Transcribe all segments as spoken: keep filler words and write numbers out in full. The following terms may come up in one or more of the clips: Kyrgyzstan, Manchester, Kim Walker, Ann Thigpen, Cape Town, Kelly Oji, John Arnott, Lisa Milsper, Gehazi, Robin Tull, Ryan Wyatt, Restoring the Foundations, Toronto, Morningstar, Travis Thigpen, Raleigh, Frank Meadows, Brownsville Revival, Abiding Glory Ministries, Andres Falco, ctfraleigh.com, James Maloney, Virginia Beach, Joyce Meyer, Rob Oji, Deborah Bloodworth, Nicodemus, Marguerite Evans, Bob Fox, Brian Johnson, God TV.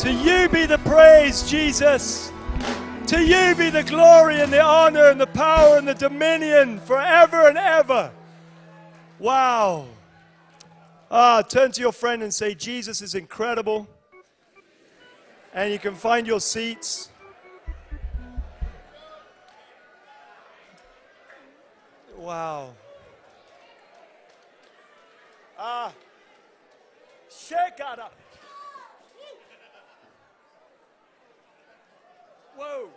To you be the praise, Jesus. To you be the glory and the honor and the power and the dominion forever and ever. Wow. Ah, turn to your friend and say, Jesus is incredible. And you can find your seats. Wow. Ah. Shake it up. Whoa.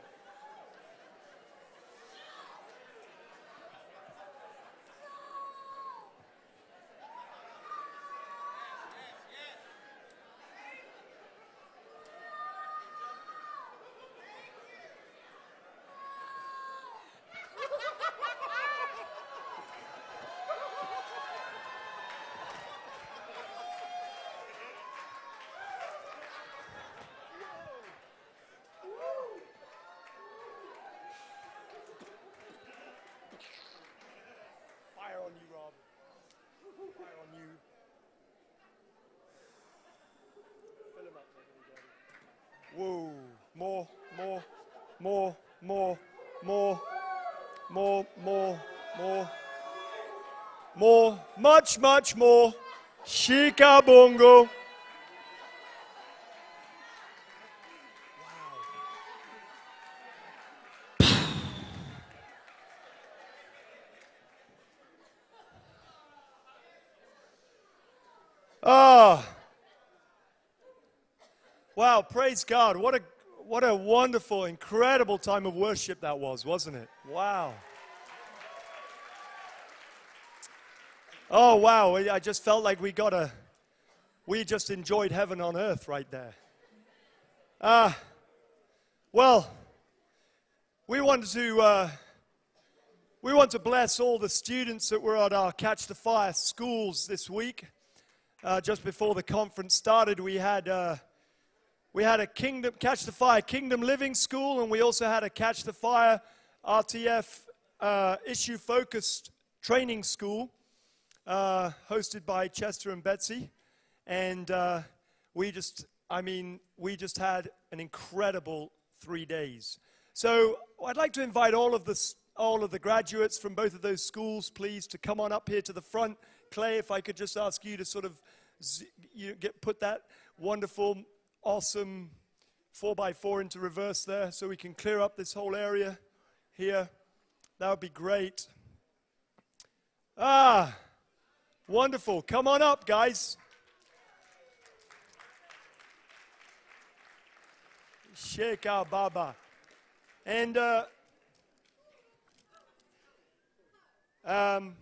Whoa, more, more, more, more, more, more, more, more, more, much, much more. Shikabongo. Wow. Ah. Wow, praise God. What a what a wonderful, incredible time of worship that was, wasn't it? Wow. Oh, wow. I just felt like we got a we just enjoyed heaven on earth right there. Uh, well, we wanted to uh, we want to bless all the students that were at our Catch the Fire schools this week. Uh, just before the conference started, we had uh, We had a Kingdom, Catch the Fire Kingdom Living School, and we also had a Catch the Fire R T F uh, issue-focused training school uh, hosted by Chester and Betsy. And uh, we just, I mean, we just had an incredible three days. So I'd like to invite all of, the, all of the graduates from both of those schools, please, to come on up here to the front. Clay, if I could just ask you to sort of you get put that wonderful... awesome four by four into reverse there so we can clear up this whole area here. That would be great. Ah, wonderful. Come on up, guys. Sheikh Baba. And uh, um,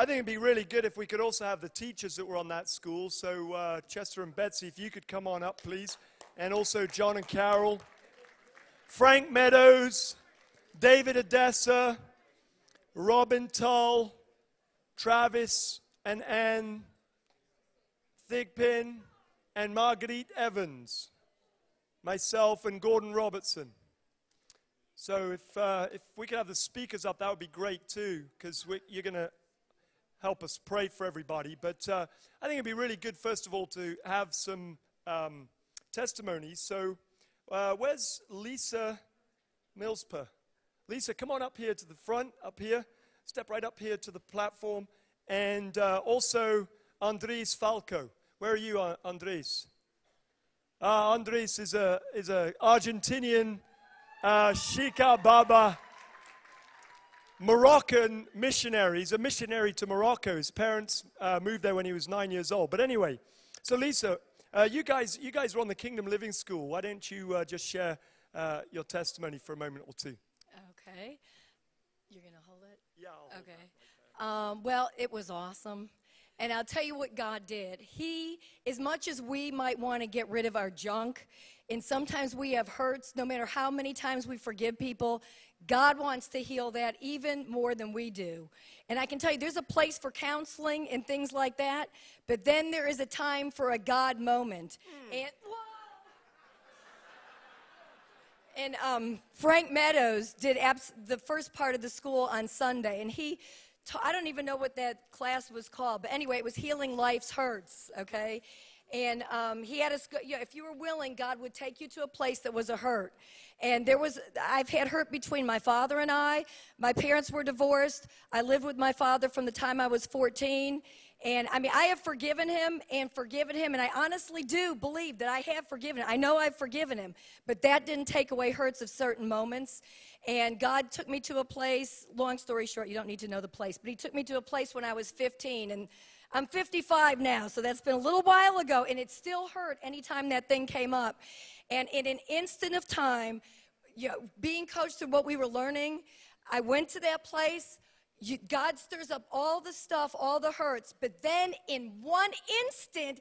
I think it'd be really good if we could also have the teachers that were on that school. So uh, Chester and Betsy, if you could come on up, please. And also John and Carol. Frank Meadows, David Adessa, Robin Tull, Travis and Ann Thigpen, and Marguerite Evans, myself and Gordon Robertson. So if, uh, if we could have the speakers up, that would be great too, because you're going to help us pray for everybody. But uh, I think it'd be really good, first of all, to have some um, testimonies. So uh, where's Lisa Milsper? Lisa, come on up here to the front, up here. Step right up here to the platform. And uh, also Andres Falco. Where are you, Andres? Uh, Andres is a is a Argentinian uh, Shika Baba Moroccan missionary. He's a missionary to Morocco. His parents uh, moved there when he was nine years old. But anyway, so Lisa, uh, you guys you guys were on the Kingdom Living School. Why don't you uh, just share uh, your testimony for a moment or two? Okay. You're going to hold it? Yeah, I'll hold okay. That. Um, well, it was awesome. And I'll tell you what God did. He, as much as we might want to get rid of our junk, and sometimes we have hurts, no matter how many times we forgive people, God wants to heal that even more than we do. And I can tell you, there's a place for counseling and things like that, but then there is a time for a God moment. Mm. And, and um, Frank Meadows did abs the first part of the school on Sunday, and he... I don't even know what that class was called, but anyway, it was Healing Life's Hurts, okay? And um, he had us, you know, if you were willing, God would take you to a place that was a hurt. And there was, I've had hurt between my father and I. My parents were divorced. I lived with my father from the time I was fourteen. And I mean, I have forgiven him and forgiven him. And I honestly do believe that I have forgiven him. I know I've forgiven him, but that didn't take away hurts of certain moments. And God took me to a place, long story short, you don't need to know the place, but he took me to a place when I was fifteen, and I'm fifty-five now, so that's been a little while ago, and it still hurt anytime that thing came up. And in an instant of time, you know, being coached through what we were learning, I went to that place. You, God stirs up all the stuff, all the hurts, but then in one instant,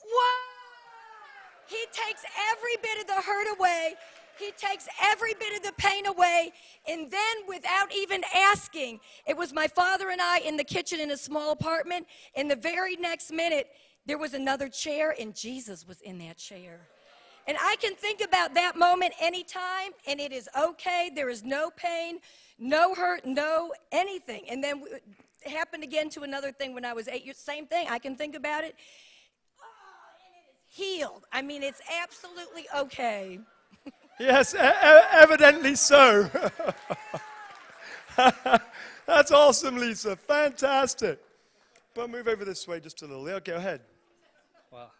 whoa! He takes every bit of the hurt away. He takes every bit of the pain away, and then without even asking, it was my father and I in the kitchen in a small apartment, and the very next minute, there was another chair, and Jesus was in that chair. And I can think about that moment anytime, and it is okay. There is no pain, no hurt, no anything. And then it happened again to another thing when I was eight years, same thing, I can think about it. Oh, and it is healed. I mean, it's absolutely okay. Yes, e- evidently so. That's awesome, Lisa. Fantastic. But move over this way just a little. Yeah, go ahead. Well,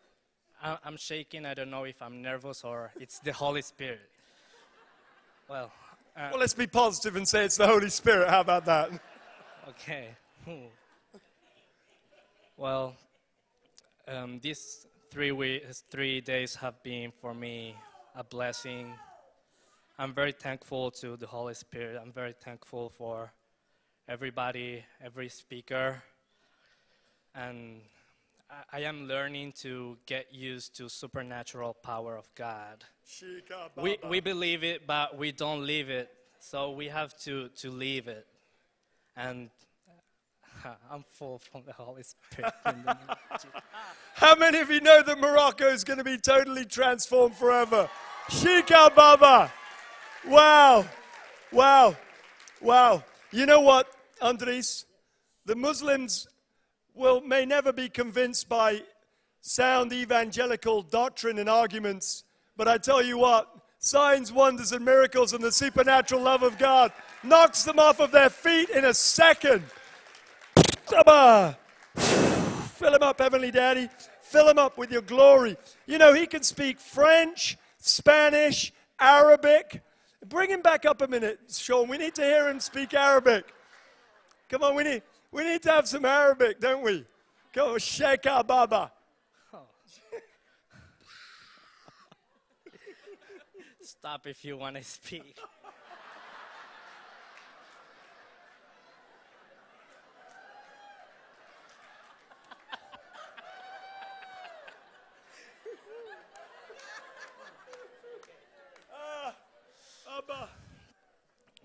I'm shaking. I don't know if I'm nervous or it's the Holy Spirit. Well, uh, well, let's be positive and say it's the Holy Spirit. How about that? Okay. Well, um, these three weeks, three days have been for me a blessing. I'm very thankful to the Holy Spirit. I'm very thankful for everybody, every speaker. And I, I am learning to get used to supernatural power of God. We, we believe it, but we don't live it. So we have to, to live it. And I'm full from the Holy Spirit. How many of you know that Morocco is going to be totally transformed forever? Shika Baba. Wow. Wow. Wow. You know what, Andres? The Muslims will may never be convinced by sound evangelical doctrine and arguments, but I tell you what, signs, wonders, and miracles and the supernatural love of God knocks them off of their feet in a second. Fill him up, Heavenly Daddy. Fill him up with your glory. You know, he can speak French, Spanish, Arabic. Bring him back up a minute, Sean. We need to hear him speak Arabic. Come on, we need we need to have some Arabic, don't we? Go, Sheka Baba. Stop if you want to speak.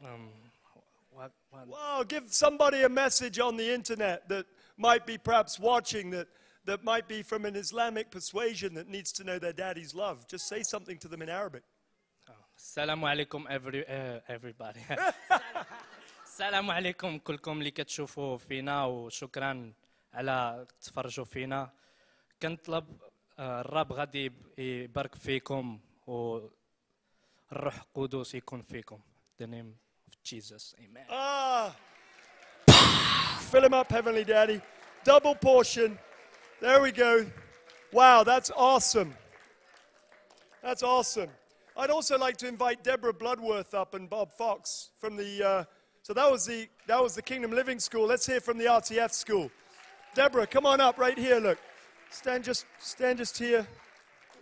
Um, what, what? Well, give somebody a message on the internet that might be perhaps watching, that, that might be from an Islamic persuasion that needs to know their daddy's love. Just say something to them in Arabic. Oh. Salamu alaikum every, uh, everybody. Salamu alaikum kulkum li katshufoo fina wa shukran ala tfarjoo fina. Kantlab rab ghadib ibark fikum wa ruh qudus ikun fikum. The name of Jesus, amen. Ah, fill him up, Heavenly Daddy. Double portion. There we go. Wow, that's awesome. That's awesome. I'd also like to invite Deborah Bloodworth up and Bob Fox from the. Uh, so that was the that was the Kingdom Living School. Let's hear from the R T F School. Deborah, come on up right here. Look, stand just stand just here.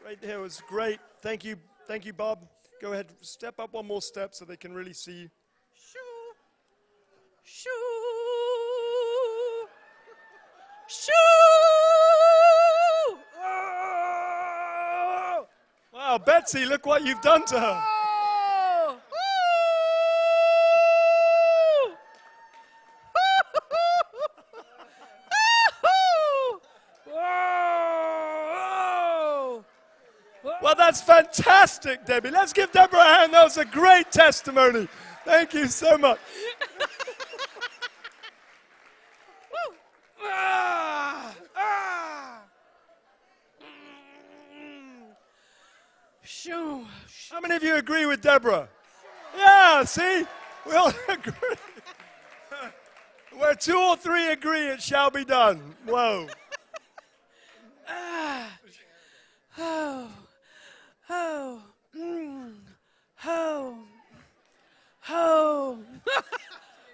Right here was great. Thank you, thank you, Bob. Go ahead, step up one more step so they can really see you. Shoo. Shoo. Shoo. Oh. Wow, Betsy, look what you've done to her. Oh. Oh. Oh. Oh. Well, that's fantastic, Debbie. Let's give Deborah a hand. That was a great testimony. Thank you so much. ah, ah. Shoo. How many of you agree with Deborah? Yeah, see? We all agree. Where two or three agree, it shall be done. Whoa. Ah. Oh. Oh. Mm. Ho. Ho.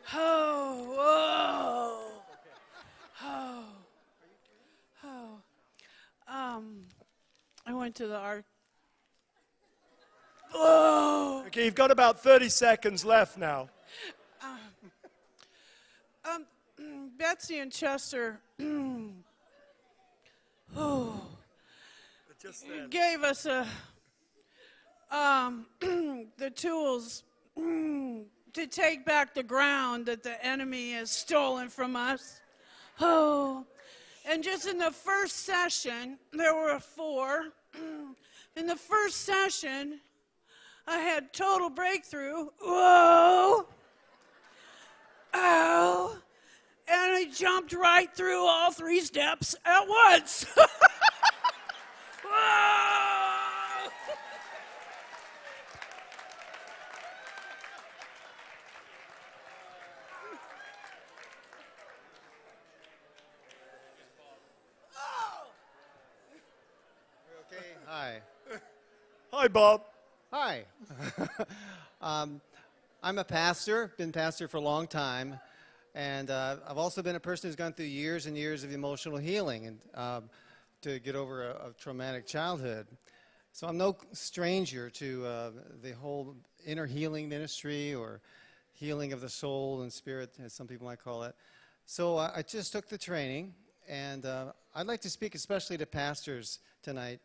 Ho. Whoa. Ho. Ho. Um, I went to the ark. Oh. Okay, you've got about thirty seconds left now. Um, um, Betsy and Chester oh, just gave us a, um, the tools to take back the ground that the enemy has stolen from us. Oh, and just in the first session, there were four. In the first session, I had total breakthrough. Whoa! Ow! And I jumped right through all three steps at once. Whoa! Are you okay? Hi. Hi, Bob. Hi. um, I'm a pastor, been pastor for a long time, and uh, I've also been a person who's gone through years and years of emotional healing and um, to get over a, a traumatic childhood. So I'm no stranger to uh, the whole inner healing ministry or healing of the soul and spirit, as some people might call it. So uh, I just took the training, and uh, I'd like to speak especially to pastors tonight,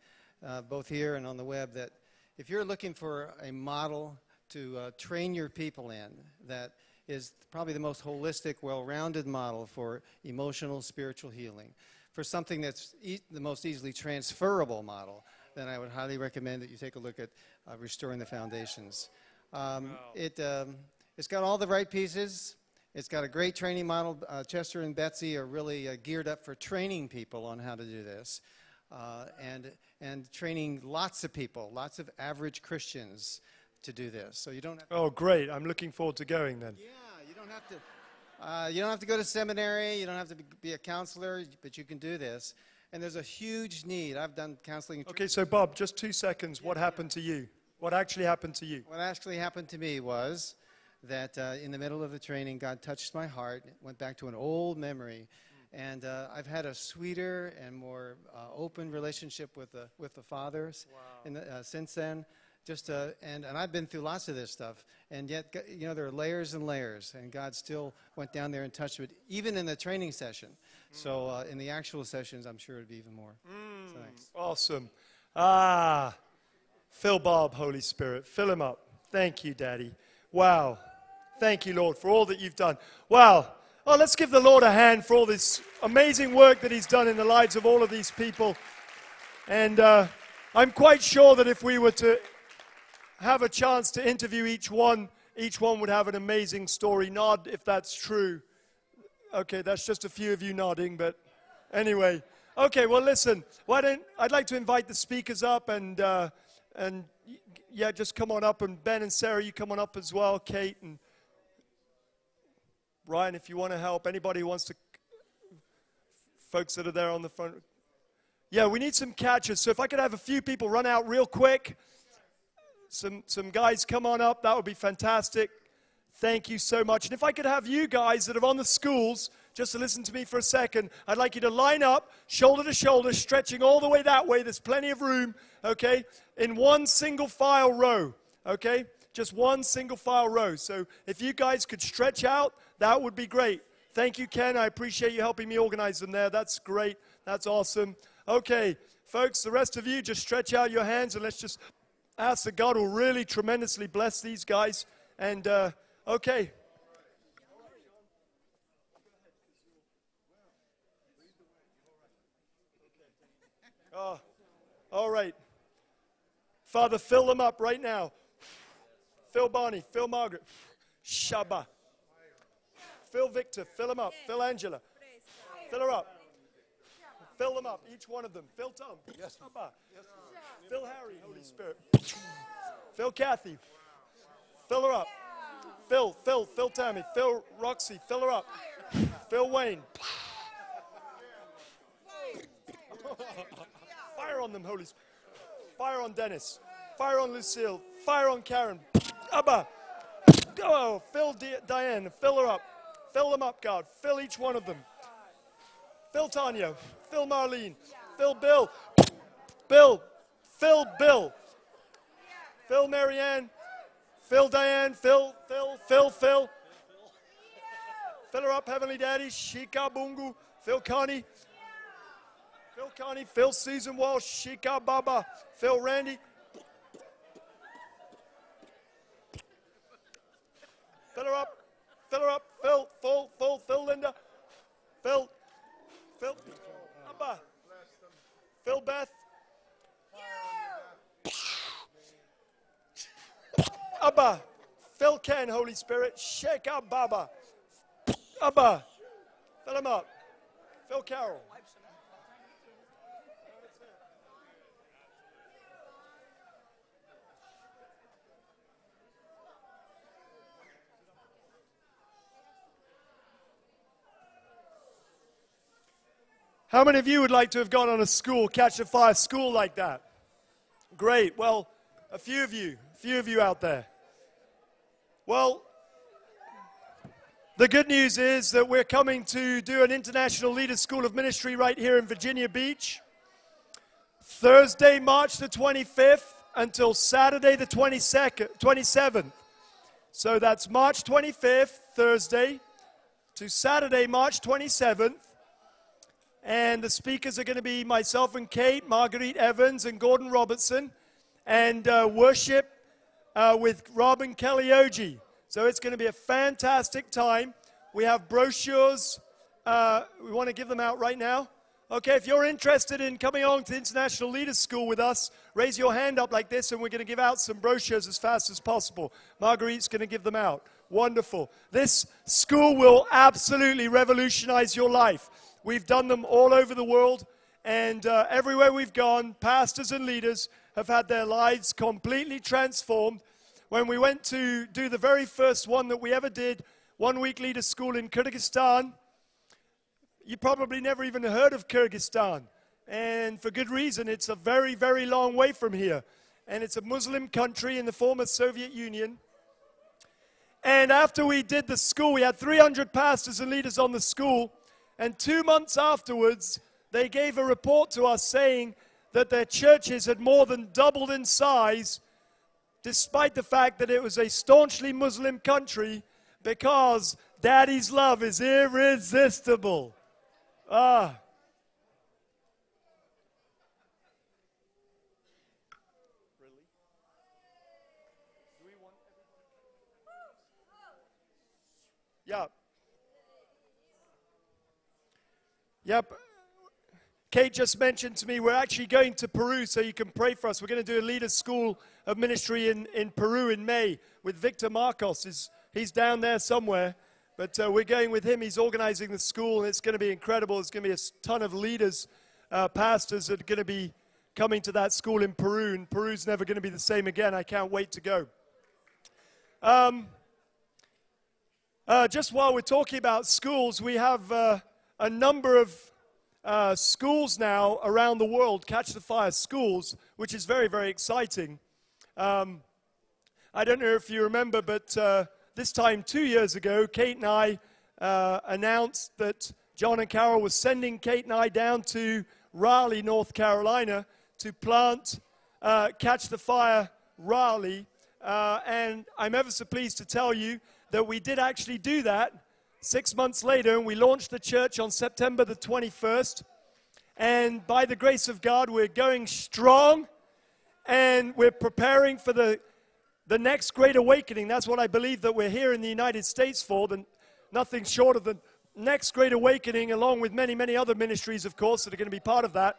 uh, both here and on the web, that if you're looking for a model to uh, train your people in, that is probably the most holistic, well-rounded model for emotional, spiritual healing. For something that's e the most easily transferable model, then I would highly recommend that you take a look at uh, Restoring the Foundations. Um, wow. it, um, it's got all the right pieces. It's got a great training model. Uh, Chester and Betsy are really uh, geared up for training people on how to do this. Uh, and, and training lots of people, lots of average Christians to do this. So you don't have to. Oh, great. I'm looking forward to going then. Yeah, you don't have to, uh, you don't have to go to seminary. You don't have to be a counselor, but you can do this. And there's a huge need. I've done counseling. Okay, so Bob, just two seconds. Yeah, what happened yeah. to you? What actually happened to you? What actually happened to me was that uh, in the middle of the training, God touched my heart, went back to an old memory. And uh, I've had a sweeter and more uh, open relationship with the with the fathers wow. in the, uh, since then. Just uh, and and I've been through lots of this stuff, and yet you know there are layers and layers, and God still went down there and touched it, even in the training session. Mm. So uh, in the actual sessions, I'm sure it'd be even more. Mm. So thanks. Awesome. Ah, fill Bob, Holy Spirit, fill him up. Thank you, Daddy. Wow. Thank you, Lord, for all that you've done. Wow. Oh, let's give the Lord a hand for all this amazing work that he's done in the lives of all of these people. And uh, I'm quite sure that if we were to have a chance to interview each one, each one would have an amazing story. Nod if that's true. Okay, that's just a few of you nodding, but anyway. Okay, well, listen, why don't, I'd like to invite the speakers up and, uh, and yeah, just come on up. And Ben and Sarah, you come on up as well, Kate and Ryan, if you want to help, anybody who wants to, folks that are there on the front. Yeah, we need some catchers. So if I could have a few people run out real quick. Some, some guys come on up. That would be fantastic. Thank you so much. And if I could have you guys that are on the schools, just to listen to me for a second, I'd like you to line up, shoulder to shoulder, stretching all the way that way. There's plenty of room, okay, in one single file row, okay? Just one single file row. So if you guys could stretch out, that would be great. Thank you, Ken. I appreciate you helping me organize them there. That's great. That's awesome. Okay, folks, the rest of you, just stretch out your hands, and let's just ask that God will really tremendously bless these guys. And, uh, okay. Oh, all right. Father, fill them up right now. Phil Barney, Phil Margaret, Shabba, Phil Victor, fill them up, Phil Angela, fill her up, fill them up, each one of them, Phil Tom, Shabba, Phil Harry, Holy Spirit. Fill Kathy. Fill her up. Fill, fill, fill Tammy. Fill Roxy. Fill her up. Fill Wayne. Fire on them, Holy Spirit. Fire on Dennis. Fire on Lucille. Fire on Karen. Abba. Oh, fill Di Diane. Fill her up. Fill them up, God. Fill each one of them. Fill Tanya. Fill Marlene. Fill Bill. Bill. Fill Bill. Fill Marianne. Fill Diane. Fill, Phil, Phil, Phil. Fill her up, Heavenly Daddy. Shika Bungu. Fill Connie. Phil Connie, Phil Susan Walsh, Shika Baba, Phil Randy. Fill her up, fill her up, Phil, Phil, Phil, Phil Linda, Phil, Phil, Abba, Phil Beth, Abba, Phil Ken, Holy Spirit, Shika Baba, Abba, fill him up, Phil Carroll. How many of you would like to have gone on a school, Catch the Fire school like that? Great. Well, a few of you, a few of you out there. Well, the good news is that we're coming to do an International Leaders School of Ministry right here in Virginia Beach. Thursday, March the twenty-fifth until Saturday the twenty-second, twenty-seventh. So that's March twenty-fifth, Thursday, to Saturday, March twenty-seventh. And the speakers are going to be myself and Kate, Marguerite Evans, and Gordon Robertson, and uh, worship uh, with Rob and Kelly Oji. So it's going to be a fantastic time. We have brochures. Uh, we want to give them out right now. Okay, if you're interested in coming on to International Leaders School with us, raise your hand up like this, and we're going to give out some brochures as fast as possible. Marguerite's going to give them out. Wonderful. This school will absolutely revolutionize your life. We've done them all over the world, and uh, everywhere we've gone, pastors and leaders have had their lives completely transformed. When we went to do the very first one that we ever did, One Week Leaders School in Kyrgyzstan, you probably never even heard of Kyrgyzstan, and for good reason. It's a very, very long way from here, and it's a Muslim country in the former Soviet Union. And after we did the school, we had three hundred pastors and leaders on the school. And two months afterwards, they gave a report to us saying that their churches had more than doubled in size, despite the fact that it was a staunchly Muslim country, because Daddy's love is irresistible. Ah. Yeah. Yep, Kate just mentioned to me, we're actually going to Peru, so you can pray for us. We're going to do a Leaders School of Ministry in, in Peru in May with Victor Marcos. He's, he's down there somewhere, but uh, we're going with him. He's organizing the school, and it's going to be incredible. There's going to be a ton of leaders, uh, pastors that are going to be coming to that school in Peru, and Peru's never going to be the same again. I can't wait to go. Um, uh, just while we're talking about schools, we have... Uh, a number of uh, schools now around the world, Catch the Fire schools, which is very, very exciting. Um, I don't know if you remember, but uh, this time two years ago, Kate and I uh, announced that John and Carol were sending Kate and I down to Raleigh, North Carolina, to plant uh, Catch the Fire Raleigh. Uh, and I'm ever so pleased to tell you that we did actually do that. Six months later, and we launched the church on September the twenty-first, and by the grace of God, we're going strong, and we're preparing for the, the next great awakening. That's what I believe that we're here in the United States for, the, nothing short of the next great awakening, along with many, many other ministries, of course, that are going to be part of that.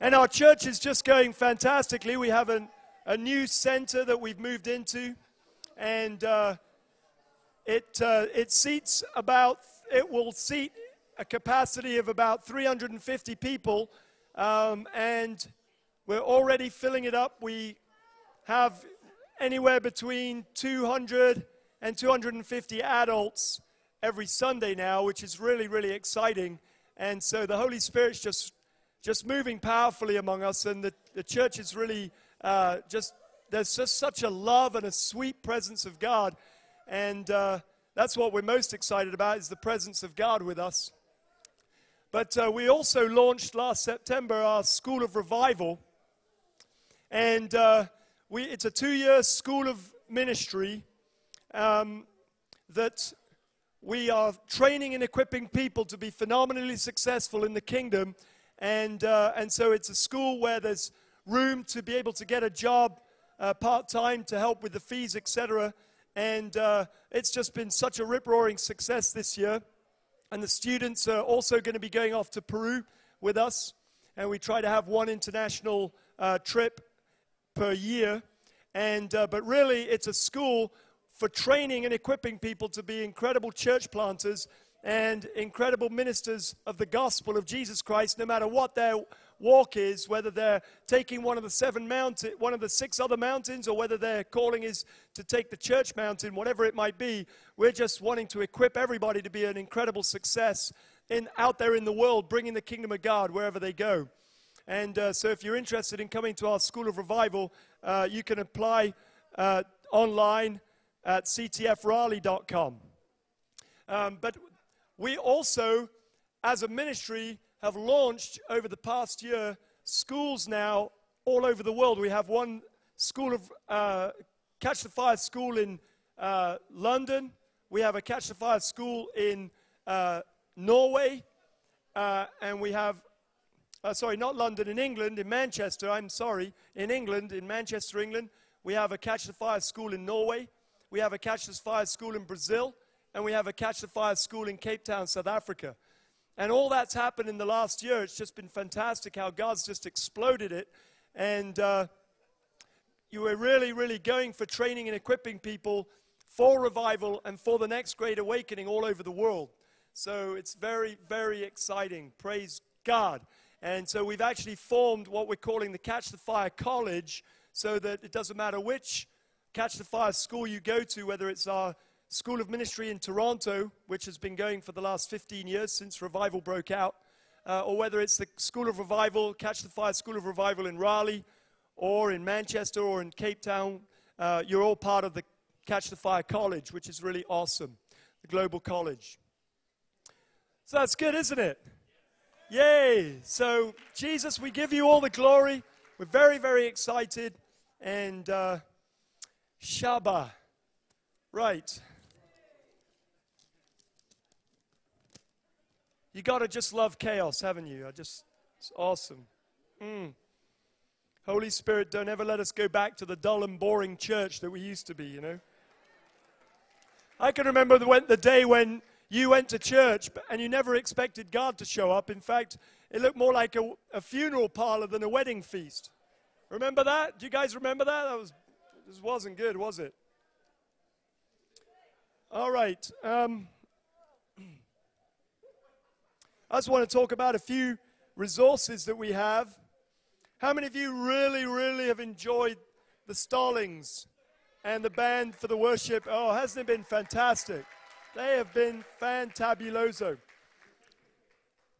And our church is just going fantastically. We have an, a new center that we've moved into, and... Uh, It, uh, it seats about, it will seat a capacity of about three hundred fifty people, um, and We're already filling it up. We have anywhere between two hundred and two hundred fifty adults every Sunday now, which is really, really exciting. And so the Holy Spirit's just just moving powerfully among us, and the, the church is really uh, just, there's just such a love and a sweet presence of God. And uh, that's what we're most excited about, is the presence of God with us. But uh, we also launched last September our School of Revival. And uh, we, it's a two-year school of ministry um, that we are training and equipping people to be phenomenally successful in the kingdom. And, uh, and so it's a school where there's room to be able to get a job uh, part-time to help with the fees, et cetera. And uh, it's just been such a rip-roaring success this year. And the students are also going to be going off to Peru with us. And we try to have one international uh, trip per year. And, uh, but really, it's a school for training and equipping people to be incredible church planters and incredible ministers of the gospel of Jesus Christ, no matter what their walk is, whether they're taking one of the seven mountain, one of the six other mountains, or whether their calling is to take the church mountain, whatever it might be. We're just wanting to equip everybody to be an incredible success in out there in the world, bringing the kingdom of God wherever they go. And uh, so if you're interested in coming to our School of Revival, uh, you can apply uh, online at c t f raleigh dot com. Um, but we also, as a ministry, have launched over the past year schools now all over the world. We have one school of uh, Catch the Fire school in uh, London. We have a Catch the Fire school in uh, Norway, uh, and we have, uh, sorry, not London, in England, in Manchester. I'm sorry, in England, in Manchester, England. We have a Catch the Fire school in Norway. We have a Catch the Fire school in Brazil. And we have a Catch the Fire school in Cape Town, South Africa. And all that's happened in the last year. It's just been fantastic how God's just exploded it. And uh, you were really, really going for training and equipping people for revival and for the next great awakening all over the world. So it's very, very exciting. Praise God. And so we've actually formed what we're calling the Catch the Fire College, so that it doesn't matter which Catch the Fire school you go to, whether it's our School of Ministry in Toronto, which has been going for the last fifteen years since revival broke out, uh, or whether it's the School of Revival, Catch the Fire School of Revival in Raleigh, or in Manchester, or in Cape Town, uh, you're all part of the Catch the Fire College, which is really awesome, the global college. So that's good, isn't it? Yay! So, Jesus, we give you all the glory. We're very, very excited, and uh, Shabbat. Right. You got to just love chaos, haven't you? I just, it's awesome. Mm. Holy Spirit, don't ever let us go back to the dull and boring church that we used to be, you know. I can remember the, when, the day when you went to church and you never expected God to show up. In fact, it looked more like a, a funeral parlor than a wedding feast. Remember that? Do you guys remember that? That was, this wasn't good, was it? All right. Um, I just want to talk about a few resources that we have. How many of you really, really have enjoyed the Stallings and the band for the worship? Oh, hasn't it been fantastic? They have been fantabuloso.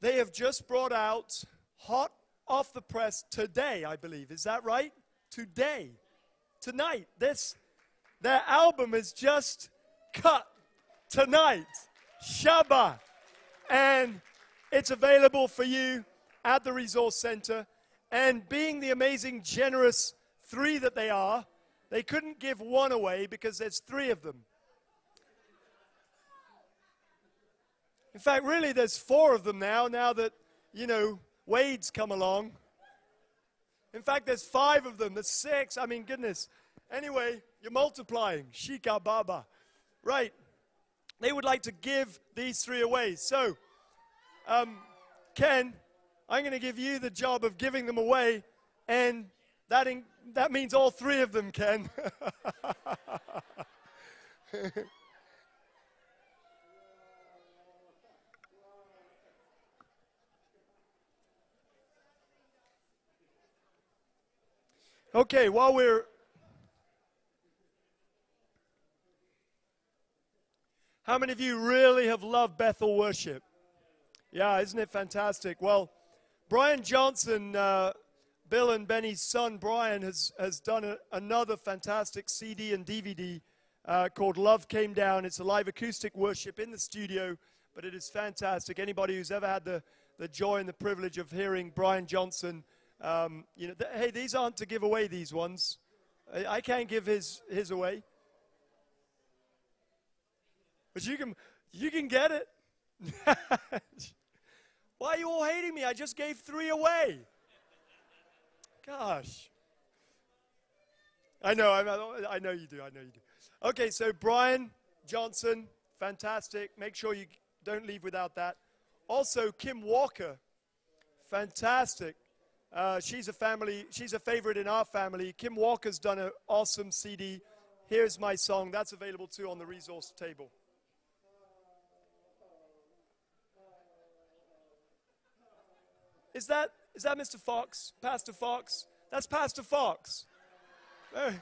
They have just brought out, hot off the press today, I believe. Is that right? Today. Tonight. This, their album is just cut tonight, Shabbat, and it's available for you at the Resource Center. And being the amazing, generous three that they are, they couldn't give one away because there's three of them. In fact, really, there's four of them now, now that, you know, Wade's come along. In fact, there's five of them, there's six, I mean, goodness. Anyway, you're multiplying, Shika Baba. Right, they would like to give these three away. So, um, Ken, I'm going to give you the job of giving them away, and that in, that means all three of them, Ken. Okay, while we're... How many of you really have loved Bethel worship? Yeah, isn't it fantastic? Well, Brian Johnson, uh, Bill and Benny's son, Brian, has, has done a, another fantastic C D and D V D uh, called Love Came Down. It's a live acoustic worship in the studio, but it is fantastic. Anybody who's ever had the, the joy and the privilege of hearing Brian Johnson, um, you know, th hey, these aren't to give away, these ones. I, I can't give his, his away. But you can, you can get it. Why are you all hating me? I just gave three away. Gosh. I know, I, I know you do, I know you do. Okay, so Brian Johnson, fantastic. Make sure you don't leave without that. Also, Kim Walker, fantastic. Uh, she's a family, she's a favorite in our family. Kim Walker's done an awesome C D. Here's My Song. That's available too on the resource table. Is that, is that Mister Fox? Pastor Fox? That's Pastor Fox. You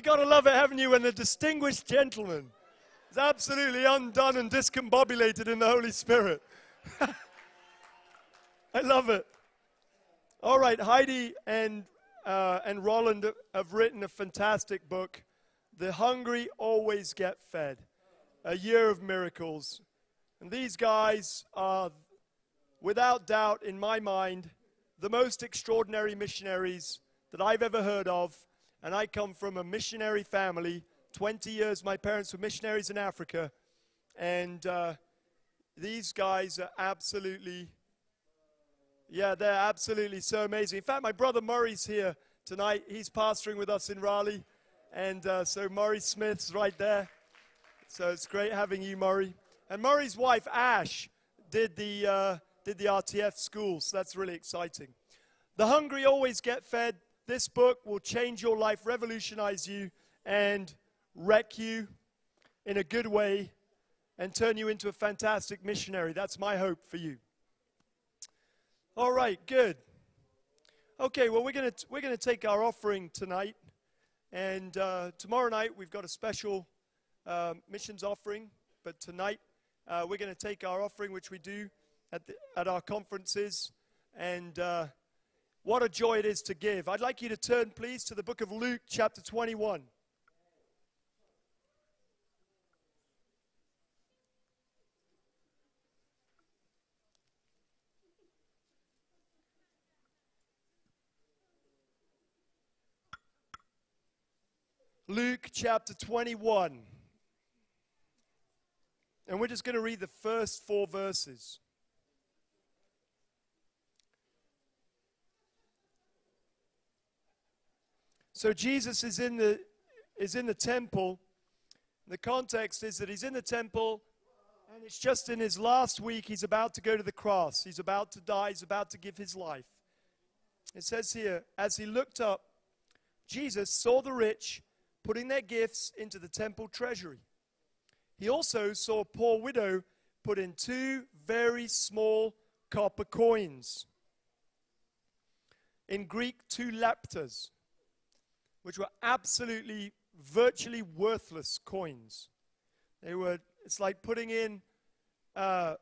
got to love it, haven't you, when the distinguished gentleman is absolutely undone and discombobulated in the Holy Spirit. I love it. All right, Heidi and, uh, and Roland have written a fantastic book, The Hungry Always Get Fed, A Year of Miracles. And these guys are, without doubt, in my mind, the most extraordinary missionaries that I've ever heard of. And I come from a missionary family. twenty years, my parents were missionaries in Africa. And uh, these guys are absolutely, yeah, they're absolutely so amazing. In fact, my brother Murray's here tonight. He's pastoring with us in Raleigh. And uh, so Murray Smith's right there. So it's great having you, Murray. And Murray's wife, Ash, did the, uh, did the R T F school, so that's really exciting. The Hungry Always Get Fed. This book will change your life, revolutionize you, and wreck you in a good way, and turn you into a fantastic missionary. That's my hope for you. All right, good. Okay, well, we're going to we're going to take our offering tonight. And uh, tomorrow night, we've got a special uh, missions offering. But tonight... Uh, we're going to take our offering, which we do at, the, at our conferences. And uh, what a joy it is to give. I'd like you to turn, please, to the book of Luke, chapter twenty-one. Luke, chapter twenty-one. And we're just going to read the first four verses. So Jesus is in the, is in the temple. The context is that he's in the temple, and it's just in his last week. He's about to go to the cross. He's about to die. He's about to give his life. It says here, as he looked up, Jesus saw the rich putting their gifts into the temple treasury. He also saw a poor widow put in two very small copper coins. In Greek, two leptas, which were absolutely, virtually worthless coins. They were, it's like putting in uh,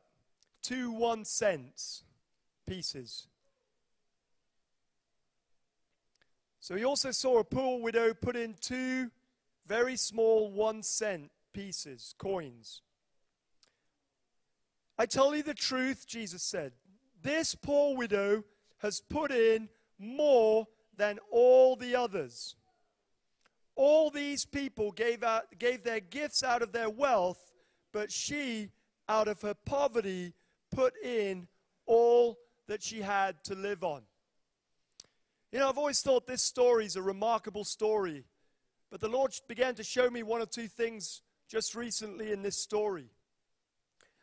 two one cents pieces. So he also saw a poor widow put in two very small one cent. Pieces, coins. I tell you the truth, Jesus said, this poor widow has put in more than all the others. All these people gave out, gave their gifts out of their wealth, but she, out of her poverty, put in all that she had to live on. You know, I've always thought this story is a remarkable story, but the Lord began to show me one or two things just recently in this story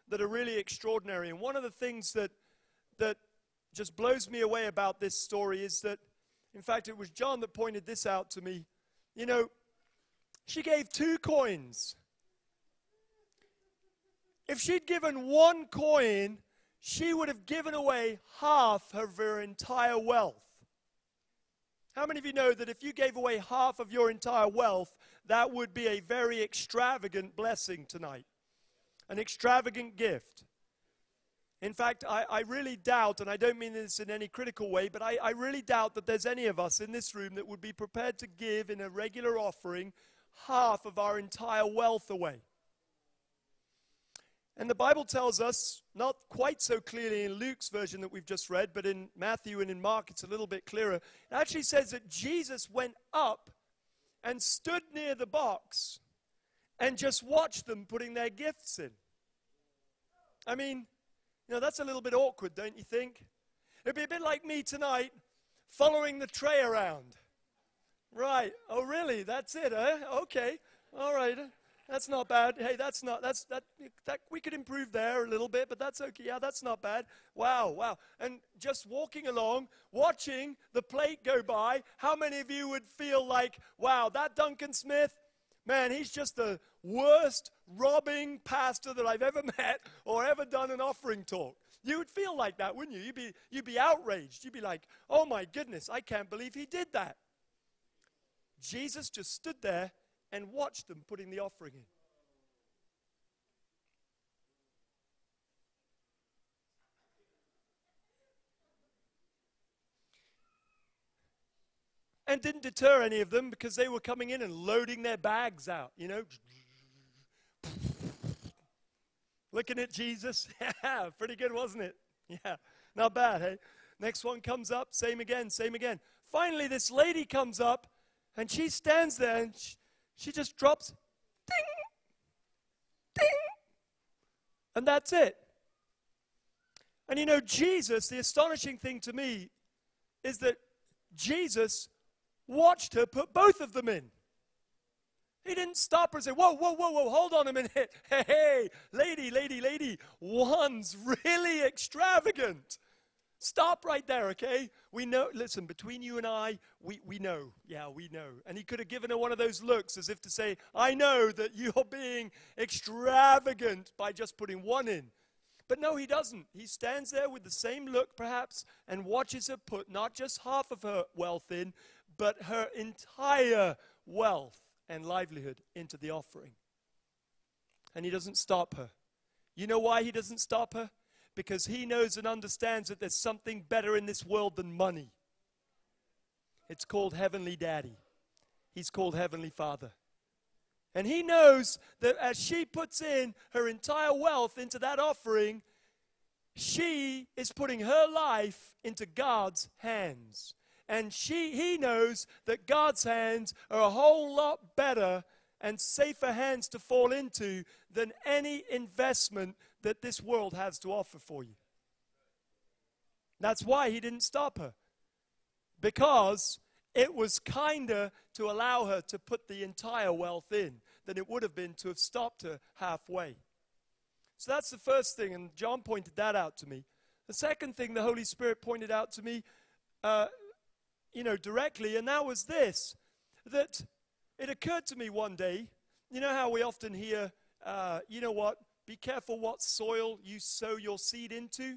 that are really extraordinary. And one of the things that, that just blows me away about this story is that, in fact, it was John that pointed this out to me. You know, she gave two coins. If she'd given one coin, she would have given away half of her entire wealth. How many of you know that if you gave away half of your entire wealth, that would be a very extravagant blessing tonight? An extravagant gift. In fact, I, I really doubt, and I don't mean this in any critical way, but I, I really doubt that there's any of us in this room that would be prepared to give in a regular offering half of our entire wealth away. And the Bible tells us, not quite so clearly in Luke's version that we've just read, but in Matthew and in Mark, it's a little bit clearer. It actually says that Jesus went up and stood near the box and just watched them putting their gifts in. I mean, you know, that's a little bit awkward, don't you think? It'd be a bit like me tonight following the tray around. Right. Oh, really? That's it, huh? Okay. All right. That's not bad. Hey, that's not, that's, that, that, we could improve there a little bit, but that's okay. Yeah, that's not bad. Wow, wow. And just walking along, watching the plate go by, how many of you would feel like, wow, that Duncan Smith, man, he's just the worst robbing pastor that I've ever met or ever done an offering talk. You would feel like that, wouldn't you? You'd be, you'd be outraged. You'd be like, oh my goodness, I can't believe he did that. Jesus just stood there and watched them putting the offering in. And didn't deter any of them because they were coming in and loading their bags out, you know. Looking at Jesus. Yeah, pretty good, wasn't it? Yeah, not bad, hey? Next one comes up, same again, same again. Finally, this lady comes up, and she stands there, and she, She just drops, ding, ding, and that's it. And you know, Jesus, the astonishing thing to me is that Jesus watched her put both of them in. He didn't stop her and say, whoa, whoa, whoa, whoa, hold on a minute. Hey, hey, lady, lady, lady, one's really extravagant. Stop right there, okay? We know, listen, between you and I, we, we know. Yeah, we know. And he could have given her one of those looks as if to say, I know that you're being extravagant by just putting one in. But no, he doesn't. He stands there with the same look, perhaps, and watches her put not just half of her wealth in, but her entire wealth and livelihood into the offering. And he doesn't stop her. You know why he doesn't stop her? Because he knows and understands that there's something better in this world than money. It's called Heavenly Daddy. He's called Heavenly Father. And he knows that as she puts in her entire wealth into that offering, she is putting her life into God's hands. And she, he knows that God's hands are a whole lot better and safer hands to fall into than any investment that this world has to offer for you. That's why he didn't stop her. Because it was kinder to allow her to put the entire wealth in than it would have been to have stopped her halfway. So that's the first thing, and John pointed that out to me. The second thing the Holy Spirit pointed out to me, uh, you know, directly, and that was this, that it occurred to me one day, you know how we often hear, uh, you know what, be careful what soil you sow your seed into,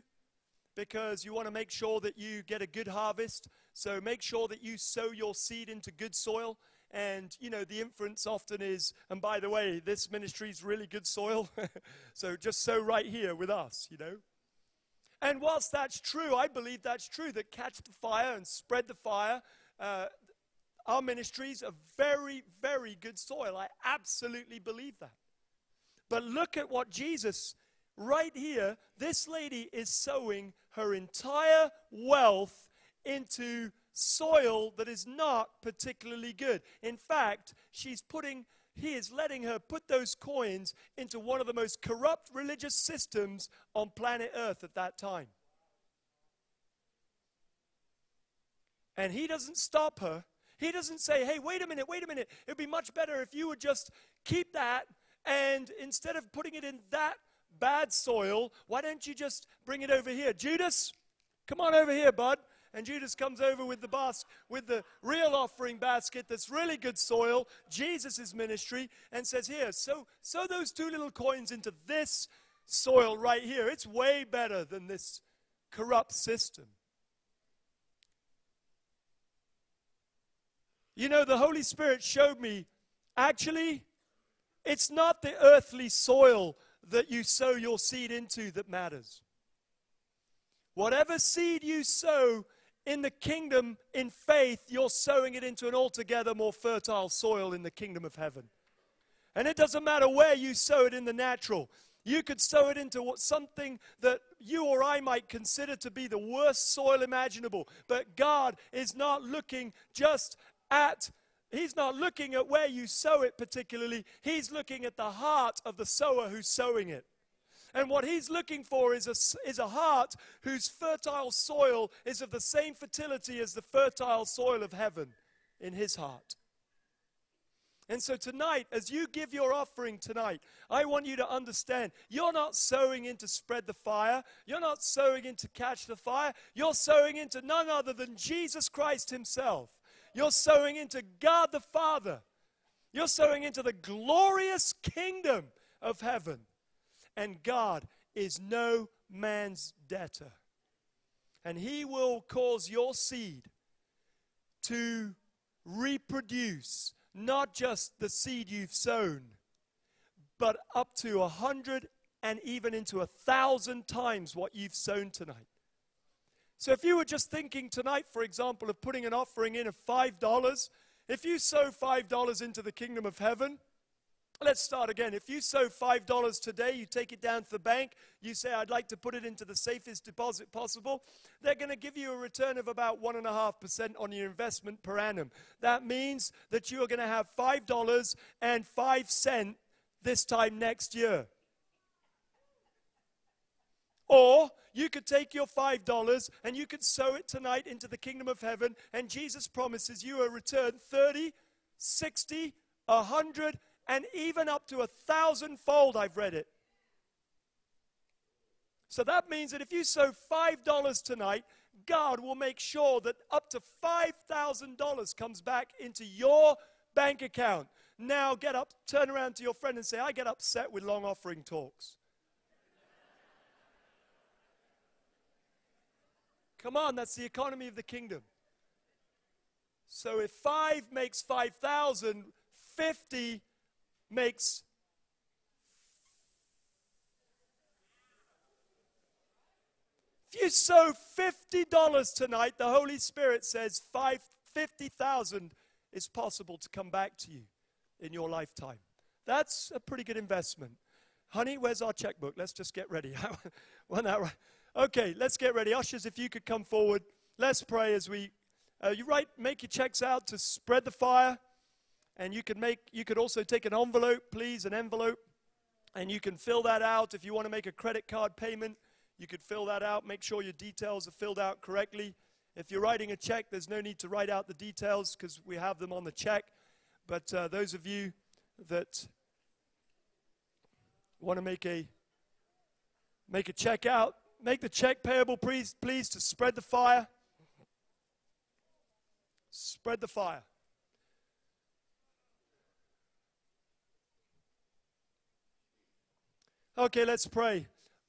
because you want to make sure that you get a good harvest. So make sure that you sow your seed into good soil. And, you know, the inference often is, and by the way, this ministry is really good soil. So just sow right here with us, you know. And whilst that's true, I believe that's true, that Catch the Fire and Spread the Fire, uh, our ministries are very, very good soil. I absolutely believe that. But look at what Jesus, right here, this lady is sowing her entire wealth into soil that is not particularly good. In fact, she's putting, he is letting her put those coins into one of the most corrupt religious systems on planet Earth at that time. And he doesn't stop her. He doesn't say, hey, wait a minute, wait a minute. It would be much better if you would just keep that. And instead of putting it in that bad soil, why don't you just bring it over here? Judas, come on over here, bud. And Judas comes over with the bas- with the real offering basket that's really good soil, Jesus' ministry, and says, here, sow, sow those two little coins into this soil right here. It's way better than this corrupt system. You know, the Holy Spirit showed me, actually, it's not the earthly soil that you sow your seed into that matters. Whatever seed you sow in the kingdom in faith, you're sowing it into an altogether more fertile soil in the kingdom of heaven. And it doesn't matter where you sow it in the natural. You could sow it into what, something that you or I might consider to be the worst soil imaginable. But God is not looking just at, He's not looking at where you sow it particularly. He's looking at the heart of the sower who's sowing it. And what He's looking for is a, is a heart whose fertile soil is of the same fertility as the fertile soil of heaven in His heart. And so tonight, as you give your offering tonight, I want you to understand, you're not sowing into Spread the Fire. You're not sowing into Catch the Fire. You're sowing into none other than Jesus Christ Himself. You're sowing into God the Father. You're sowing into the glorious kingdom of heaven. And God is no man's debtor. And He will cause your seed to reproduce not just the seed you've sown, but up to a hundred and even into a thousand times what you've sown tonight. So if you were just thinking tonight, for example, of putting an offering in of five dollars, if you sow five dollars into the kingdom of heaven, let's start again. If you sow five dollars today, you take it down to the bank, you say, I'd like to put it into the safest deposit possible, they're going to give you a return of about one point five percent on your investment per annum. That means that you are going to have five dollars and five cents this time next year. Or you could take your five dollars and you could sow it tonight into the kingdom of heaven, and Jesus promises you a return thirty, sixty, one hundred, and even up to a thousand-fold, I've read it. So that means that if you sow five dollars tonight, God will make sure that up to five thousand dollars comes back into your bank account. Now get up, turn around to your friend and say, I get upset with long offering talks. Come on, that's the economy of the kingdom. So if five makes five thousand, fifty makes if you sow fifty dollars tonight, the Holy Spirit says fifty thousand is possible to come back to you in your lifetime. That's a pretty good investment. Honey, where's our checkbook? Let's just get ready. One hour. Okay, let's get ready. Ushers, if you could come forward, let's pray as we, uh, you write, make your checks out to Spread the Fire, and you could make, you could also take an envelope, please, an envelope, and you can fill that out. If you want to make a credit card payment, you could fill that out. Make sure your details are filled out correctly. If you're writing a check, there's no need to write out the details because we have them on the check. But uh, those of you that want to make a make a check out, make the check payable, please, please, to Spread the Fire. Spread the Fire. Okay, let's pray.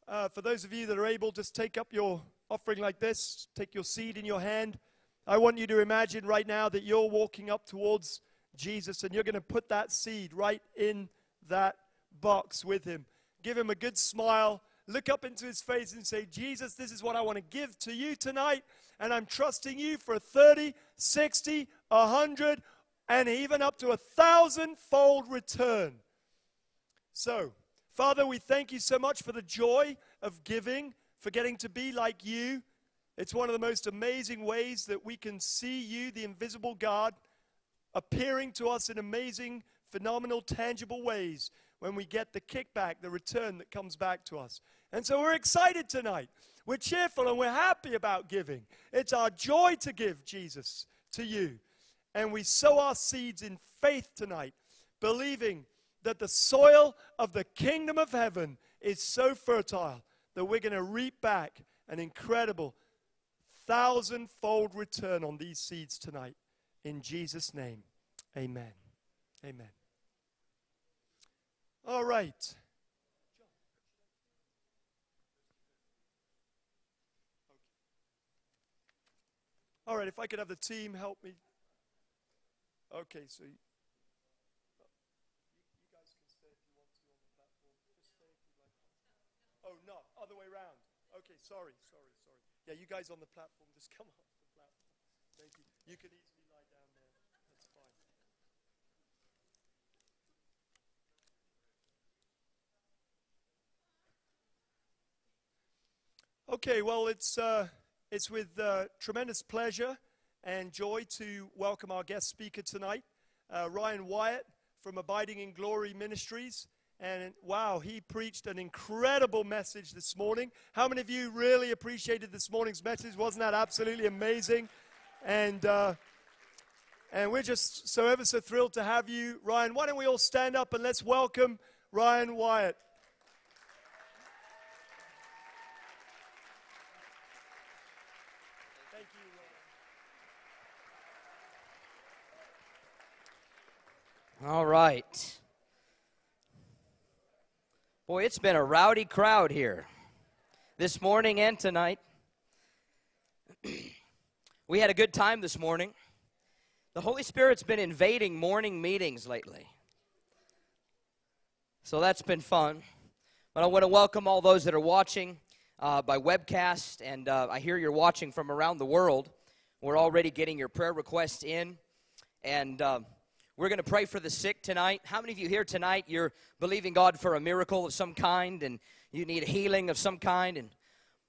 Uh, for those of you that are able, just take up your offering like this. Take your seed in your hand. I want you to imagine right now that you're walking up towards Jesus, and you're going to put that seed right in that box with Him. Give Him a good smile. Look up into His face and say, Jesus, this is what I want to give to you tonight, and I'm trusting you for thirty, sixty, one hundred, and even up to a thousand-fold return. So, Father, we thank you so much for the joy of giving, for getting to be like you. It's one of the most amazing ways that we can see you, the invisible God, appearing to us in amazing, phenomenal, tangible ways when we get the kickback, the return that comes back to us. And so we're excited tonight. We're cheerful and we're happy about giving. It's our joy to give, Jesus, to you. And we sow our seeds in faith tonight, believing that the soil of the kingdom of heaven is so fertile that we're going to reap back an incredible thousand-fold return on these seeds tonight. In Jesus' name, amen. Amen. All right. All right, if I could have the team help me. Okay, so you, you guys can stay if you want to on the platform. Just stay if you'd like to. Oh, not, other way around. Okay, sorry, sorry, sorry. Yeah, you guys on the platform, just come off the platform. Thank you. You can easily lie down there. That's fine. Okay, well, it's uh, it's with uh, tremendous pleasure and joy to welcome our guest speaker tonight, uh, Ryan Wyatt from Abiding in Glory Ministries. And wow, he preached an incredible message this morning. How many of you really appreciated this morning's message? Wasn't that absolutely amazing? And uh, and we're just so ever so thrilled to have you, Ryan. Why don't we all stand up and let's welcome Ryan Wyatt. All right. Boy, it's been a rowdy crowd here this morning and tonight. We had a good time this morning. The Holy Spirit's been invading morning meetings lately. So that's been fun. But I want to welcome all those that are watching uh, by webcast. And uh, I hear you're watching from around the world. We're already getting your prayer requests in. And Uh, We're going to pray for the sick tonight. How many of you here tonight, you're believing God for a miracle of some kind, and you need a healing of some kind? And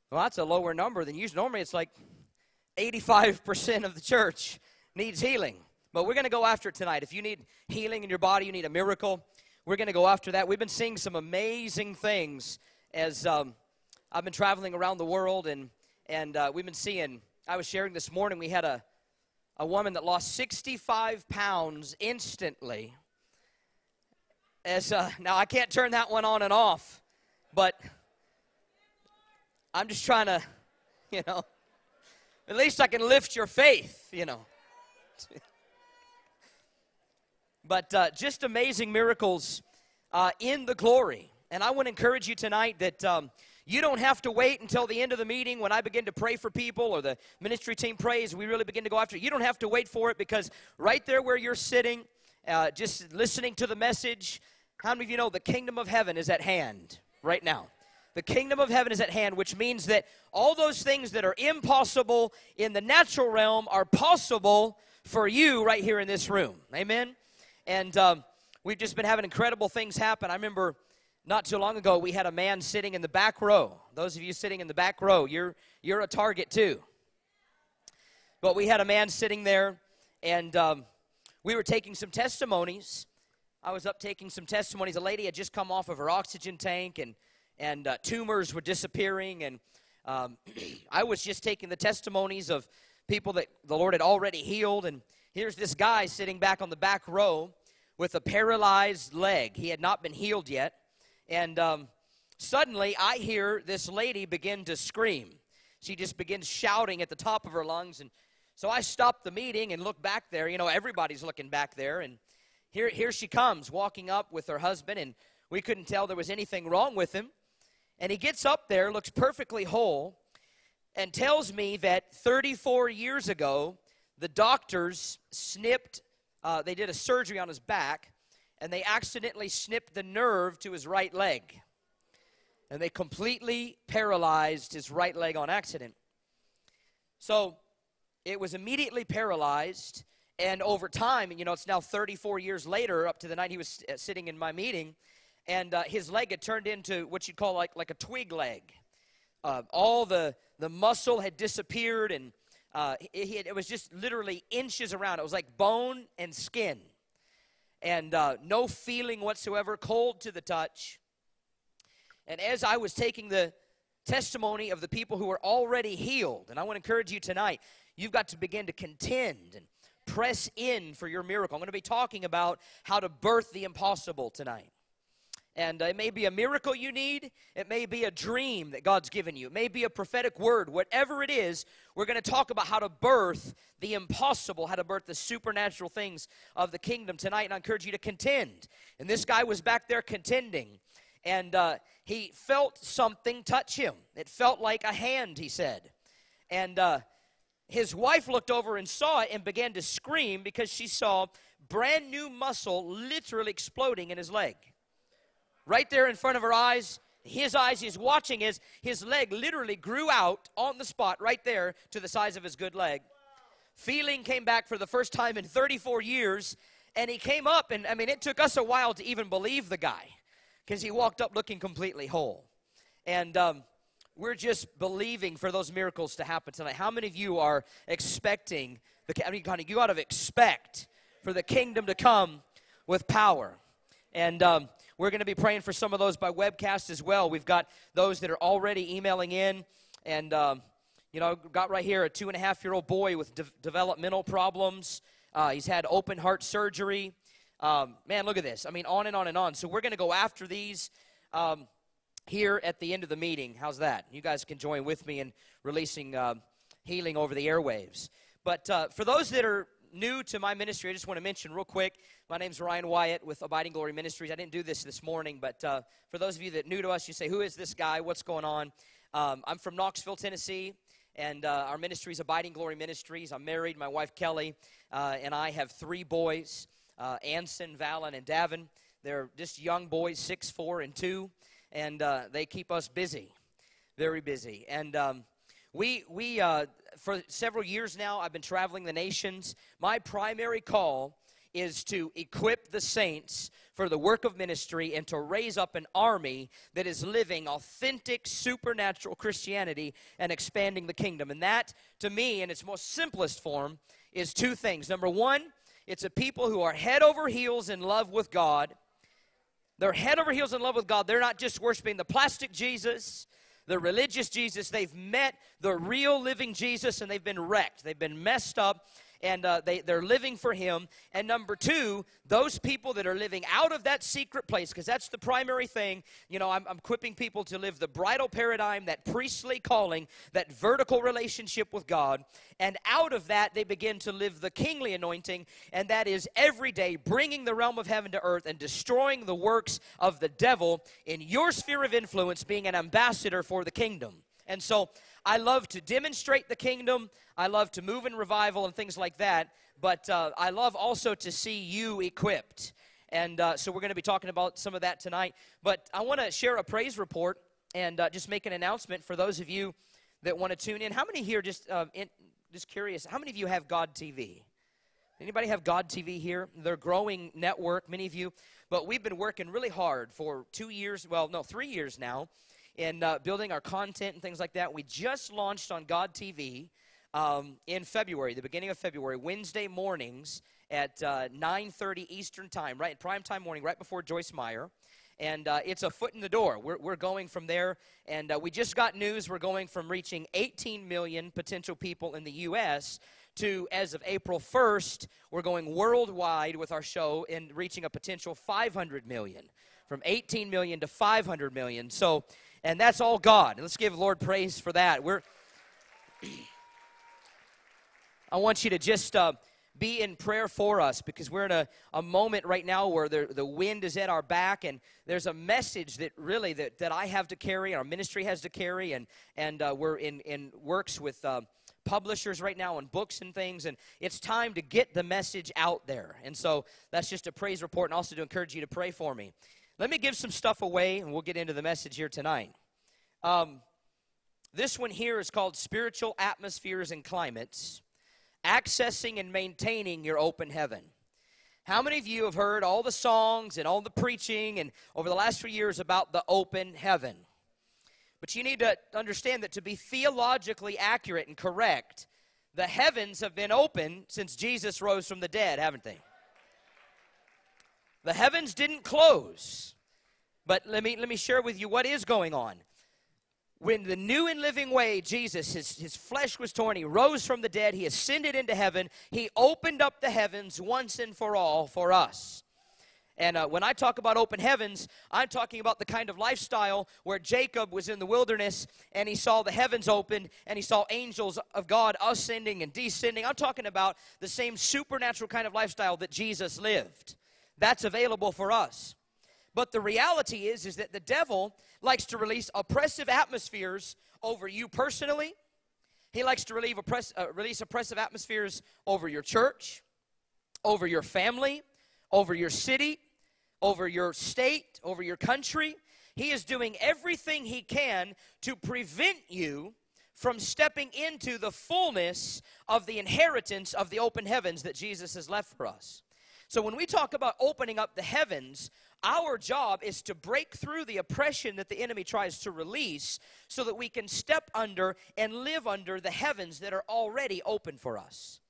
well, that's a lower number than usually. Normally, it's like eighty-five percent of the church needs healing. But we're going to go after it tonight. If you need healing in your body, you need a miracle, we're going to go after that. We've been seeing some amazing things as um, I've been traveling around the world, and, and uh, we've been seeing, I was sharing this morning, we had a A woman that lost sixty-five pounds instantly. As uh, now, I can't turn that one on and off, but I'm just trying to, you know, at least I can lift your faith, you know. But uh, just amazing miracles uh, in the glory. And I want to encourage you tonight that Um, you don't have to wait until the end of the meeting when I begin to pray for people or the ministry team prays. We really begin to go after it. You don't have to wait for it, because right there where you're sitting, uh, just listening to the message, how many of you know the kingdom of heaven is at hand right now? The kingdom of heaven is at hand, which means that all those things that are impossible in the natural realm are possible for you right here in this room. Amen? And um, we've just been having incredible things happen. I remember not too long ago, we had a man sitting in the back row. Those of you sitting in the back row, you're you're a target too. But we had a man sitting there, and um, we were taking some testimonies. I was up taking some testimonies. A lady had just come off of her oxygen tank, and, and uh, tumors were disappearing. And um, I was just taking the testimonies of people that the Lord had already healed. And here's this guy sitting back on the back row with a paralyzed leg. He had not been healed yet. And um, suddenly, I hear this lady begin to scream. She just begins shouting at the top of her lungs. And so I stopped the meeting and look back there. You know, everybody's looking back there. And here, here she comes, walking up with her husband. And we couldn't tell there was anything wrong with him. And he gets up there, looks perfectly whole, and tells me that thirty-four years ago, the doctors snipped, uh, they did a surgery on his back, and they accidentally snipped the nerve to his right leg. And they completely paralyzed his right leg on accident. So it was immediately paralyzed. And over time, you know, it's now thirty-four years later, up to the night he was sitting in my meeting. And uh, his leg had turned into what you'd call like, like a twig leg. Uh, all the, the muscle had disappeared. And uh, he had, it was just literally inches around. It was like bone and skin. And uh, no feeling whatsoever, cold to the touch. And as I was taking the testimony of the people who were already healed, and I want to encourage you tonight, you've got to begin to contend and press in for your miracle. I'm going to be talking about how to birth the impossible tonight. And uh, it may be a miracle you need. It may be a dream that God's given you. It may be a prophetic word. Whatever it is, we're going to talk about how to birth the impossible, how to birth the supernatural things of the kingdom tonight. And I encourage you to contend. And this guy was back there contending. And uh, he felt something touch him. It felt like a hand, he said. And uh, His wife looked over and saw it and began to scream because she saw brand new muscle literally exploding in his leg. Right there in front of her eyes, his eyes, he's watching as his leg literally grew out on the spot right there to the size of his good leg. Feeling came back for the first time in thirty-four years, and he came up, and I mean, it took us a while to even believe the guy because he walked up looking completely whole. And, um, We're just believing for those miracles to happen tonight. How many of you are expecting, the, I mean, you ought to expect for the kingdom to come with power? And um, we're going to be praying for some of those by webcast as well. We've got those that are already emailing in. And, um, you know, got right here a two and a half year old boy with de- developmental problems. Uh, he's had open heart surgery. Um, man, look at this. I mean, on and on and on. So we're going to go after these Um here at the end of the meeting. How's that? You guys can join with me in releasing uh, healing over the airwaves. But uh, for those that are new to my ministry, I just want to mention real quick, my name's Ryan Wyatt with Abiding Glory Ministries. I didn't do this this morning, but uh, for those of you that are new to us, you say, who is this guy? What's going on? Um, I'm from Knoxville, Tennessee, and uh, our ministry is Abiding Glory Ministries. I'm married. My wife, Kelly, uh, and I have three boys, uh, Anson, Valen, and Davin. They're just young boys, six, four, and two. And uh, they keep us busy, very busy. And um, we, we uh, for several years now, I've been traveling the nations. My primary call is to equip the saints for the work of ministry and to raise up an army that is living authentic, supernatural Christianity and expanding the kingdom. And that, to me, in its most simplest form, is two things. Number one, it's a people who are head over heels in love with God. They're head over heels in love with God. They're not just worshiping the plastic Jesus, the religious Jesus. They've met the real living Jesus, and they've been wrecked. They've been messed up, and uh, they, they're living for him. And number two, those people that are living out of that secret place, because that's the primary thing. You know, I'm, I'm equipping people to live the bridal paradigm, that priestly calling, that vertical relationship with God. And out of that, they begin to live the kingly anointing, and that is every day bringing the realm of heaven to earth and destroying the works of the devil in your sphere of influence, being an ambassador for the kingdom. And so I love to demonstrate the kingdom. I love to move in revival and things like that. But uh, I love also to see you equipped. And uh, so we're going to be talking about some of that tonight. But I want to share a praise report and uh, just make an announcement for those of you that want to tune in. How many here, just uh, in, just curious, how many of you have God T V? Anybody have God T V here? They're growing network, many of you. But we've been working really hard for two years, well, no, three years now. And uh, building our content and things like that. We just launched on God T V um, in February, the beginning of February, Wednesday mornings at uh, nine thirty Eastern time, right, prime time morning, right before Joyce Meyer. And uh, it's a foot in the door. We're, we're going from there. And uh, we just got news. We're going from reaching eighteen million potential people in the U S to, as of April first, we're going worldwide with our show and reaching a potential five hundred million, from eighteen million to five hundred million. So... and that's all God. Let's give Lord praise for that. We're. I want you to just uh, be in prayer for us, because we're in a, a moment right now where the, the wind is at our back, and there's a message that really that, that I have to carry, our ministry has to carry, and, and uh, we're in, in works with uh, publishers right now on books and things, and it's time to get the message out there. And so that's just a praise report, and also to encourage you to pray for me. Let me give some stuff away, and we'll get into the message here tonight. Um, this one here is called Spiritual Atmospheres and Climates, Accessing and Maintaining Your Open Heaven. How many of you have heard all the songs and all the preaching and over the last few years about the open heaven? But you need to understand that to be theologically accurate and correct, the heavens have been open since Jesus rose from the dead, haven't they? The heavens didn't close, but let me let me share with you what is going on. When the new and living way, Jesus, his, his flesh was torn, he rose from the dead, he ascended into heaven, he opened up the heavens once and for all for us. And uh, when I talk about open heavens, I'm talking about the kind of lifestyle where Jacob was in the wilderness and he saw the heavens opened and he saw angels of God ascending and descending. I'm talking about the same supernatural kind of lifestyle that Jesus lived. That's available for us. But the reality is, is that the devil likes to release oppressive atmospheres over you personally, He likes to relieve oppress, uh, release oppressive atmospheres over your church, over your family, over your city, over your state, over your country. He is doing everything he can to prevent you from stepping into the fullness of the inheritance of the open heavens that Jesus has left for us. So when we talk about opening up the heavens, our job is to break through the oppression that the enemy tries to release so that we can step under and live under the heavens that are already open for us.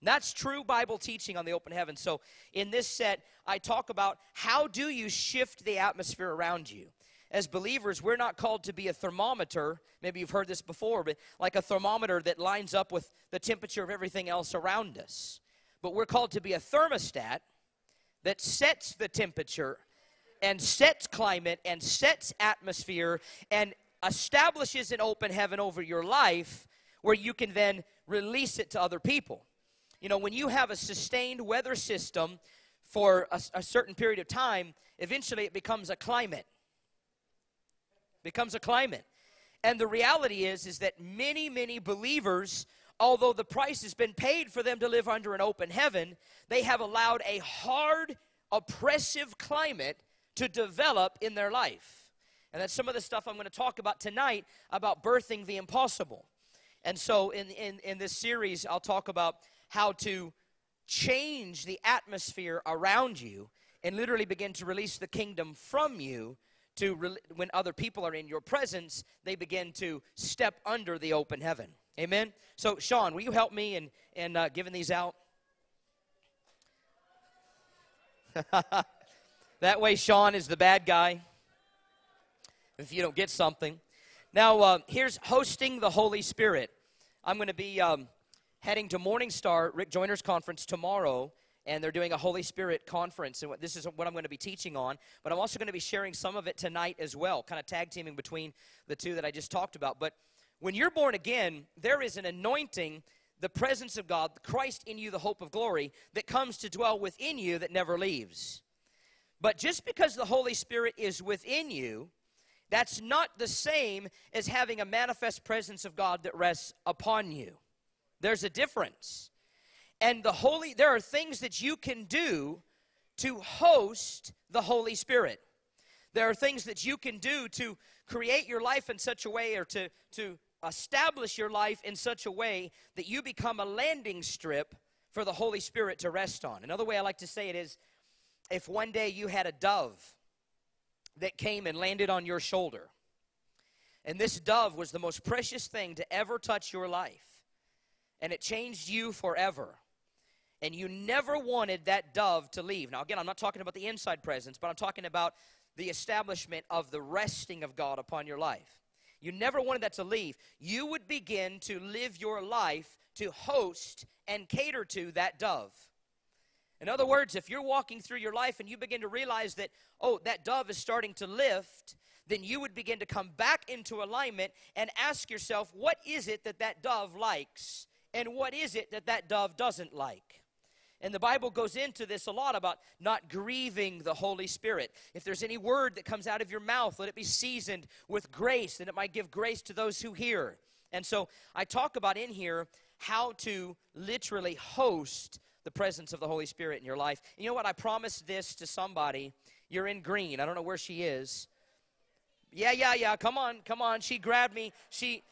And that's true Bible teaching on the open heavens. So in this set, I talk about how do you shift the atmosphere around you. As believers, we're not called to be a thermometer. Maybe you've heard this before, but like a thermometer that lines up with the temperature of everything else around us. But we're called to be a thermostat that sets the temperature and sets climate and sets atmosphere and establishes an open heaven over your life where you can then release it to other people. You know, when you have a sustained weather system for a, a certain period of time, eventually it becomes a climate. becomes a climate. And the reality is, is that many, many believers, although the price has been paid for them to live under an open heaven, they have allowed a hard, oppressive climate to develop in their life. And that's some of the stuff I'm going to talk about tonight about birthing the impossible. And so in, in, in this series, I'll talk about how to change the atmosphere around you and literally begin to release the kingdom from you to re- when other people are in your presence, they begin to step under the open heaven. Amen? So, Sean, will you help me in, in uh, giving these out? That way, Sean is the bad guy if you don't get something. Now, uh, here's hosting the Holy Spirit. I'm going to be um, heading to Morningstar, Rick Joyner's conference tomorrow. And they're doing a Holy Spirit conference, and this is what I'm going to be teaching on. But I'm also going to be sharing some of it tonight as well, kind of tag-teaming between the two that I just talked about. But when you're born again, there is an anointing, the presence of God, Christ in you, the hope of glory, that comes to dwell within you that never leaves. But just because the Holy Spirit is within you, that's not the same as having a manifest presence of God that rests upon you. There's a difference. And the Holy, there are things that you can do to host the Holy Spirit. There are things that you can do to create your life in such a way or to, to establish your life in such a way that you become a landing strip for the Holy Spirit to rest on. Another way I like to say it is, if one day you had a dove that came and landed on your shoulder, and this dove was the most precious thing to ever touch your life, and it changed you forever, and you never wanted that dove to leave. Now, again, I'm not talking about the inside presence, but I'm talking about the establishment of the resting of God upon your life. You never wanted that to leave. You would begin to live your life to host and cater to that dove. In other words, if you're walking through your life and you begin to realize that, oh, that dove is starting to lift, then you would begin to come back into alignment and ask yourself, what is it that that dove likes? And what is it that that dove doesn't like? And the Bible goes into this a lot about not grieving the Holy Spirit. If there's any word that comes out of your mouth, let it be seasoned with grace, and it might give grace to those who hear. And so I talk about in here how to literally host the presence of the Holy Spirit in your life. And you know what? I promised this to somebody. You're in green. I don't know where she is. Yeah, yeah, yeah. Come on, come on. She grabbed me. She...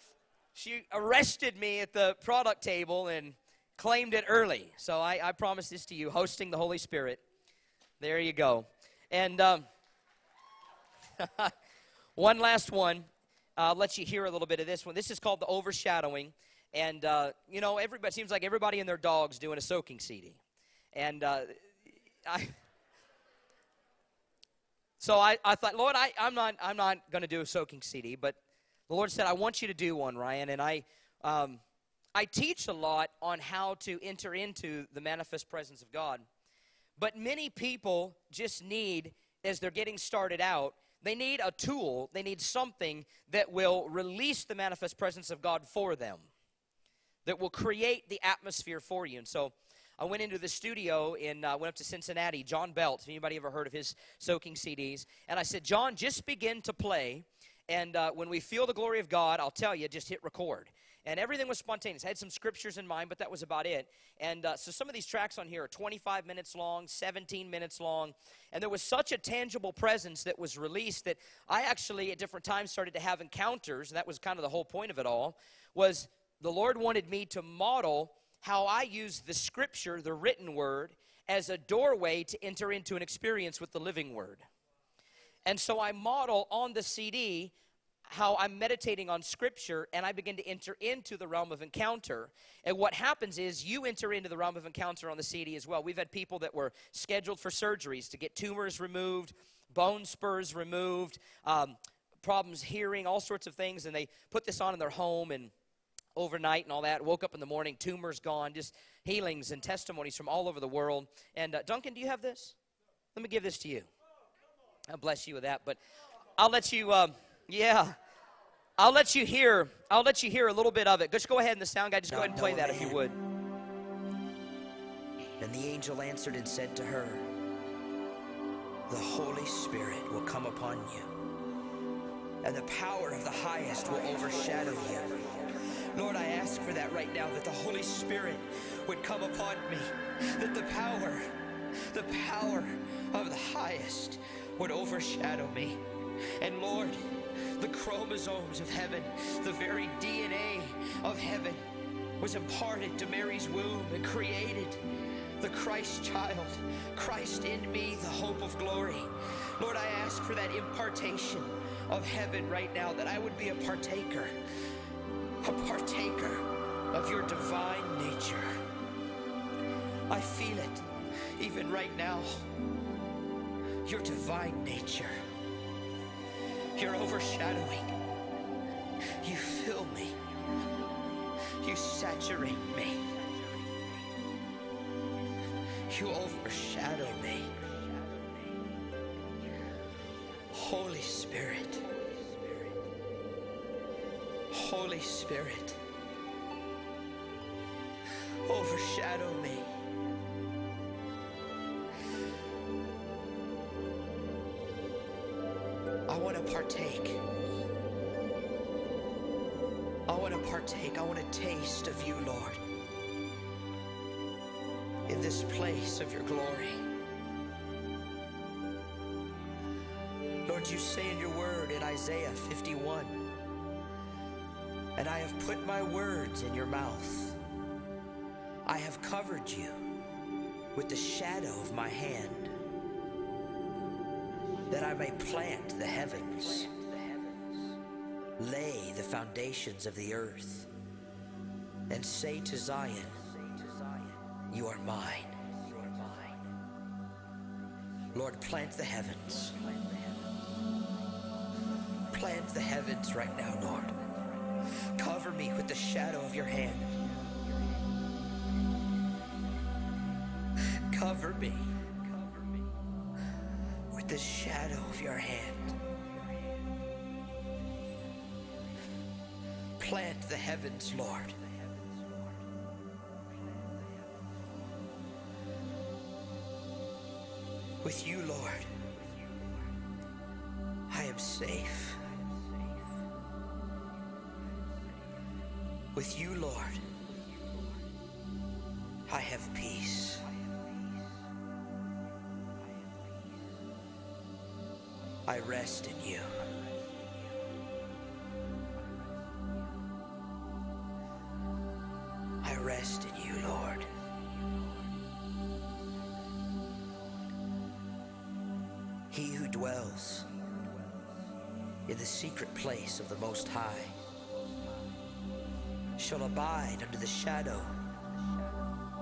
She arrested me at the product table and claimed it early. So I, I promise this to you, hosting the Holy Spirit. There you go. And um, one last one. I'll uh, let you hear a little bit of this one. This is called the overshadowing. And, uh, you know, everybody, it seems like everybody and their dog's doing a soaking C D. And uh, I... So I, I thought, Lord, I, I'm not, I'm not going to do a soaking C D, but the Lord said, I want you to do one, Ryan, and I um, I teach a lot on how to enter into the manifest presence of God. But many people just need, as they're getting started out, they need a tool, they need something that will release the manifest presence of God for them, that will create the atmosphere for you. And so I went into the studio and uh, went up to Cincinnati, John Belt. Anybody ever heard of his soaking C Ds? And I said, John, just begin to play. And uh, when we feel the glory of God, I'll tell you, just hit record. And everything was spontaneous. I had some scriptures in mind, but that was about it. And uh, so some of these tracks on here are twenty-five minutes long, seventeen minutes long. And there was such a tangible presence that was released that I actually at different times started to have encounters. And that was kind of the whole point of it all, was the Lord wanted me to model how I use the scripture, the written word, as a doorway to enter into an experience with the living word. And so I model on the C D how I'm meditating on scripture, and I begin to enter into the realm of encounter. And what happens is you enter into the realm of encounter on the C D as well. We've had people that were scheduled for surgeries to get tumors removed, bone spurs removed, um, problems hearing, all sorts of things. And they put this on in their home and overnight and all that. Woke up in the morning, tumors gone, just healings and testimonies from all over the world. And uh, Duncan, do you have this? Let me give this to you. I'll bless you with that, but I'll let you, um, yeah, I'll let you hear, I'll let you hear a little bit of it. Just go ahead, and the sound guy, just go ahead and play that if you would. And the angel answered and said to her, "The Holy Spirit will come upon you, and the power of the highest will overshadow you. Lord, I ask for that right now, that the Holy Spirit would come upon me, that the power, the power of the highest would overshadow me. And Lord, the chromosomes of heaven, the very D N A of heaven was imparted to Mary's womb and created the Christ child, Christ in me, the hope of glory. Lord, I ask for that impartation of heaven right now, that I would be a partaker, a partaker of your divine nature. I feel it even right now. Your divine nature, your overshadowing. You fill me, you saturate me, you overshadow me. Holy Spirit, Holy Spirit, overshadow me. I want to partake. I want to partake. I want to taste of you, Lord, in this place of your glory. Lord, you say in your word in Isaiah fifty-one, and I have put my words in your mouth. I have covered you with the shadow of my hand, that I may plant the heavens, lay the foundations of the earth, and say to Zion, you are mine. Lord, plant the heavens. Plant the heavens right now, Lord. Cover me with the shadow of your hand. Cover me. The shadow of your hand. Plant the heavens, Lord. With you, Lord, I am safe. With you, Lord, I have peace. I rest in you. I rest in you, Lord. He who dwells in the secret place of the Most High shall abide under the shadow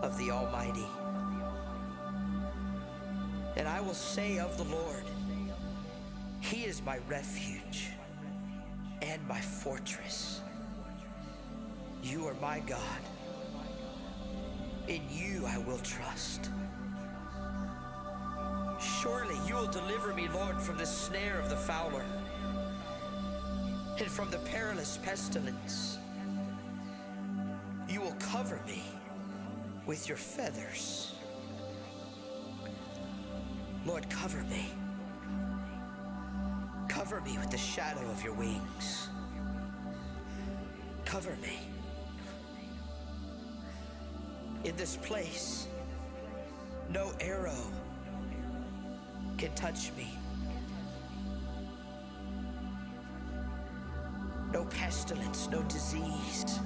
of the Almighty. And I will say of the Lord, He is my refuge and my fortress. You are my God. In you I will trust. Surely you will deliver me, Lord, from the snare of the fowler and from the perilous pestilence. You will cover me with your feathers. Lord, cover me. Cover me with the shadow of your wings. Cover me. in this place. No arrow can touch me. No pestilence, no disease.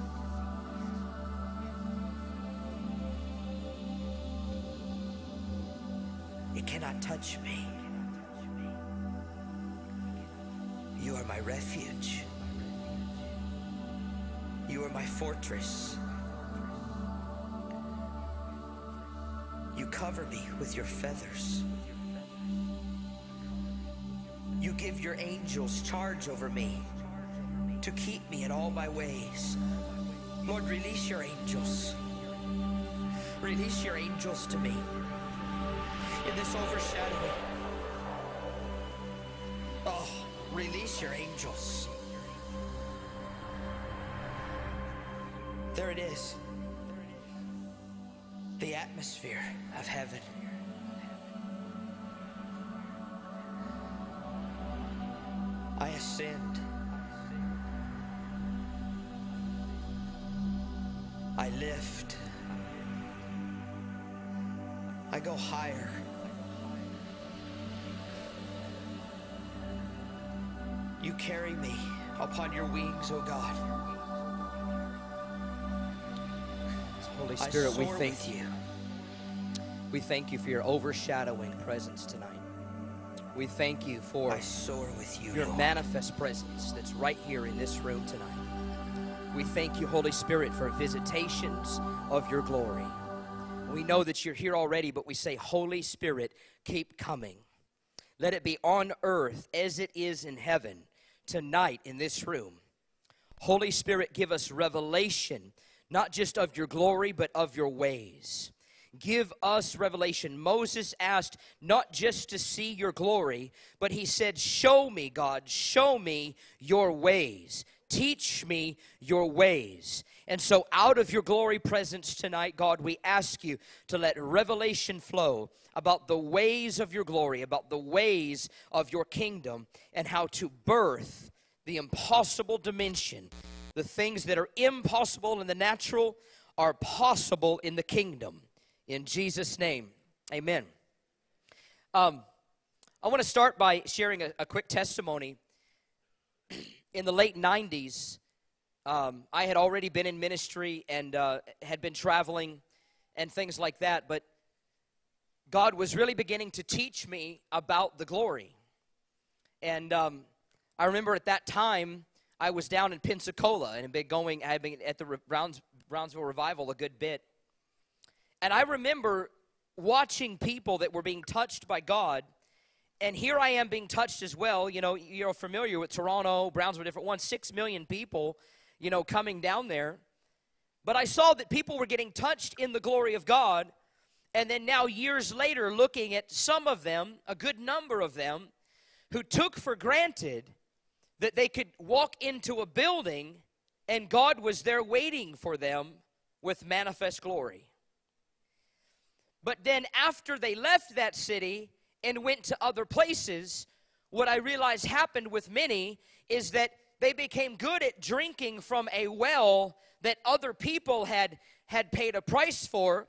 It cannot touch me. You are my refuge. You are my fortress. You cover me with your feathers. You give your angels charge over me to keep me in all my ways. Lord, release your angels. Release your angels to me in this overshadowing. Oh, release your angels. There it is. The atmosphere of heaven. I ascend. I lift. I go higher. You carry me upon your wings, O God. Holy Spirit, we thank you. We thank you for your overshadowing presence tonight. We thank you for I soar with you, your Lord. Manifest presence that's right here in this room tonight. We thank you, Holy Spirit, for visitations of your glory. We know that you're here already, but we say, Holy Spirit, keep coming. Let it be on earth as it is in heaven tonight in this room. Holy Spirit, give us revelation. Not just of your glory, but of your ways. Give us revelation. Moses asked not just to see your glory, but he said, show me, God, show me your ways. Teach me your ways. And so out of your glory presence tonight, God, we ask you to let revelation flow about the ways of your glory, about the ways of your kingdom, and how to birth the impossible dimension. The things that are impossible in the natural are possible in the kingdom. In Jesus' name, amen. Um, I want to start by sharing a, a quick testimony. In the late nineties, um, I had already been in ministry and uh, had been traveling and things like that, but God was really beginning to teach me about the glory. And um, I remember at that time, I was down in Pensacola and had been going, I had been at the Browns, Brownsville Revival a good bit. And I remember watching people that were being touched by God, and here I am being touched as well. You know, you're familiar with Toronto, Brownsville, different ones, six million people, you know, coming down there. But I saw that people were getting touched in the glory of God, and then now years later looking at some of them, a good number of them, who took for granted that they could walk into a building and God was there waiting for them with manifest glory. But then after they left that city and went to other places, what I realized happened with many is that they became good at drinking from a well that other people had, had paid a price for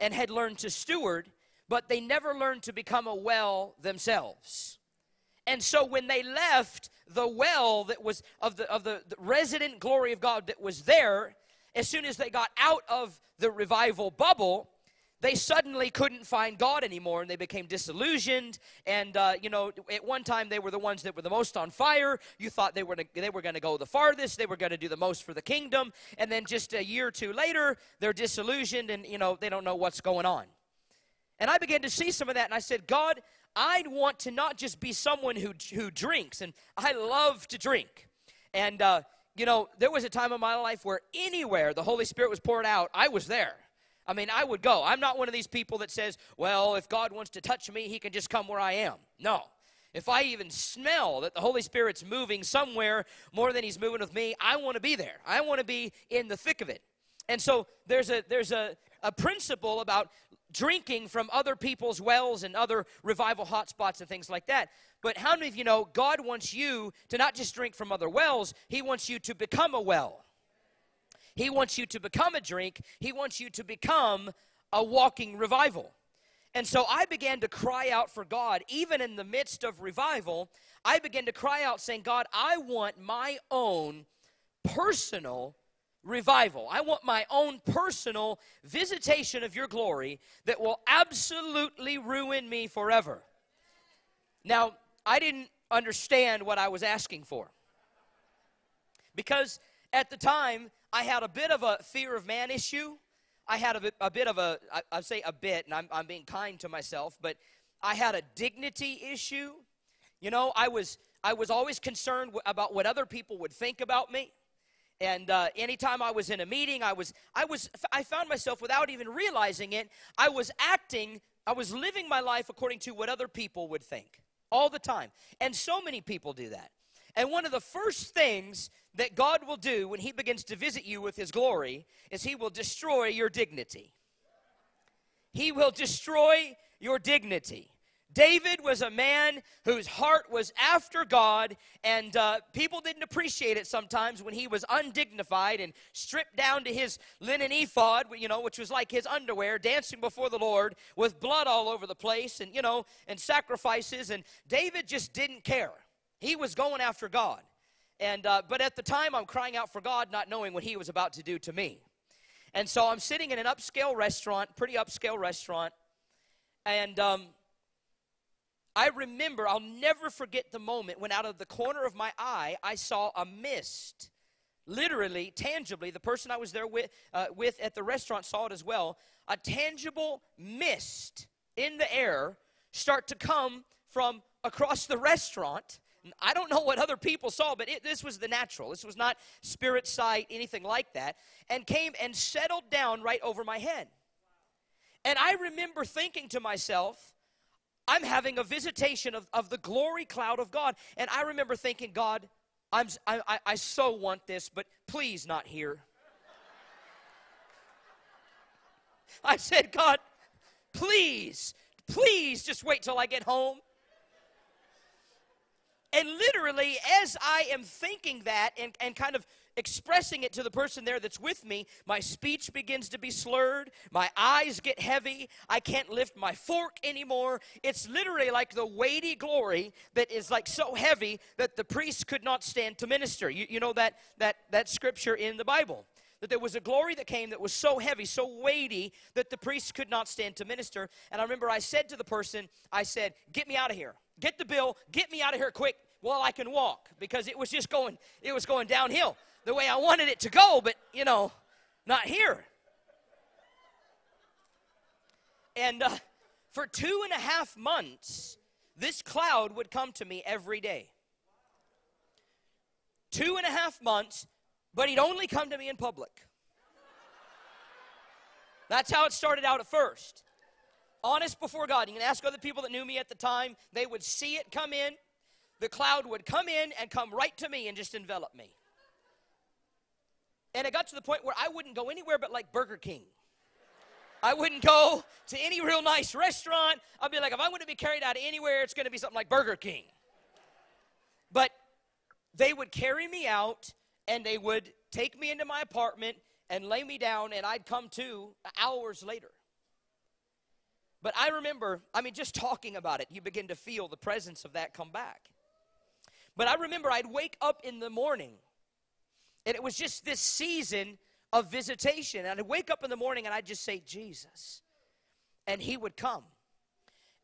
and had learned to steward, but they never learned to become a well themselves. And so when they left the well that was of the of the, the resident glory of God that was there, as soon as they got out of the revival bubble, they suddenly couldn't find God anymore, and they became disillusioned. And uh, you know, at one time they were the ones that were the most on fire. You thought they were they were going to go the farthest, they were going to do the most for the kingdom, and then just a year or two later, they're disillusioned, and you know they don't know what's going on. And I began to see some of that, and I said, God, I'd want to not just be someone who who drinks, and I love to drink. And, uh, you know, there was a time in my life where anywhere the Holy Spirit was poured out, I was there. I mean, I would go. I'm not one of these people that says, well, if God wants to touch me, he can just come where I am. No. If I even smell that the Holy Spirit's moving somewhere more than he's moving with me, I want to be there. I want to be in the thick of it. And so there's a there's a, a principle about drinking from other people's wells and other revival hotspots and things like that. But how many of you know God wants you to not just drink from other wells, he wants you to become a well. He wants you to become a drink. He wants you to become a walking revival. And so I began to cry out for God. Even in the midst of revival, I began to cry out saying, God, I want my own personal revival. I want my own personal visitation of your glory that will absolutely ruin me forever. Now, I didn't understand what I was asking for, because at the time, I had a bit of a fear of man issue. I had a bit, a bit of a, I, I say a bit, and I'm, I'm being kind to myself, but I had a dignity issue. You know, I was, I was always concerned w- about what other people would think about me. And uh, anytime I was in a meeting, I was, I was, I found myself, without even realizing it, I was acting, I was living my life according to what other people would think all the time. And so many people do that. And one of the first things that God will do when he begins to visit you with his glory is he will destroy your dignity. He will destroy your dignity. David was a man whose heart was after God, and uh, people didn't appreciate it sometimes when he was undignified and stripped down to his linen ephod, you know, which was like his underwear, dancing before the Lord with blood all over the place and, you know, and sacrifices. And David just didn't care. He was going after God. And uh, but at the time, I'm crying out for God, not knowing what he was about to do to me. And so I'm sitting in an upscale restaurant, pretty upscale restaurant, and um, I remember, I'll never forget the moment when out of the corner of my eye, I saw a mist. Literally, tangibly, the person I was there with, uh, with at the restaurant saw it as well, a tangible mist in the air start to come from across the restaurant. I don't know what other people saw, but it, this was the natural. This was not spirit sight, anything like that, and came and settled down right over my head. And I remember thinking to myself, I'm having a visitation of, of the glory cloud of God. And I remember thinking, God, I'm, I, I so want this, but please not here. I said, God, please, please just wait till I get home. And literally, as I am thinking that and, and kind of expressing it to the person there that's with me, my speech begins to be slurred, my eyes get heavy, I can't lift my fork anymore. It's literally like the weighty glory that is like so heavy that the priest could not stand to minister. You, you know that, that, that scripture in the Bible, that there was a glory that came that was so heavy, so weighty, that the priest could not stand to minister. And I remember I said to the person, I said, get me out of here. Get the bill, get me out of here quick while I can walk, because it was just going, it was going downhill the way I wanted it to go, but, you know, not here. And uh, for two and a half months, this cloud would come to me every day. Two and a half months, but he'd only come to me in public. That's how it started out at first. Honest before God. You can ask other people that knew me at the time. They would see it come in. The cloud would come in and come right to me and just envelop me. And it got to the point where I wouldn't go anywhere but like Burger King. I wouldn't go to any real nice restaurant. I'd be like, if I'm going to be carried out of anywhere, it's going to be something like Burger King. But they would carry me out, and they would take me into my apartment and lay me down, and I'd come to hours later. But I remember, I mean, just talking about it, you begin to feel the presence of that come back. But I remember I'd wake up in the morning, and it was just this season of visitation. And I'd wake up in the morning, and I'd just say, Jesus. And he would come.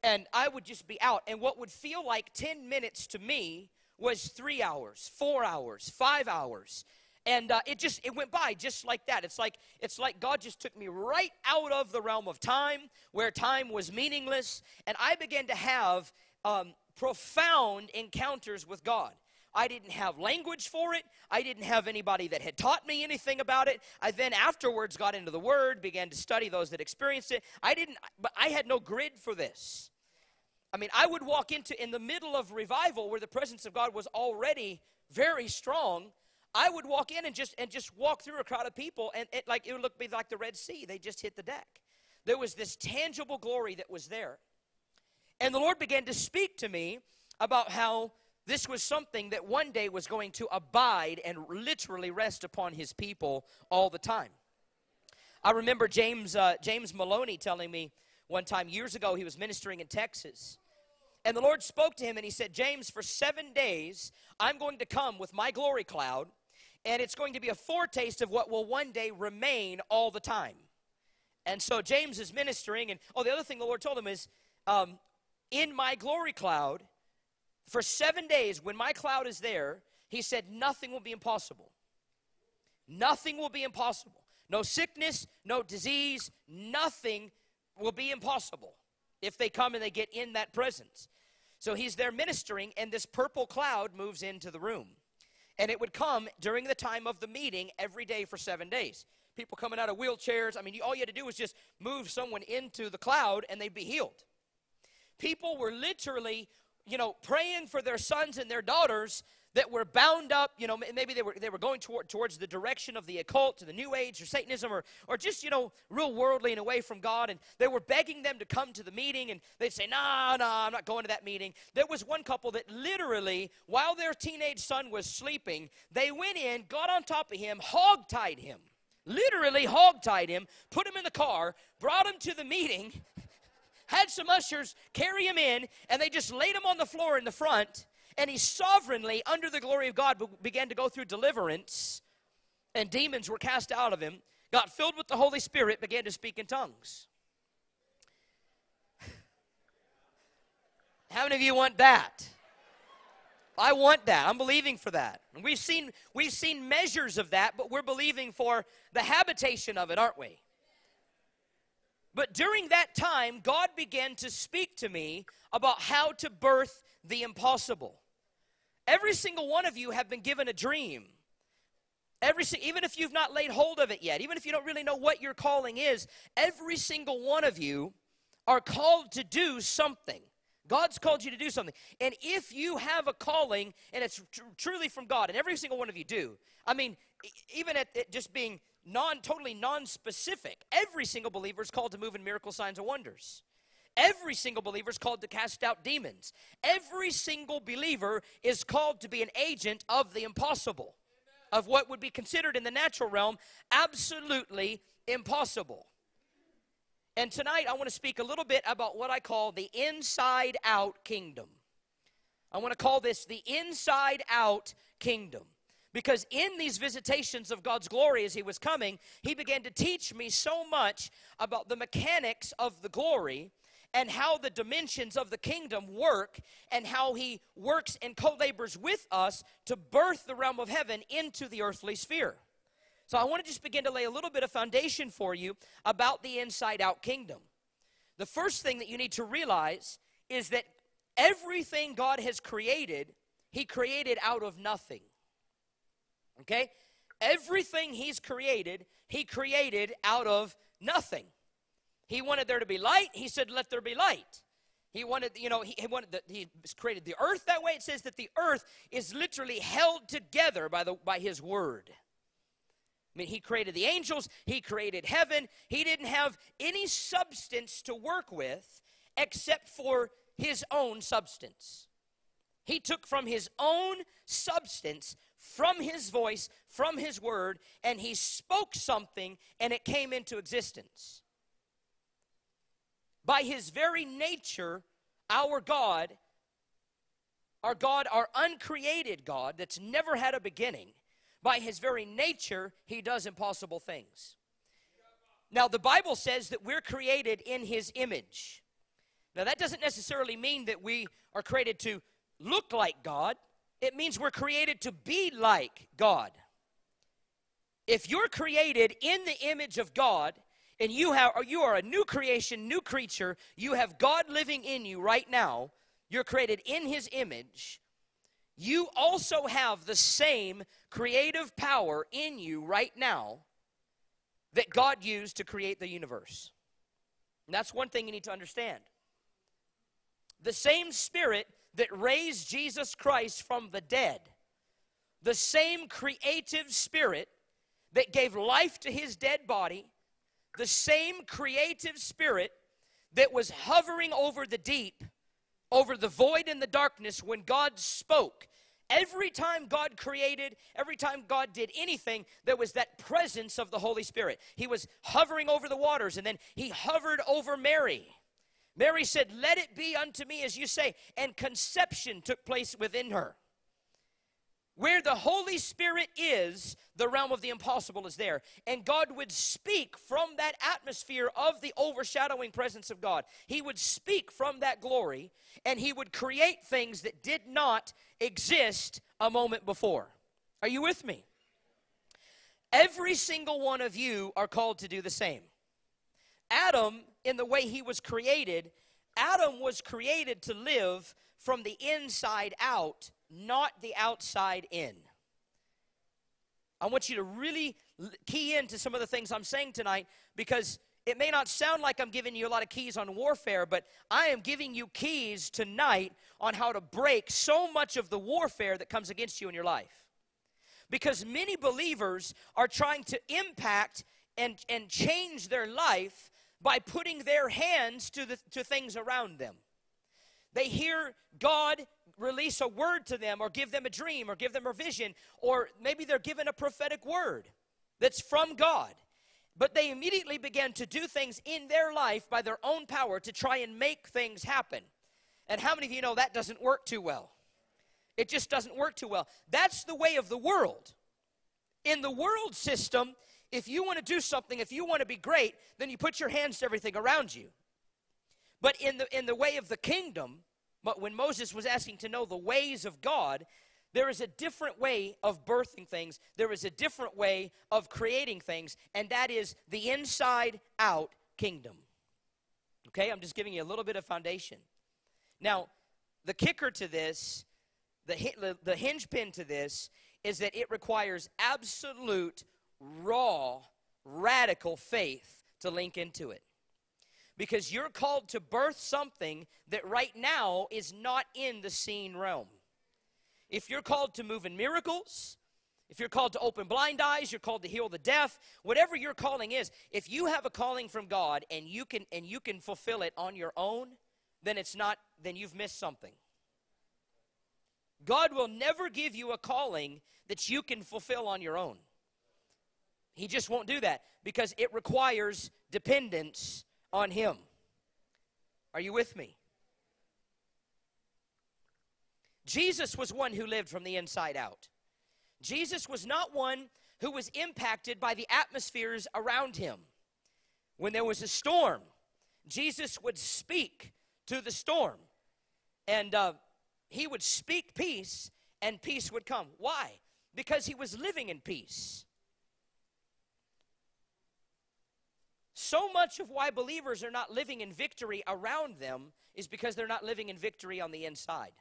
And I would just be out. And what would feel like ten minutes to me was three hours, four hours, five hours. And uh, it just, it went by just like that. It's like, it's like God just took me right out of the realm of time, where time was meaningless, and I began to have um, profound encounters with God. I didn't have language for it. I didn't have anybody that had taught me anything about it. I then afterwards got into the Word, began to study those that experienced it. I didn't, but I had no grid for this. I mean, I would walk into, in the middle of revival where the presence of God was already very strong, I would walk in and just and just walk through a crowd of people, and it, like, it would look like the Red Sea. They just hit the deck. There was this tangible glory that was there. And the Lord began to speak to me about how This was something that one day was going to abide and literally rest upon his people all the time. I remember James uh, James Maloney telling me one time years ago, he was ministering in Texas. And the Lord spoke to him and he said, James, for seven days, I'm going to come with my glory cloud, and it's going to be a foretaste of what will one day remain all the time. And so James is ministering. And oh, the other thing the Lord told him is, um, in my glory cloud, for seven days, when my cloud is there, he said, nothing will be impossible. Nothing will be impossible. No sickness, no disease, nothing will be impossible if they come and they get in that presence. So he's there ministering, and this purple cloud moves into the room. And it would come during the time of the meeting every day for seven days. People coming out of wheelchairs. I mean, all you had to do was just move someone into the cloud, and they'd be healed. People were literally, you know, praying for their sons and their daughters that were bound up, you know, maybe they were they were going toward, towards the direction of the occult, to the New Age, or Satanism, or or just, you know, real worldly and away from God, and they were begging them to come to the meeting, and they'd say, nah, nah, I'm not going to that meeting. There was one couple that literally, while their teenage son was sleeping, they went in, got on top of him, hog-tied him, literally hog-tied him, put him in the car, brought him to the meeting, had some ushers carry him in, and they just laid him on the floor in the front, and he sovereignly, under the glory of God, began to go through deliverance, and demons were cast out of him, got filled with the Holy Spirit, began to speak in tongues. How many of you want that? I want that. I'm believing for that. And we've seen, we've seen measures of that, but we're believing for the habitation of it, aren't we? But during that time, God began to speak to me about how to birth the impossible. Every single one of you have been given a dream. Every, even if you've not laid hold of it yet, even if you don't really know what your calling is, every single one of you are called to do something. God's called you to do something. And if you have a calling, and it's tr- truly from God, and every single one of you do, I mean, e- even at it just being non totally non-specific, every single believer is called to move in miracle signs and wonders. Every single believer is called to cast out demons. Every single believer is called to be an agent of the impossible, of what would be considered in the natural realm absolutely impossible. And tonight I want to speak a little bit about what I call the inside-out kingdom. I want to call this the inside-out kingdom. Because in these visitations of God's glory as he was coming, he began to teach me so much about the mechanics of the glory and how the dimensions of the kingdom work, and how he works and co-labors with us to birth the realm of heaven into the earthly sphere. So I want to just begin to lay a little bit of foundation for you about the inside-out kingdom. The first thing that you need to realize is that everything God has created, he created out of nothing. Okay? Everything he's created, he created out of nothing. He wanted there to be light. He said, let there be light. He wanted, you know, he, he wanted that he created the earth that way. It says that the earth is literally held together by the by his word. I mean, he created the angels. He created heaven. He didn't have any substance to work with except for his own substance. He took from his own substance, from his voice, from his word, and he spoke something, and it came into existence. By his very nature, our God, our God, our uncreated God that's never had a beginning, by his very nature, he does impossible things. Now, the Bible says that we're created in his image. Now, that doesn't necessarily mean that we are created to look like God. It means we're created to be like God. If you're created in the image of God, and you have, or you are a new creation, new creature, you have God living in you right now, you're created in his image, you also have the same creative power in you right now that God used to create the universe. And that's one thing you need to understand. The same spirit that raised Jesus Christ from the dead, the same creative spirit that gave life to his dead body, the same creative spirit that was hovering over the deep over the void and the darkness when God spoke. Every time God created, every time God did anything, there was that presence of the Holy Spirit. He was hovering over the waters, and then he hovered over Mary. Mary said, "Let it be unto me as you say," and conception took place within her. Where the Holy Spirit is, the realm of the impossible is there. And God would speak from that atmosphere of the overshadowing presence of God. He would speak from that glory, and he would create things that did not exist a moment before. Are you with me? Every single one of you are called to do the same. Adam, in the way he was created, Adam was created to live from the inside out, not the outside in. I want you to really key into some of the things I'm saying tonight, because it may not sound like I'm giving you a lot of keys on warfare, but I am giving you keys tonight on how to break so much of the warfare that comes against you in your life. Because many believers are trying to impact and, and change their life by putting their hands to, the, to things around them. They hear God release a word to them, or give them a dream, or give them a vision, or maybe they're given a prophetic word that's from God. But they immediately began to do things in their life by their own power to try and make things happen. And how many of you know that doesn't work too well? It just doesn't work too well. That's the way of the world. In the world system, if you want to do something, if you want to be great, then you put your hands to everything around you. But in the, in the way of the kingdom, but when Moses was asking to know the ways of God, there is a different way of birthing things. There is a different way of creating things, and that is the inside-out kingdom. Okay, I'm just giving you a little bit of foundation. Now, the kicker to this, the, the hinge pin to this, is that it requires absolute, raw, radical faith to link into it. Because you're called to birth something that right now is not in the seen realm. If you're called to move in miracles, if you're called to open blind eyes, you're called to heal the deaf, whatever your calling is, if you have a calling from God and you can and you can fulfill it on your own, then it's not, then you've missed something. God will never give you a calling that you can fulfill on your own. He just won't do that, because it requires dependence on him. Are you with me? Jesus was one who lived from the inside out. Jesus was not one who was impacted by the atmospheres around him. When there was a storm, Jesus would speak to the storm, and uh, he would speak peace, and peace would come. Why? Because he was living in peace. So much of why believers are not living in victory around them is because they're not living in victory on the inside.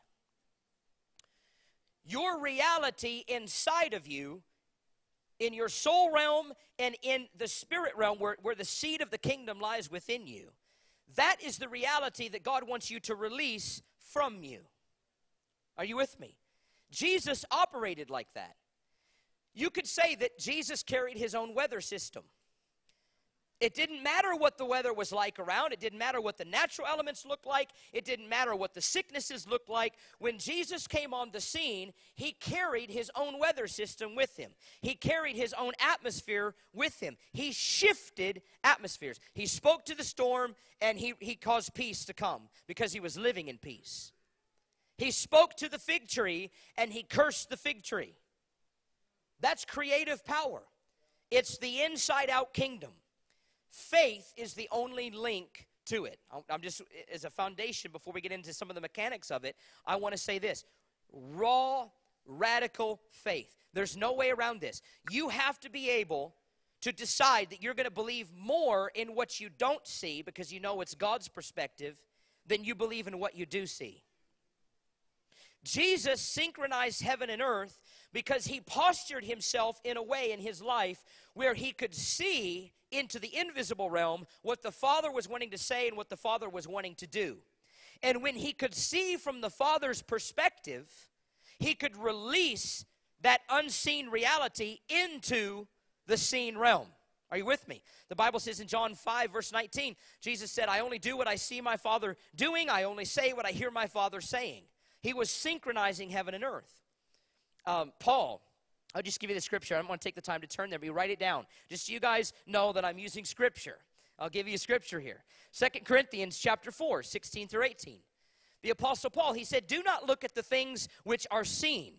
Your reality inside of you, in your soul realm and in the spirit realm where, where the seed of the kingdom lies within you, that is the reality that God wants you to release from you. Are you with me? Jesus operated like that. You could say that Jesus carried his own weather system. It didn't matter what the weather was like around. It didn't matter what the natural elements looked like. It didn't matter what the sicknesses looked like. When Jesus came on the scene, he carried his own weather system with him. He carried his own atmosphere with him. He shifted atmospheres. He spoke to the storm, and he, he caused peace to come because he was living in peace. He spoke to the fig tree, and he cursed the fig tree. That's creative power. It's the inside-out kingdom. Faith is the only link to it. I'm just, as a foundation, before we get into some of the mechanics of it, I want to say this. Raw, radical faith. There's no way around this. You have to be able to decide that you're going to believe more in what you don't see, because you know it's God's perspective, than you believe in what you do see. Jesus synchronized heaven and earth because he postured himself in a way in his life where he could see into the invisible realm what the Father was wanting to say and what the Father was wanting to do. And when he could see from the Father's perspective, he could release that unseen reality into the seen realm. Are you with me? The Bible says in John five, verse nineteen, Jesus said, I only do what I see my Father doing. I only say what I hear my Father saying. He was synchronizing heaven and earth. Um, Paul, I'll just give you the scripture. I don't want to take the time to turn there, but you write it down. Just so you guys know that I'm using scripture. I'll give you a scripture here. Second Corinthians chapter four, sixteen through eighteen. The Apostle Paul, he said, do not look at the things which are seen,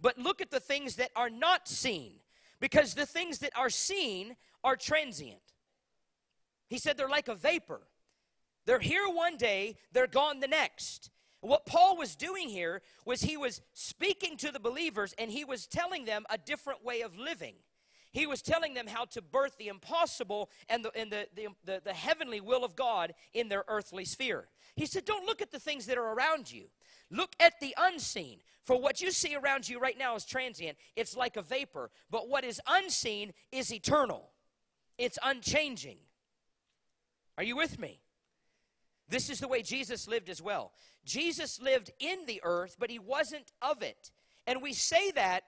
but look at the things that are not seen, because the things that are seen are transient. He said they're like a vapor. They're here one day, they're gone the next. What Paul was doing here was he was speaking to the believers, and he was telling them a different way of living. He was telling them how to birth the impossible and the, and the, the, the, the heavenly will of God in their earthly sphere. He said, don't look at the things that are around you. Look at the unseen. For what you see around you right now is transient. It's like a vapor. But what is unseen is eternal. It's unchanging. Are you with me? This is the way Jesus lived as well. Jesus lived in the earth, but he wasn't of it. And we say that,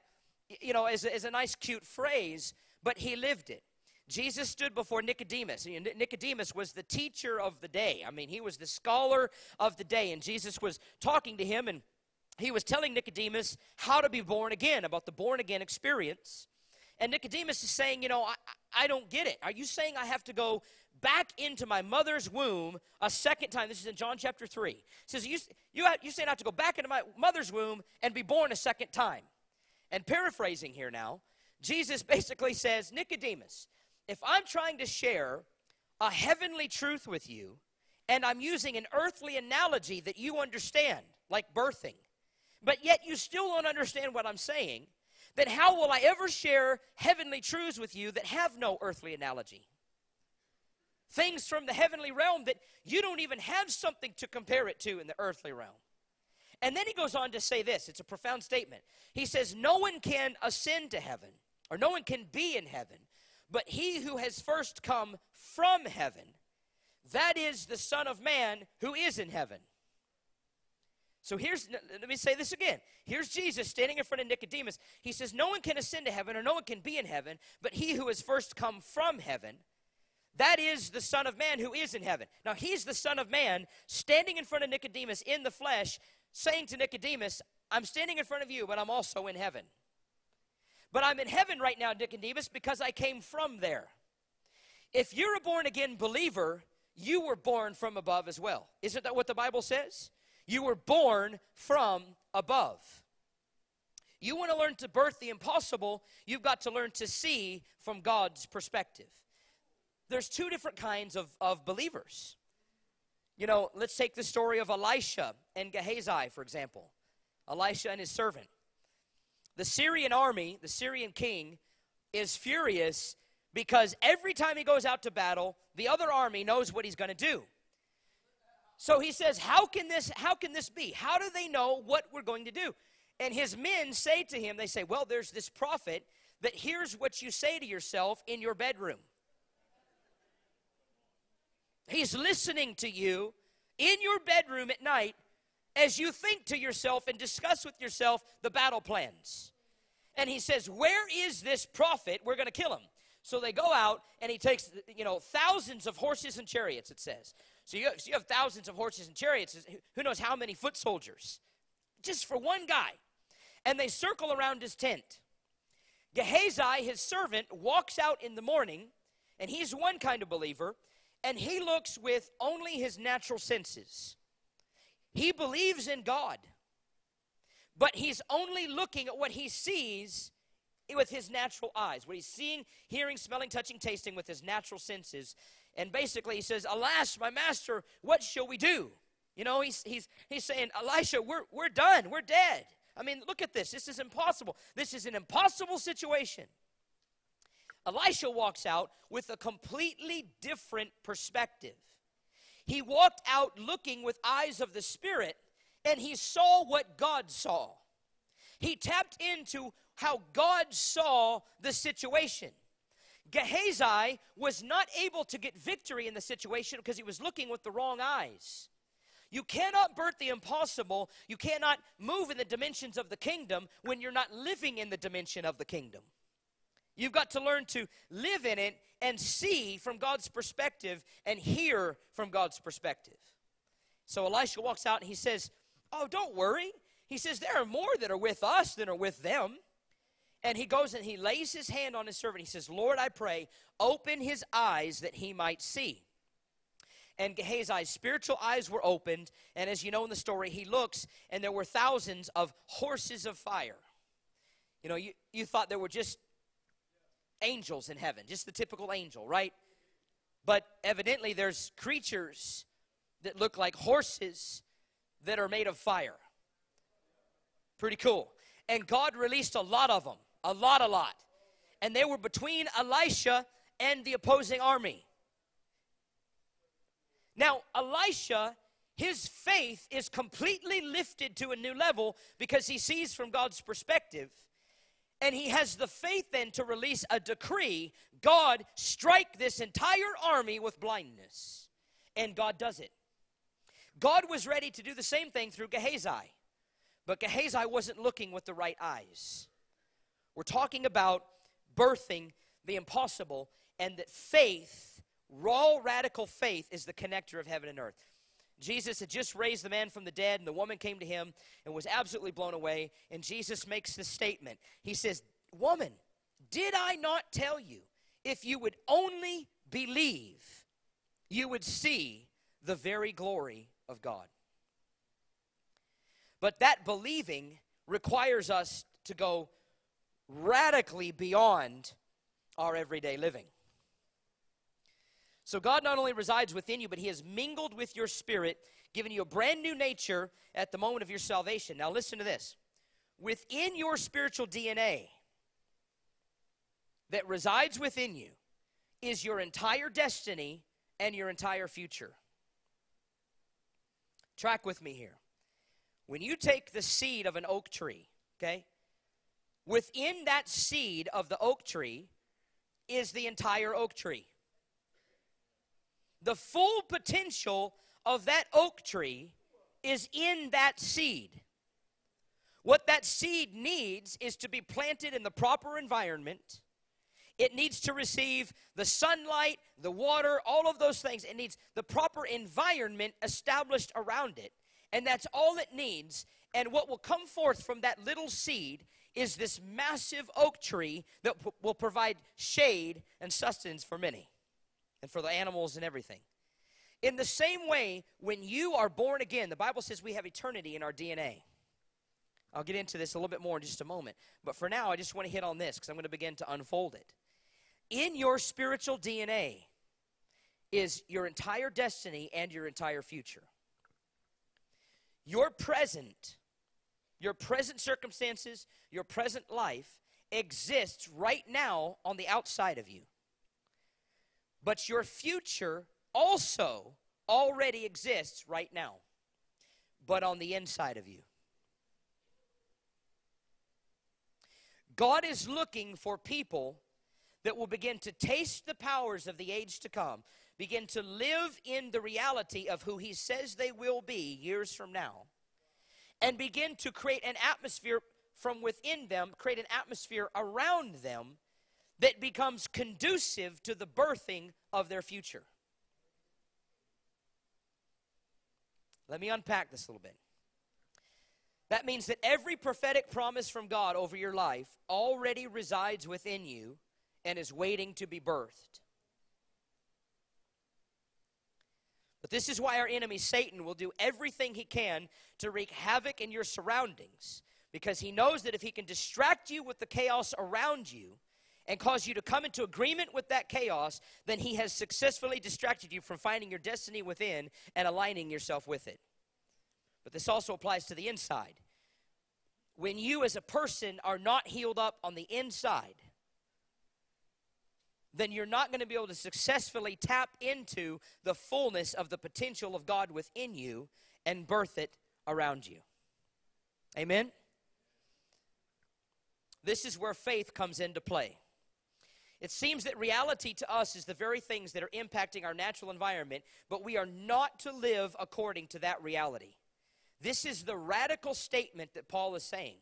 you know, as a, as a nice, cute phrase, but he lived it. Jesus stood before Nicodemus. Nicodemus was the teacher of the day. I mean, he was the scholar of the day. And Jesus was talking to him, and he was telling Nicodemus how to be born again, about the born-again experience. And Nicodemus is saying, you know, I, I don't get it. Are you saying I have to go back into my mother's womb a second time? This is in John chapter three. It says, you, you, you saying I have to go back into my mother's womb and be born a second time? And paraphrasing here now, Jesus basically says, Nicodemus, if I'm trying to share a heavenly truth with you, and I'm using an earthly analogy that you understand, like birthing, but yet you still don't understand what I'm saying, then how will I ever share heavenly truths with you that have no earthly analogy? Things from the heavenly realm that you don't even have something to compare it to in the earthly realm. And then he goes on to say this. It's a profound statement. He says, no one can ascend to heaven, or no one can be in heaven, but he who has first come from heaven, that is the Son of Man who is in heaven. So here's, let me say this again. Here's Jesus standing in front of Nicodemus. He says, no one can ascend to heaven, or no one can be in heaven, but he who has first come from heaven, that is the Son of Man who is in heaven. Now, he's the Son of Man standing in front of Nicodemus in the flesh, saying to Nicodemus, I'm standing in front of you, but I'm also in heaven. But I'm in heaven right now, Nicodemus, because I came from there. If you're a born-again believer, you were born from above as well. Isn't that what the Bible says? You were born from above. You want to learn to birth the impossible, you've got to learn to see from God's perspective. There's two different kinds of, of believers. You know, let's take the story of Elisha and Gehazi, for example. Elisha and his servant. The Syrian army, the Syrian king, is furious because every time he goes out to battle, the other army knows what he's going to do. So he says, how can this, how can this be? How do they know what we're going to do? And his men say to him, they say, well, there's this prophet that hears what you say to yourself in your bedroom. He's listening to you in your bedroom at night as you think to yourself and discuss with yourself the battle plans. And he says, where is this prophet? We're going to kill him. So they go out, and he takes, you know, thousands of horses and chariots, it says. So you have, so you have thousands of horses and chariots, who knows how many foot soldiers, just for one guy. And they circle around his tent. Gehazi, his servant, walks out in the morning, and he's one kind of believer, and he looks with only his natural senses. He believes in God, but he's only looking at what he sees with his natural eyes, what he's seeing, hearing, smelling, touching, tasting with his natural senses. And basically he says, alas, my master, what shall we do? You know, he's, he's, he's saying, Elisha, we're, we're done. We're dead. I mean, look at this. This is impossible. This is an impossible situation. Elisha walks out with a completely different perspective. He walked out looking with eyes of the Spirit, and he saw what God saw. He tapped into how God saw the situation. Gehazi was not able to get victory in the situation because he was looking with the wrong eyes. You cannot birth the impossible. You cannot move in the dimensions of the kingdom when you're not living in the dimension of the kingdom. You've got to learn to live in it and see from God's perspective and hear from God's perspective. So Elisha walks out and he says, oh, don't worry. He says, there are more that are with us than are with them. And he goes and he lays his hand on his servant. He says, Lord, I pray, open his eyes that he might see. And Gehazi's spiritual eyes were opened. And as you know in the story, he looks and there were thousands of horses of fire. You know, you, you thought there were just angels in heaven, just the typical angel, right? But evidently there's creatures that look like horses that are made of fire. Pretty cool. And God released a lot of them, a lot, a lot. And they were between Elisha and the opposing army. Now, Elisha, his faith is completely lifted to a new level because he sees from God's perspective. And he has the faith then to release a decree, God, strike this entire army with blindness. And God does it. God was ready to do the same thing through Gehazi. But Gehazi wasn't looking with the right eyes. We're talking about birthing the impossible, and that faith, raw, radical faith, is the connector of heaven and earth. Jesus had just raised the man from the dead, and the woman came to him and was absolutely blown away. And Jesus makes this statement. He says, woman, did I not tell you, if you would only believe, you would see the very glory of God? But that believing requires us to go radically beyond our everyday living. So God not only resides within you, but he has mingled with your spirit, giving you a brand new nature at the moment of your salvation. Now listen to this. Within your spiritual D N A that resides within you is your entire destiny and your entire future. Track with me here. When you take the seed of an oak tree, okay, within that seed of the oak tree is the entire oak tree. The full potential of that oak tree is in that seed. What that seed needs is to be planted in the proper environment. It needs to receive the sunlight, the water, all of those things. It needs the proper environment established around it. And that's all it needs. And what will come forth from that little seed is this massive oak tree that p- will provide shade and sustenance for many and for the animals and everything. In the same way, when you are born again, the Bible says we have eternity in our D N A. I'll get into this a little bit more in just a moment. But for now, I just want to hit on this because I'm going to begin to unfold it. In your spiritual D N A is your entire destiny and your entire future. Your present, your present circumstances, your present life exists right now on the outside of you. But your future also already exists right now, but on the inside of you. God is looking for people that will begin to taste the powers of the age to come, begin to live in the reality of who he says they will be years from now, and begin to create an atmosphere from within them, create an atmosphere around them that becomes conducive to the birthing of their future. Let me unpack this a little bit. That means that every prophetic promise from God over your life already resides within you and is waiting to be birthed. But this is why our enemy Satan will do everything he can to wreak havoc in your surroundings, because he knows that if he can distract you with the chaos around you and cause you to come into agreement with that chaos, then he has successfully distracted you from finding your destiny within and aligning yourself with it. But this also applies to the inside. When you as a person are not healed up on the inside, then you're not going to be able to successfully tap into the fullness of the potential of God within you and birth it around you. Amen? This is where faith comes into play. It seems that reality to us is the very things that are impacting our natural environment, but we are not to live according to that reality. This is the radical statement that Paul is saying.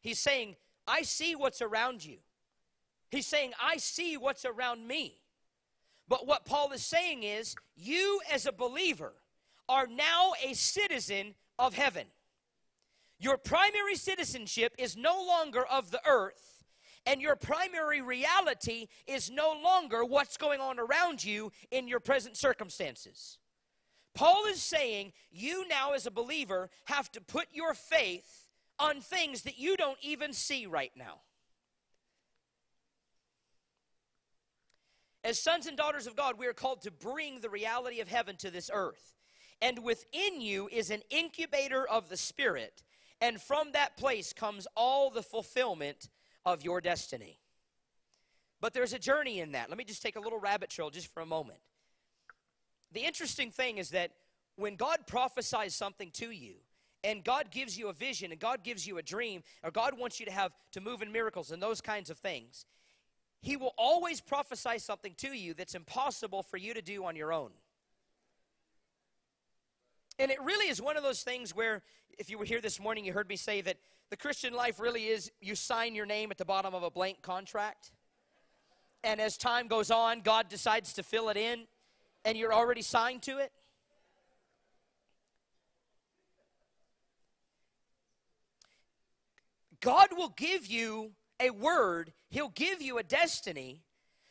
He's saying, I see what's around you. He's saying, I see what's around me. But what Paul is saying is, you as a believer are now a citizen of heaven. Your primary citizenship is no longer of the earth, and your primary reality is no longer what's going on around you in your present circumstances. Paul is saying you now as a believer have to put your faith on things that you don't even see right now. As sons and daughters of God, we are called to bring the reality of heaven to this earth. And within you is an incubator of the Spirit. And from that place comes all the fulfillment of your destiny. But there's a journey in that. Let me just take a little rabbit trail just for a moment. The interesting thing is that when God prophesies something to you, and God gives you a vision, and God gives you a dream, or God wants you to have to move in miracles and those kinds of things, He will always prophesy something to you that's impossible for you to do on your own. And it really is one of those things where, if you were here this morning, you heard me say that the Christian life really is you sign your name at the bottom of a blank contract. And as time goes on, God decides to fill it in, and you're already signed to it. God will give you a word. He'll give you a destiny,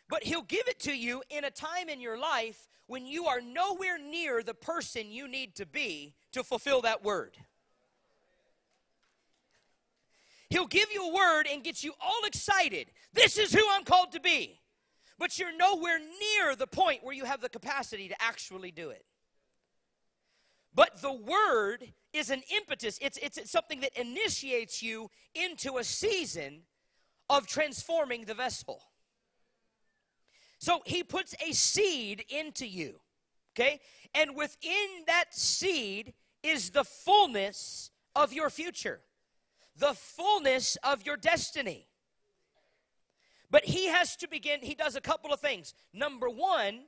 but He'll give it to you in a time in your life when you are nowhere near the person you need to be to fulfill that word. He'll give you a word and get you all excited. This is who I'm called to be. But you're nowhere near the point where you have the capacity to actually do it. But the word is an impetus. It's, it's something that initiates you into a season of transforming the vessel. So He puts a seed into you, okay? And within that seed is the fullness of your future, the fullness of your destiny. But He has to begin, He does a couple of things. Number one,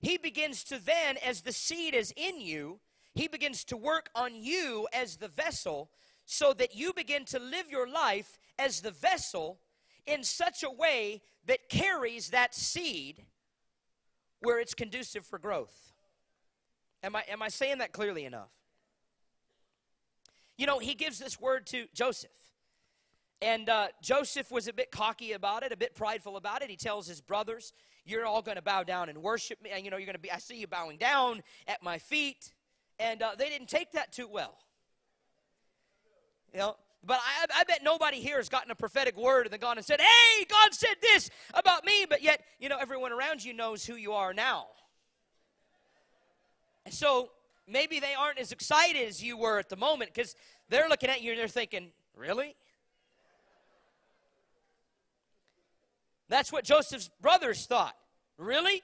He begins to then, as the seed is in you, He begins to work on you as the vessel so that you begin to live your life as the vessel in such a way that carries that seed where it's conducive for growth. Am I, am I saying that clearly enough? You know, He gives this word to Joseph. And uh, Joseph was a bit cocky about it, a bit prideful about it. He tells his brothers, you're all going to bow down and worship me. And, you know, you're going to be, I see you bowing down at my feet. And uh, they didn't take that too well. You know? But I, I bet nobody here has gotten a prophetic word and then gone and said, hey, God said this about me. But yet, you know, everyone around you knows who you are now. And so maybe they aren't as excited as you were at the moment because they're looking at you and they're thinking, really? That's what Joseph's brothers thought. Really?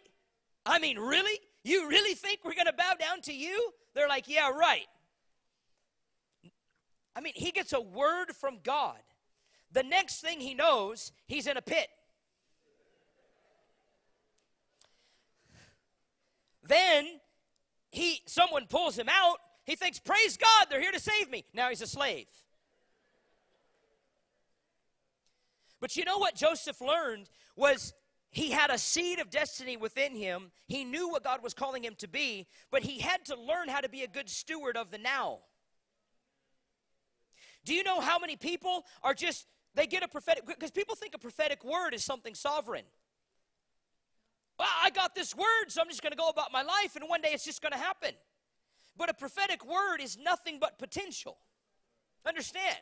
I mean, really? You really think we're going to bow down to you? They're like, yeah, right. I mean, he gets a word from God. The next thing he knows, he's in a pit. Then he, someone pulls him out. He thinks, praise God, they're here to save me. Now he's a slave. But you know what Joseph learned was he had a seed of destiny within him. He knew what God was calling him to be, but he had to learn how to be a good steward of the now. Do you know how many people are just, they get a prophetic, because people think a prophetic word is something sovereign. Well, I got this word, so I'm just going to go about my life, and one day it's just going to happen. But a prophetic word is nothing but potential. Understand?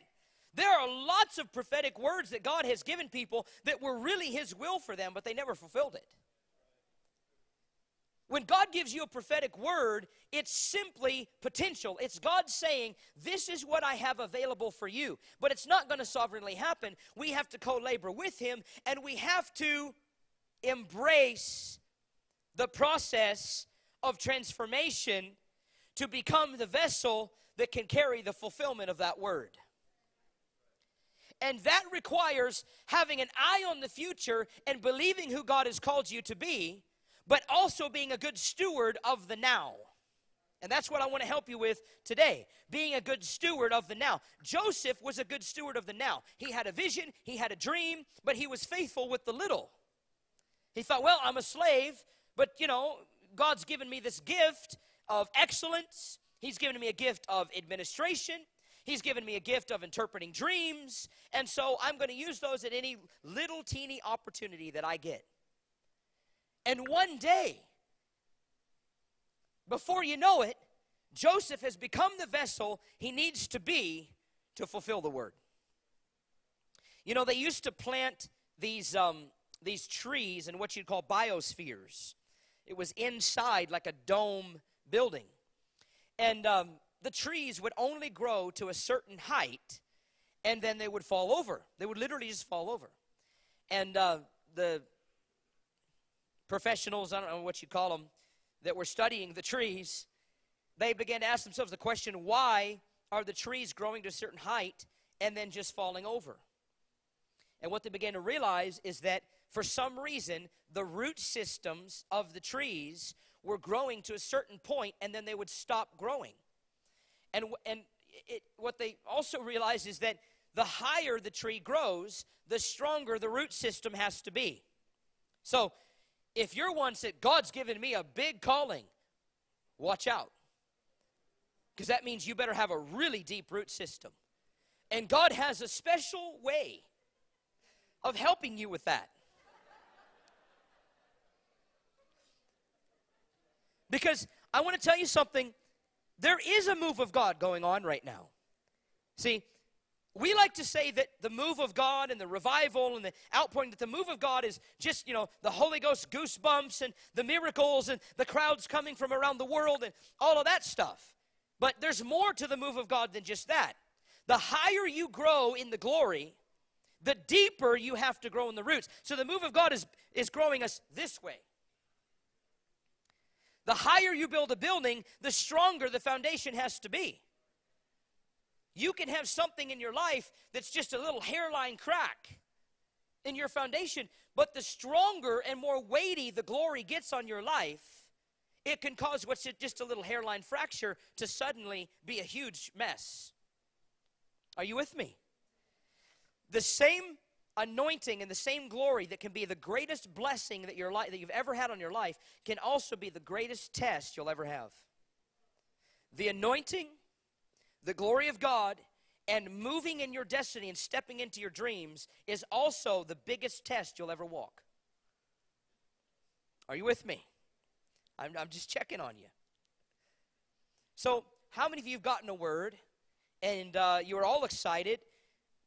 There are lots of prophetic words that God has given people that were really His will for them, but they never fulfilled it. When God gives you a prophetic word, it's simply potential. It's God saying, this is what I have available for you. But it's not going to sovereignly happen. We have to co-labor with Him, and we have to embrace the process of transformation to become the vessel that can carry the fulfillment of that word. And that requires having an eye on the future and believing who God has called you to be, but also being a good steward of the now. And that's what I want to help you with today, being a good steward of the now. Joseph was a good steward of the now. He had a vision, he had a dream, but he was faithful with the little. He thought, well, I'm a slave, But, you know, God's given me this gift of excellence. He's given me a gift of administration. He's given me a gift of interpreting dreams. And so I'm going to use those at any little teeny opportunity that I get. And one day, before you know it, Joseph has become the vessel he needs to be to fulfill the word. You know, they used to plant these, um, these trees in what you'd call biospheres. It was inside like a dome building. And um, the trees would only grow to a certain height, and then they would fall over. They would literally just fall over. And uh, the professionals, I don't know what you call them, that were studying the trees, they began to ask themselves the question, why are the trees growing to a certain height and then just falling over? And what they began to realize is that for some reason, the root systems of the trees were growing to a certain point, and then they would stop growing. And, and it, what they also realized is that the higher the tree grows, the stronger the root system has to be. So if you're one that said, God's given me a big calling, watch out. Because that means you better have a really deep root system. And God has a special way of helping you with that. Because I want to tell you something. There is a move of God going on right now. See, we like to say that the move of God and the revival and the outpouring, that the move of God is just, you know, the Holy Ghost goosebumps and the miracles and the crowds coming from around the world and all of that stuff. But there's more to the move of God than just that. The higher you grow in the glory, the deeper you have to grow in the roots. So the move of God is, is growing us this way. The higher you build a building, the stronger the foundation has to be. You can have something in your life that's just a little hairline crack in your foundation, but the stronger and more weighty the glory gets on your life, it can cause what's just a little hairline fracture to suddenly be a huge mess. Are you with me? The same anointing and the same glory that can be the greatest blessing that, your life, that you've ever had on your life can also be the greatest test you'll ever have. The anointing, the glory of God, and moving in your destiny and stepping into your dreams is also the biggest test you'll ever walk. Are you with me? I'm, I'm just checking on you. So how many of you have gotten a word and uh, you are all excited?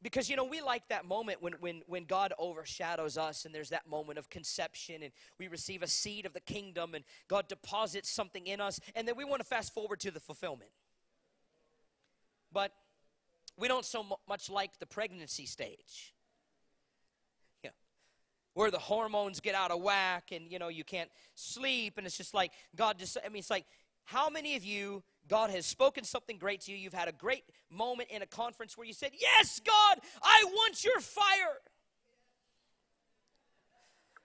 Because, you know, we like that moment when, when, when God overshadows us and there's that moment of conception and we receive a seed of the kingdom and God deposits something in us, and then we want to fast forward to the fulfillment. But we don't so much like the pregnancy stage, you know, where the hormones get out of whack and, you know, you can't sleep, and it's just like God just, I mean, it's like, how many of you, God has spoken something great to you? You've had a great moment in a conference where you said, yes, God, I want your fire.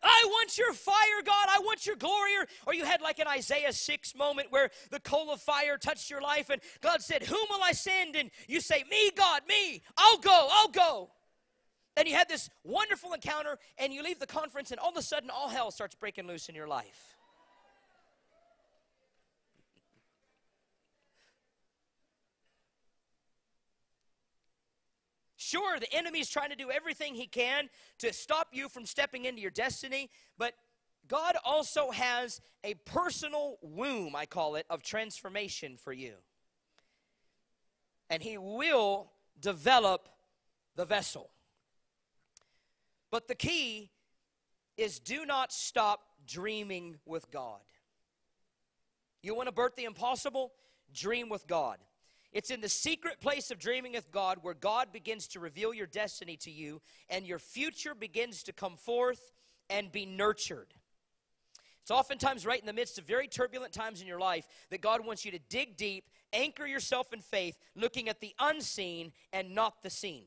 I want your fire, God. I want your glory. Or you had like an Isaiah six moment where the coal of fire touched your life and God said, whom will I send? And you say, me, God, me. I'll go, I'll go. And you had this wonderful encounter and you leave the conference and all of a sudden all hell starts breaking loose in your life. Sure, the enemy's trying to do everything he can to stop you from stepping into your destiny, but God also has a personal womb, I call it, of transformation for you. And he will develop the vessel. But the key is, do not stop dreaming with God. You want to birth the impossible? Dream with God. It's in the secret place of dreaming with God where God begins to reveal your destiny to you and your future begins to come forth and be nurtured. It's oftentimes right in the midst of very turbulent times in your life that God wants you to dig deep, anchor yourself in faith, looking at the unseen and not the seen.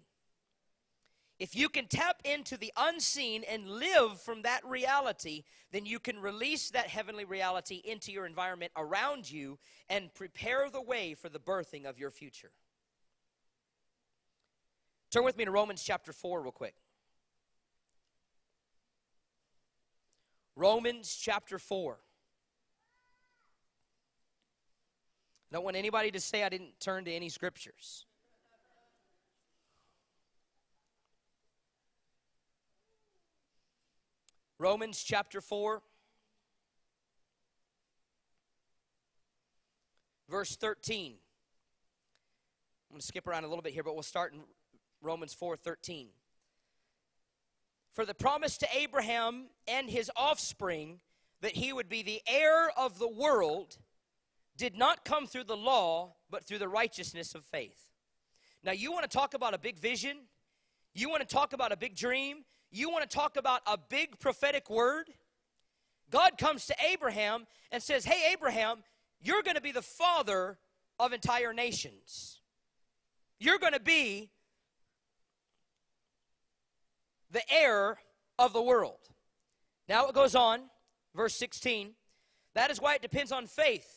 If you can tap into the unseen and live from that reality, then you can release that heavenly reality into your environment around you and prepare the way for the birthing of your future. Turn with me to Romans chapter four real quick. Romans chapter four. I don't want anybody to say I didn't turn to any scriptures. Romans chapter four, verse thirteen. I'm going to skip around a little bit here, but we'll start in Romans four thirteen. For the promise to Abraham and his offspring that he would be the heir of the world did not come through the law, but through the righteousness of faith. Now, you want to talk about a big vision? You want to talk about a big dream? You want to talk about a big prophetic word? God comes to Abraham and says, hey, Abraham, you're going to be the father of entire nations. You're going to be the heir of the world. Now it goes on, verse sixteen. That is why it depends on faith,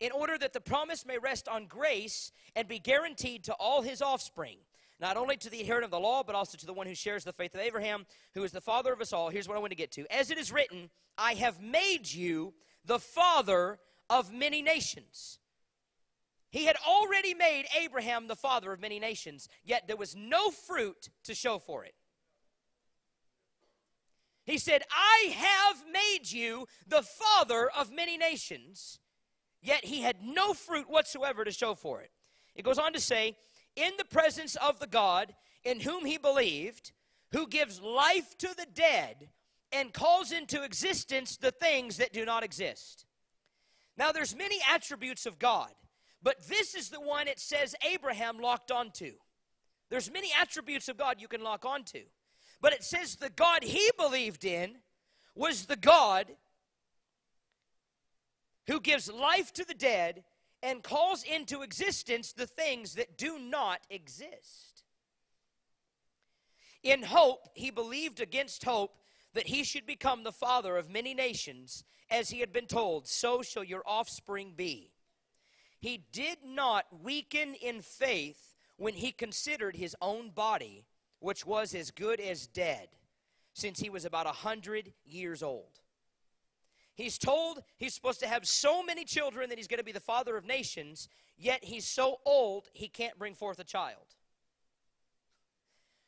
in order that the promise may rest on grace and be guaranteed to all his offspring, not only to the inheritor of the law, but also to the one who shares the faith of Abraham, who is the father of us all. Here's what I want to get to. As it is written, I have made you the father of many nations. He had already made Abraham the father of many nations, yet there was no fruit to show for it. He said, I have made you the father of many nations, yet he had no fruit whatsoever to show for it. It goes on to say, in the presence of the God in whom he believed, who gives life to the dead and calls into existence the things that do not exist. Now, there's many attributes of God, but this is the one it says Abraham locked onto. There's many attributes of God you can lock onto, but it says the God he believed in was the God who gives life to the dead and calls into existence the things that do not exist. In hope, he believed against hope that he should become the father of many nations, as he had been told, so shall your offspring be. He did not weaken in faith when he considered his own body, which was as good as dead, since he was about a hundred years old. He's told he's supposed to have so many children that he's going to be the father of nations, yet he's so old he can't bring forth a child.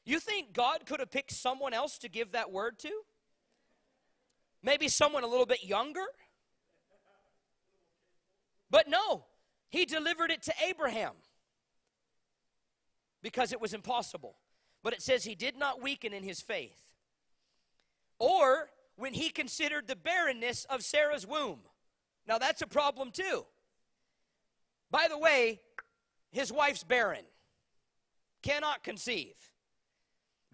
You think God could have picked someone else to give that word to? Maybe someone a little bit younger? But no, he delivered it to Abraham because it was impossible. But it says he did not weaken in his faith. Or when he considered the barrenness of Sarah's womb. Now that's a problem too. By the way, his wife's barren, cannot conceive.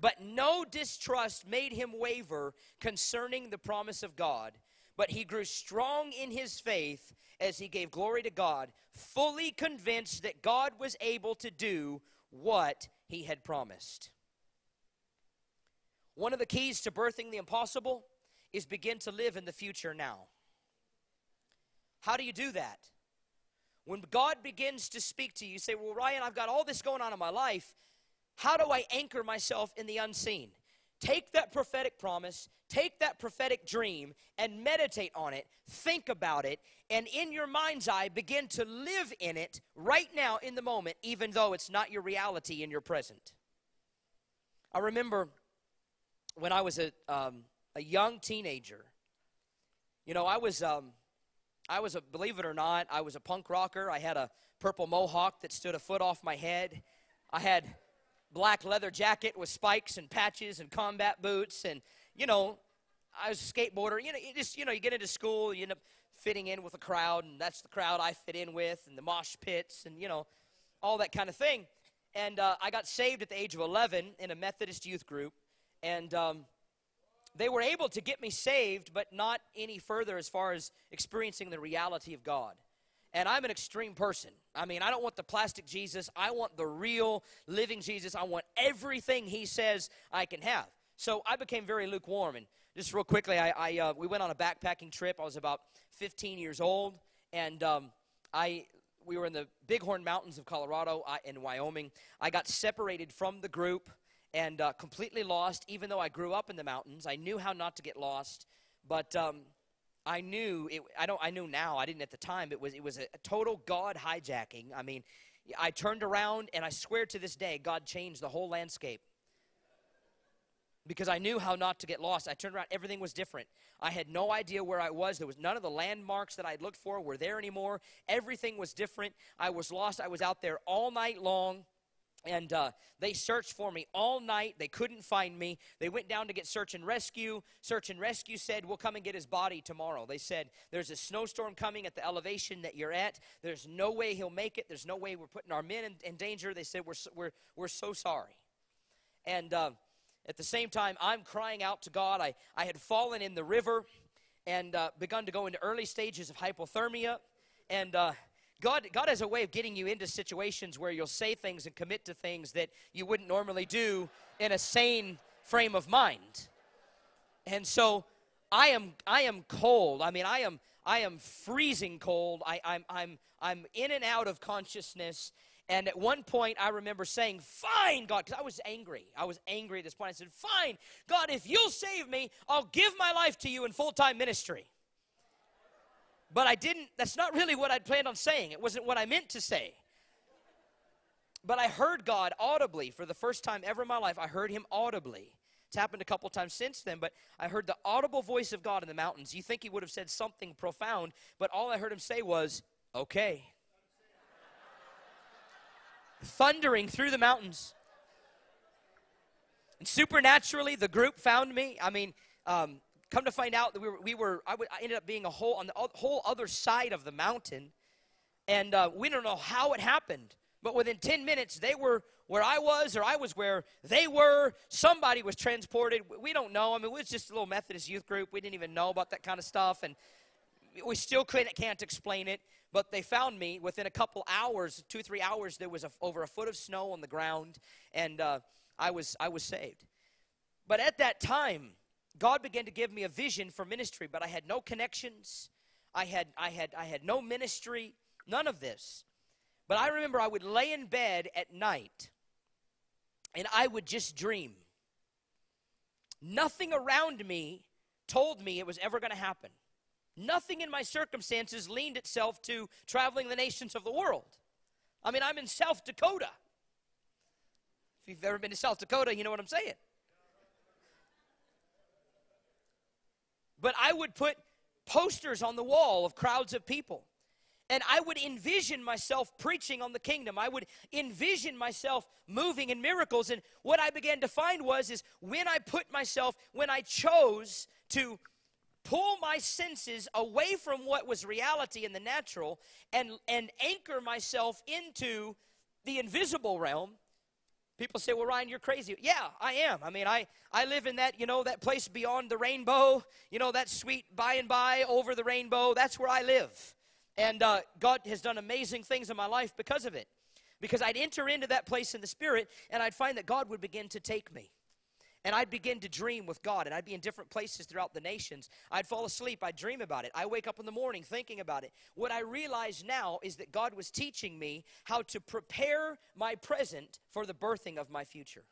But no distrust made him waver concerning the promise of God. But he grew strong in his faith as he gave glory to God, fully convinced that God was able to do what he had promised. One of the keys to birthing the impossible is begin to live in the future now. How do you do that? When God begins to speak to you, you say, well, Ryan, I've got all this going on in my life. How do I anchor myself in the unseen? Take that prophetic promise, take that prophetic dream, and meditate on it, think about it, and in your mind's eye, begin to live in it right now in the moment, even though it's not your reality in your present. I remember when I was a, um, a young teenager, you know, I was, um, I was a, believe it or not, I was a punk rocker. I had a purple mohawk that stood a foot off my head. I had black leather jacket with spikes and patches and combat boots, and you know, I was a skateboarder. You know, you just you know, you get into school, you end up fitting in with a crowd, and that's the crowd I fit in with, and the mosh pits, and you know, all that kind of thing. And uh, I got saved at the age of eleven in a Methodist youth group, and um, they were able to get me saved, but not any further as far as experiencing the reality of God. And I'm an extreme person. I mean, I don't want the plastic Jesus. I want the real living Jesus. I want everything he says I can have. So I became very lukewarm. And just real quickly, I, I uh, we went on a backpacking trip. I was about fifteen years old. And um, I we were in the Bighorn Mountains of Colorado and Wyoming. I got separated from the group and uh, completely lost, even though I grew up in the mountains. I knew how not to get lost. But um, I knew it, I don't I knew now, I didn't at the time, it was it was a total God hijacking. I mean, I turned around and I swear to this day God changed the whole landscape. Because I knew how not to get lost. I turned around, everything was different. I had no idea where I was. There was none of the landmarks that I'd looked for were there anymore. Everything was different. I was lost. I was out there all night long. And uh, they searched for me all night. They couldn't find me. They went down to get search and rescue. Search and rescue said, we'll come and get his body tomorrow. They said, there's a snowstorm coming at the elevation that you're at. There's no way he'll make it. There's no way we're putting our men in, in danger. They said, we're, we're, we're so sorry. And uh, at the same time, I'm crying out to God. I, I had fallen in the river and uh, begun to go into early stages of hypothermia. And... Uh, God, God has a way of getting you into situations where you'll say things and commit to things that you wouldn't normally do in a sane frame of mind. And so I am I am cold. I mean, I am I am freezing cold. I, I'm I'm I'm in and out of consciousness. And at one point, I remember saying, fine, God, because I was angry. I was angry at this point. I said, fine, God, if you'll save me, I'll give my life to you in full-time ministry. But I didn't, that's not really what I'd planned on saying. It wasn't what I meant to say. But I heard God audibly for the first time ever in my life. I heard him audibly. It's happened a couple times since then, but I heard the audible voice of God in the mountains. You think he would have said something profound, but all I heard him say was, okay. Thundering through the mountains. And supernaturally, the group found me. I mean, um... Come to find out that we were, we were I, would, I ended up being a whole, on the whole other side of the mountain, and uh, we don't know how it happened, but within ten minutes, they were where I was, or I was where they were. Somebody was transported. We don't know. I mean, it was just a little Methodist youth group. We didn't even know about that kind of stuff, and we still couldn't, can't explain it, but they found me. Within a couple hours, two, three hours, there was a, over a foot of snow on the ground, and uh, I was I was saved. But at that time, God began to give me a vision for ministry, but I had no connections. I had, I had, I had no ministry, none of this. But I remember I would lay in bed at night, and I would just dream. Nothing around me told me it was ever going to happen. Nothing in my circumstances leaned itself to traveling the nations of the world. I mean, I'm in South Dakota. If you've ever been to South Dakota, you know what I'm saying. But I would put posters on the wall of crowds of people. And I would envision myself preaching on the kingdom. I would envision myself moving in miracles. And what I began to find was, is when I put myself, when I chose to pull my senses away from what was reality in the natural and, and anchor myself into the invisible realm, people say, well, Ryan, you're crazy. Yeah, I am. I mean, I, I live in that, you know, that place beyond the rainbow, you know, that sweet by and by over the rainbow. That's where I live. And uh, God has done amazing things in my life because of it. Because I'd enter into that place in the spirit, and I'd find that God would begin to take me. And I'd begin to dream with God, and I'd be in different places throughout the nations. I'd fall asleep. I'd dream about it. I wake up in the morning thinking about it. What I realize now is that God was teaching me how to prepare my present for the birthing of my future.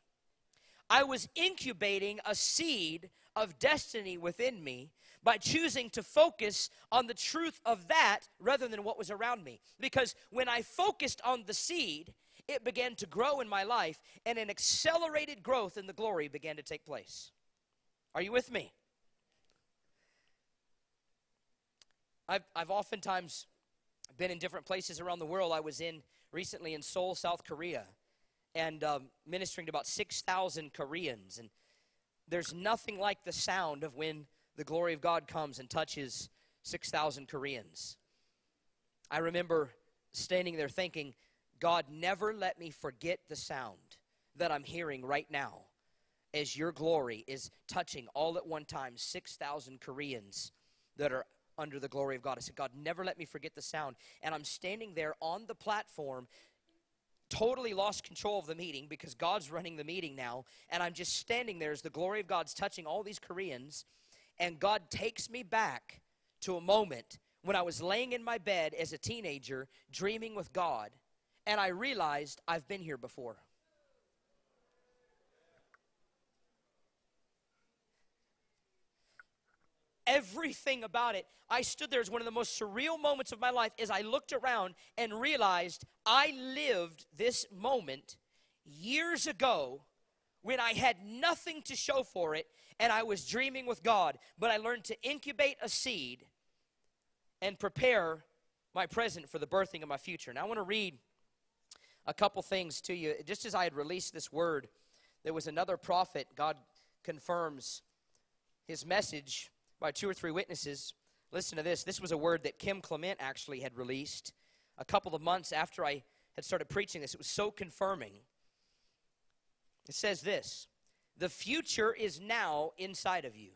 I was incubating a seed of destiny within me by choosing to focus on the truth of that rather than what was around me. Because when I focused on the seed, it began to grow in my life, and an accelerated growth in the glory began to take place. Are you with me? I've, I've oftentimes been in different places around the world. I was in recently in Seoul, South Korea, and um, ministering to about six thousand Koreans. And there's nothing like the sound of when the glory of God comes and touches six thousand Koreans. I remember standing there thinking, God, never let me forget the sound that I'm hearing right now as your glory is touching all at one time six thousand Koreans that are under the glory of God. I said, God, never let me forget the sound. And I'm standing there on the platform, totally lost control of the meeting because God's running the meeting now. And I'm just standing there as the glory of God's touching all these Koreans. And God takes me back to a moment when I was laying in my bed as a teenager dreaming with God. And I realized I've been here before. everything about it. I stood there as one of the most surreal moments of my life as I looked around and realized I lived this moment years ago when I had nothing to show for it and I was dreaming with God. But I learned to incubate a seed and prepare my present for the birthing of my future. And I want to read a couple things to you. Just as I had released this word, there was another prophet. God confirms his message by two or three witnesses. Listen to this. This was a word that Kim Clement actually had released a couple of months after I had started preaching this. It was so confirming. It says this: the future is now inside of you.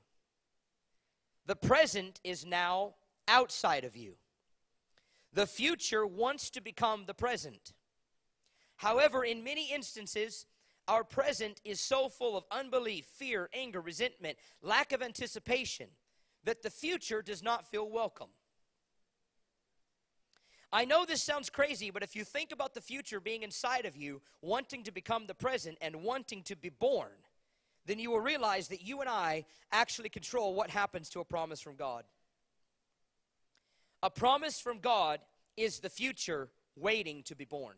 The present is now outside of you. The future wants to become the present. However, in many instances, our present is so full of unbelief, fear, anger, resentment, lack of anticipation, that the future does not feel welcome. I know this sounds crazy, but if you think about the future being inside of you, wanting to become the present and wanting to be born, then you will realize that you and I actually control what happens to a promise from God. A promise from God is the future waiting to be born.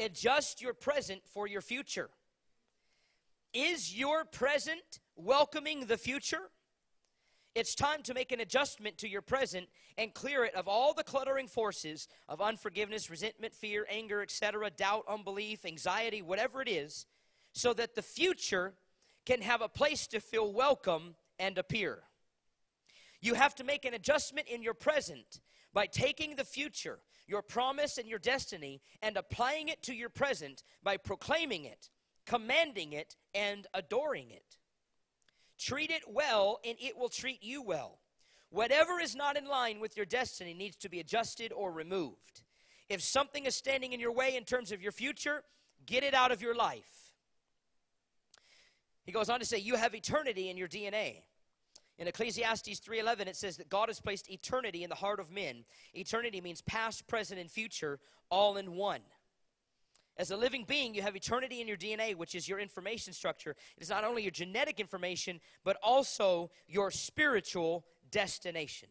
Adjust your present for your future. Is your present welcoming the future? It's time to make an adjustment to your present and clear it of all the cluttering forces of unforgiveness, resentment, fear, anger, et cetera, doubt, unbelief, anxiety, whatever it is, so that the future can have a place to feel welcome and appear. You have to make an adjustment in your present by taking the future, your promise and your destiny, and applying it to your present by proclaiming it, commanding it, and adoring it. Treat it well, and it will treat you well. Whatever is not in line with your destiny needs to be adjusted or removed. If something is standing in your way in terms of your future, get it out of your life. He goes on to say, you have eternity in your D N A. In Ecclesiastes three eleven, it says that God has placed eternity in the heart of men. Eternity means past, present, and future, all in one. As a living being, you have eternity in your D N A, which is your information structure. It is not only your genetic information, but also your spiritual destination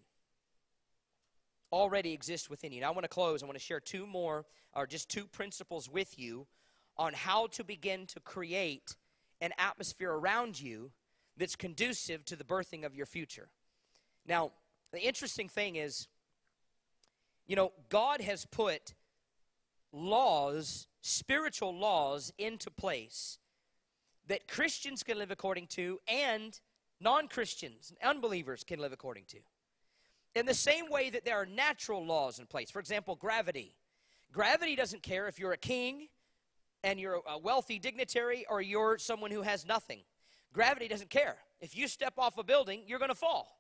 already exists within you. Now, I want to close. I want to share two more, or just two principles with you on how to begin to create an atmosphere around you that's conducive to the birthing of your future. Now, the interesting thing is, you know, God has put laws, spiritual laws, into place that Christians can live according to and non-Christians, unbelievers can live according to. In the same way that there are natural laws in place. For example, gravity. Gravity doesn't care if you're a king and you're a wealthy dignitary or you're someone who has nothing. Gravity doesn't care. If you step off a building, you're going to fall.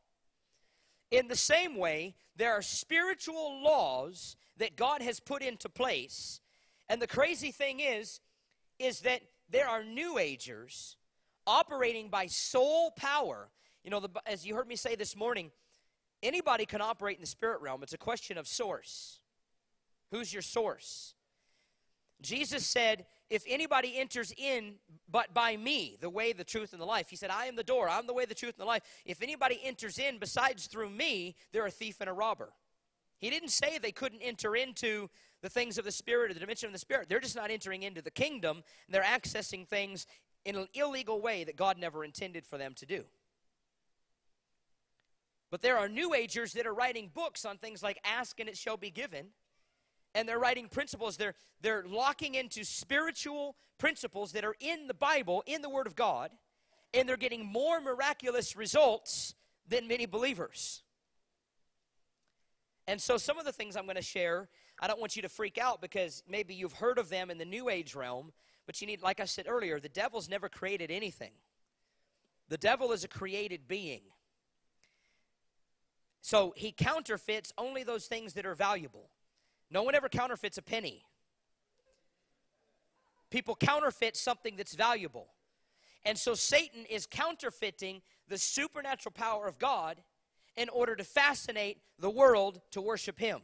In the same way, there are spiritual laws that God has put into place. And the crazy thing is, is that there are New Agers operating by soul power. You know, the, as you heard me say this morning, anybody can operate in the spirit realm. It's a question of source. Who's your source? Jesus said, if anybody enters in but by me, the way, the truth, and the life. He said, I am the door. I'm the way, the truth, and the life. If anybody enters in besides through me, they're a thief and a robber. He didn't say they couldn't enter into the things of the spirit or the dimension of the spirit. They're just not entering into the kingdom. And they're accessing things in an illegal way that God never intended for them to do. But there are New Agers that are writing books on things like ask and it shall be given. And they're writing principles. They're, they're locking into spiritual principles that are in the Bible, in the Word of God. And they're getting more miraculous results than many believers. And so some of the things I'm going to share, I don't want you to freak out because maybe you've heard of them in the New Age realm. But you need, like I said earlier, the devil's never created anything. The devil is a created being. So he counterfeits only those things that are valuable. No one ever counterfeits a penny. People counterfeit something that's valuable. And so Satan is counterfeiting the supernatural power of God in order to fascinate the world to worship him.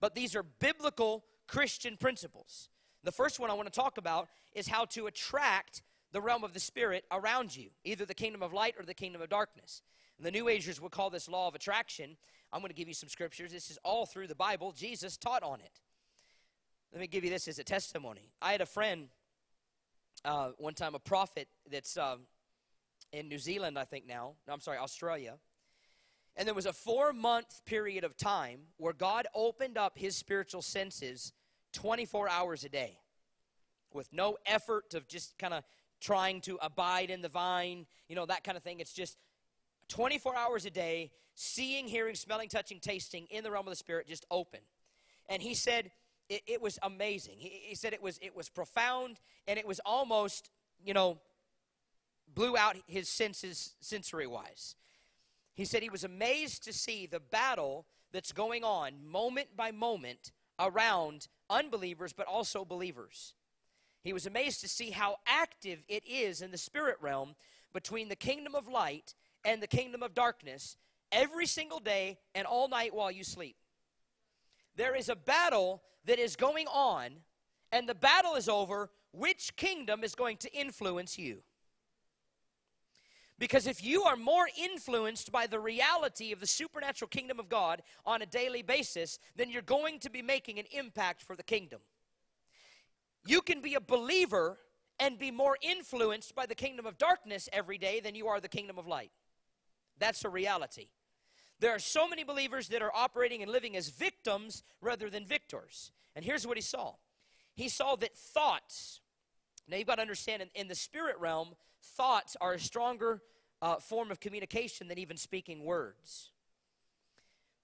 But these are biblical Christian principles. The first one I want to talk about is how to attract the realm of the spirit around you, either the kingdom of light or the kingdom of darkness. And the New Agers would call this law of attraction. I'm going to give you some scriptures. This is all through the Bible. Jesus taught on it. Let me give you this as a testimony. I had a friend uh, one time, a prophet that's um, in New Zealand, I think now. No, I'm sorry, Australia. And there was a four-month period of time where God opened up his spiritual senses twenty-four hours a day with no effort of just kind of trying to abide in the vine, you know, that kind of thing. It's just twenty-four hours a day, seeing, hearing, smelling, touching, tasting in the realm of the spirit, just open. And he said it, it was amazing. He, he said it was, it was profound, and it was almost, you know, blew out his senses sensory-wise. He said he was amazed to see the battle that's going on moment by moment around unbelievers but also believers. He was amazed to see how active it is in the spirit realm between the kingdom of light and the kingdom of darkness every single day and all night while you sleep. There is a battle that is going on, and the battle is over which kingdom is going to influence you. Because if you are more influenced by the reality of the supernatural kingdom of God on a daily basis, then you're going to be making an impact for the kingdom. You can be a believer and be more influenced by the kingdom of darkness every day than you are the kingdom of light. That's a reality. There are so many believers that are operating and living as victims rather than victors. And here's what he saw. He saw that thoughts, now you've got to understand in, in the spirit realm, thoughts are a stronger uh, form of communication than even speaking words.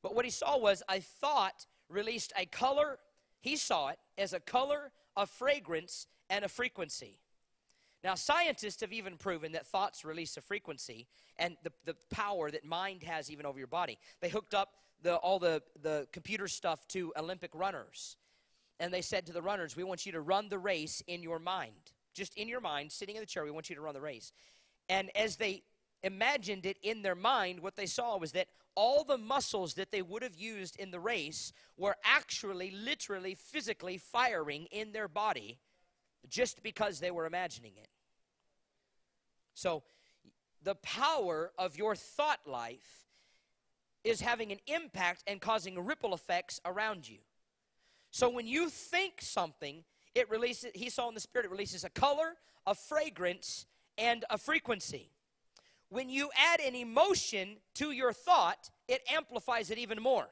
But what he saw was a thought released a color. He saw it as a color, a fragrance, and a frequency. Now, scientists have even proven that thoughts release a frequency and the, the power that mind has even over your body. They hooked up the, all the, the computer stuff to Olympic runners. And they said to the runners, we want you to run the race in your mind. Just in your mind, sitting in the chair, we want you to run the race. And as they imagined it in their mind, what they saw was that all the muscles that they would have used in the race were actually, literally, physically firing in their body just because they were imagining it. So the power of your thought life is having an impact and causing ripple effects around you. So when you think something, it releases, he saw in the spirit, it releases a color, a fragrance, and a frequency. When you add an emotion to your thought, it amplifies it even more.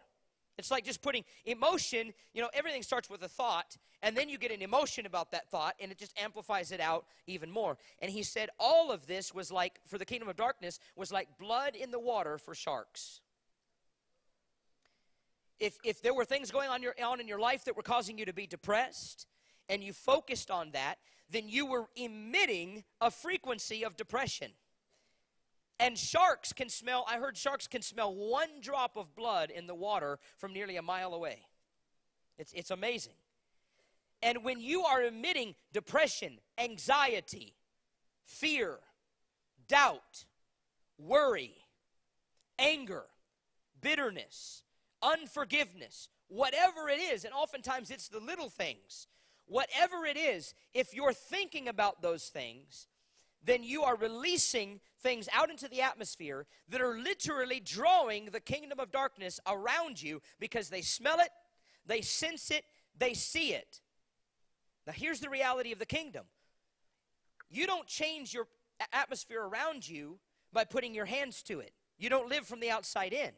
It's like just putting emotion, you know, everything starts with a thought, and then you get an emotion about that thought, and it just amplifies it out even more. And he said all of this was like, for the kingdom of darkness, was like blood in the water for sharks. If, if there were things going on, your, on in your life that were causing you to be depressed, and you focused on that, then you were emitting a frequency of depression. And sharks can smell, I heard sharks can smell one drop of blood in the water from nearly a mile away. It's, it's amazing. And when you are emitting depression, anxiety, fear, doubt, worry, anger, bitterness, unforgiveness, whatever it is, and oftentimes it's the little things, whatever it is, if you're thinking about those things, then you are releasing things out into the atmosphere that are literally drawing the kingdom of darkness around you because they smell it, they sense it, they see it. Now, here's the reality of the kingdom. You don't change your atmosphere around you by putting your hands to it. You don't live from the outside in.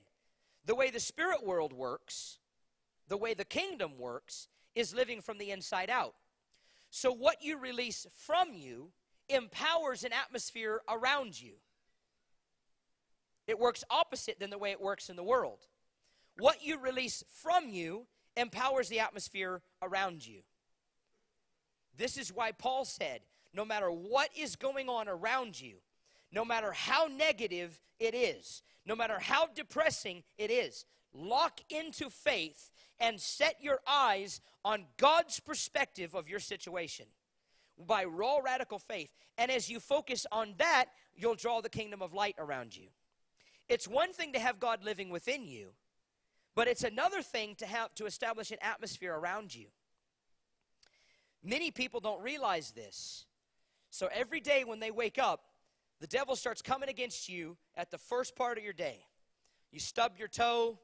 The way the spirit world works, the way the kingdom works, is living from the inside out. So what you release from you empowers an atmosphere around you. It works opposite than the way it works in the world. What you release from you empowers the atmosphere around you. This is why Paul said, no matter what is going on around you, no matter how negative it is, no matter how depressing it is, lock into faith and set your eyes on God's perspective of your situation by raw, radical faith. And as you focus on that, you'll draw the kingdom of light around you. It's one thing to have God living within you, but it's another thing to have to establish an atmosphere around you. Many people don't realize this. So every day when they wake up, the devil starts coming against you at the first part of your day. You stub your toe,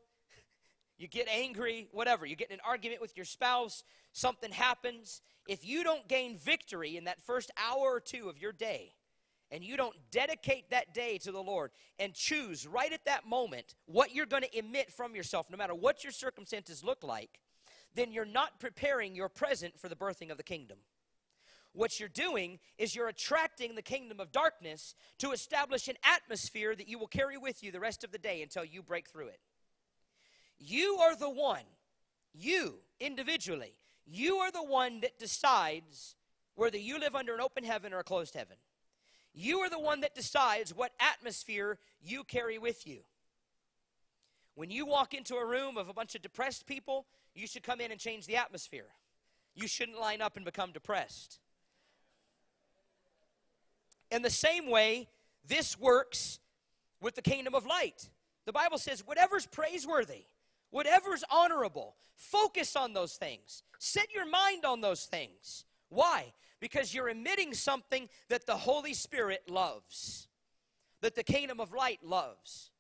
you get angry, whatever. You get in an argument with your spouse, something happens. If you don't gain victory in that first hour or two of your day, and you don't dedicate that day to the Lord and choose right at that moment what you're going to emit from yourself, no matter what your circumstances look like, then you're not preparing your present for the birthing of the kingdom. What you're doing is you're attracting the kingdom of darkness to establish an atmosphere that you will carry with you the rest of the day until you break through it. You are the one, you individually, you are the one that decides whether you live under an open heaven or a closed heaven. You are the one that decides what atmosphere you carry with you. When you walk into a room of a bunch of depressed people, you should come in and change the atmosphere. You shouldn't line up and become depressed. In the same way, this works with the kingdom of light. The Bible says, whatever's praiseworthy, whatever's honorable, focus on those things. Set your mind on those things. Why? Because you're emitting something that the Holy Spirit loves, that the kingdom of light loves.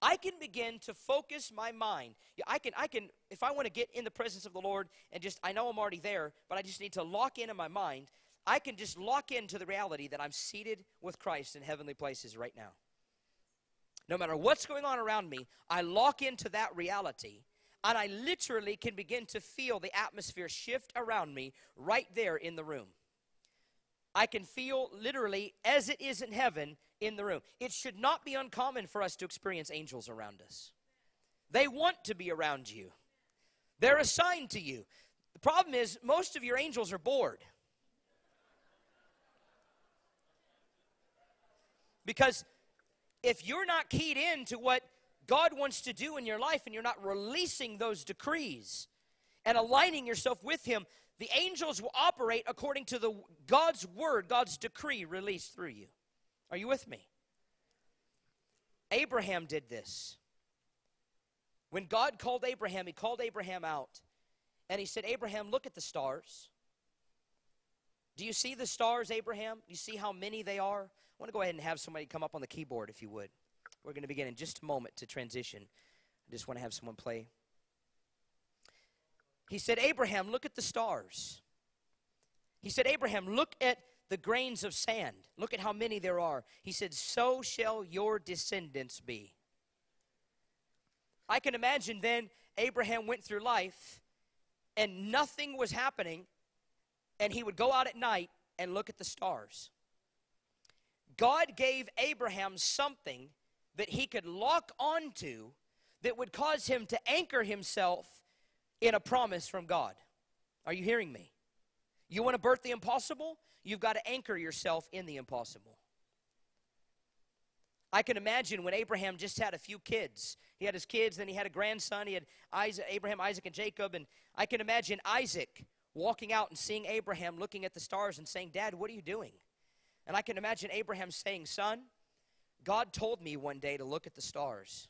I can begin to focus my mind. I can, I can, if I want to get in the presence of the Lord and just, I know I'm already there, but I just need to lock in in my mind. I can just lock into the reality that I'm seated with Christ in heavenly places right now. No matter what's going on around me, I lock into that reality. And I literally can begin to feel the atmosphere shift around me right there in the room. I can feel literally as it is in heaven in the room. It should not be uncommon for us to experience angels around us. They want to be around you. They're assigned to you. The problem is most of your angels are bored. Because if you're not keyed in to what God wants to do in your life and you're not releasing those decrees and aligning yourself with him, the angels will operate according to the God's word, God's decree released through you. Are you with me? Abraham did this. When God called Abraham, he called Abraham out and he said, Abraham, look at the stars. Do you see the stars, Abraham? Do you see how many they are? I want to go ahead and have somebody come up on the keyboard if you would. We're going to begin in just a moment to transition. I just want to have someone play. He said, Abraham, look at the stars. He said, Abraham, look at the grains of sand. Look at how many there are. He said, so shall your descendants be. I can imagine then Abraham went through life and nothing was happening. And he would go out at night and look at the stars. God gave Abraham something that he could lock onto that would cause him to anchor himself in a promise from God. Are you hearing me? You want to birth the impossible? You've got to anchor yourself in the impossible. I can imagine when Abraham just had a few kids. He had his kids, then he had a grandson. He had Isaac, Abraham, Isaac, and Jacob. And I can imagine Isaac walking out and seeing Abraham looking at the stars and saying, Dad, what are you doing? And I can imagine Abraham saying, Son, God told me one day to look at the stars.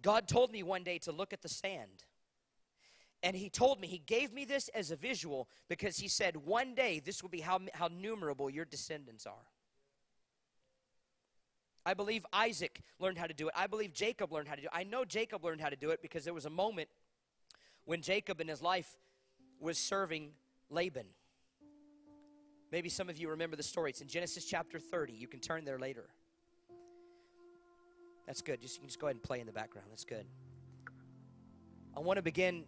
God told me one day to look at the sand. And he told me, he gave me this as a visual because he said, one day this will be how, how numerable your descendants are. I believe Isaac learned how to do it. I believe Jacob learned how to do it. I know Jacob learned how to do it because there was a moment when Jacob in his life was serving Laban. Maybe some of you remember the story. It's in Genesis chapter thirty. You can turn there later. That's good. Just, you can just go ahead and play in the background. That's good. I want to begin.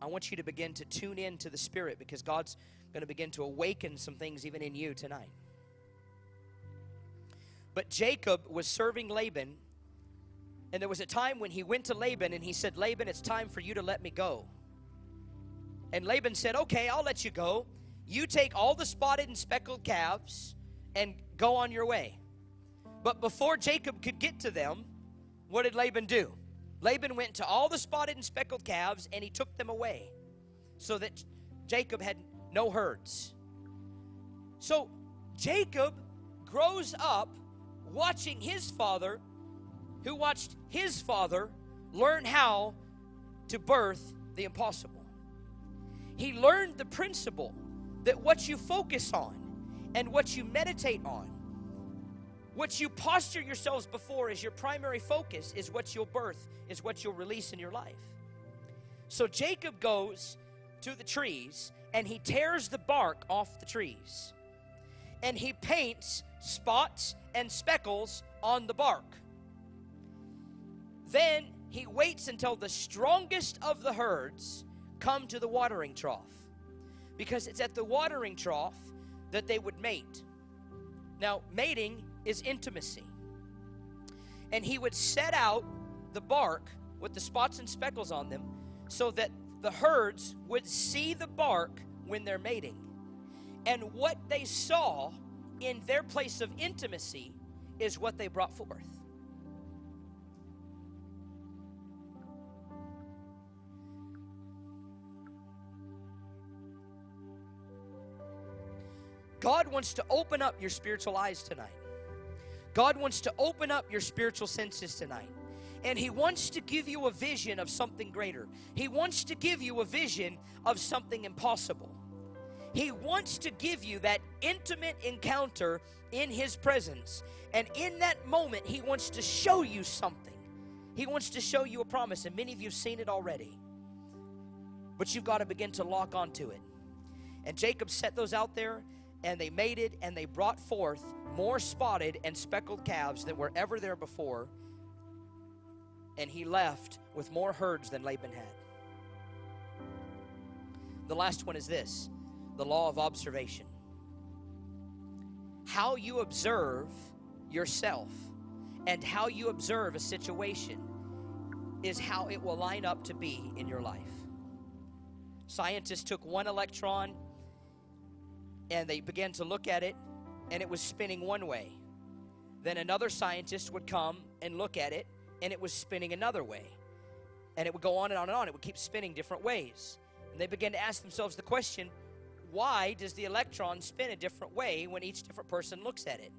I want you to begin to tune in to the Spirit because God's going to begin to awaken some things even in you tonight. But Jacob was serving Laban, and there was a time when he went to Laban and he said, Laban, it's time for you to let me go. And Laban said, okay, I'll let you go. You take all the spotted and speckled calves and go on your way. But before Jacob could get to them, what did Laban do? Laban went to all the spotted and speckled calves and he took them away so that Jacob had no herds. So Jacob grows up watching his father, who watched his father learn how to birth the impossible. He learned the principle that what you focus on and what you meditate on, what you posture yourselves before as your primary focus, is what you'll birth, is what you'll release in your life. So Jacob goes to the trees and he tears the bark off the trees, and he paints spots and speckles on the bark. Then he waits until the strongest of the herds come to the watering trough, because it's at the watering trough that they would mate. Now, mating is intimacy. And he would set out the bark with the spots and speckles on them so that the herds would see the bark when they're mating. And what they saw in their place of intimacy is what they brought forth. God wants to open up your spiritual eyes tonight. God wants to open up your spiritual senses tonight. And he wants to give you a vision of something greater. He wants to give you a vision of something impossible. He wants to give you that intimate encounter in his presence. And in that moment, he wants to show you something. He wants to show you a promise. And many of you have seen it already. But you've got to begin to lock onto it. And Jacob set those out there. And they mated, and they brought forth more spotted and speckled calves than were ever there before. And he left with more herds than Laban had. The last one is this, the law of observation. How you observe yourself and how you observe a situation is how it will line up to be in your life. Scientists took one electron, and they began to look at it, and it was spinning one way. Then another scientist would come and look at it, and it was spinning another way. And it would go on and on and on. It would keep spinning different ways. And they began to ask themselves the question, why does the electron spin a different way when each different person looks at it?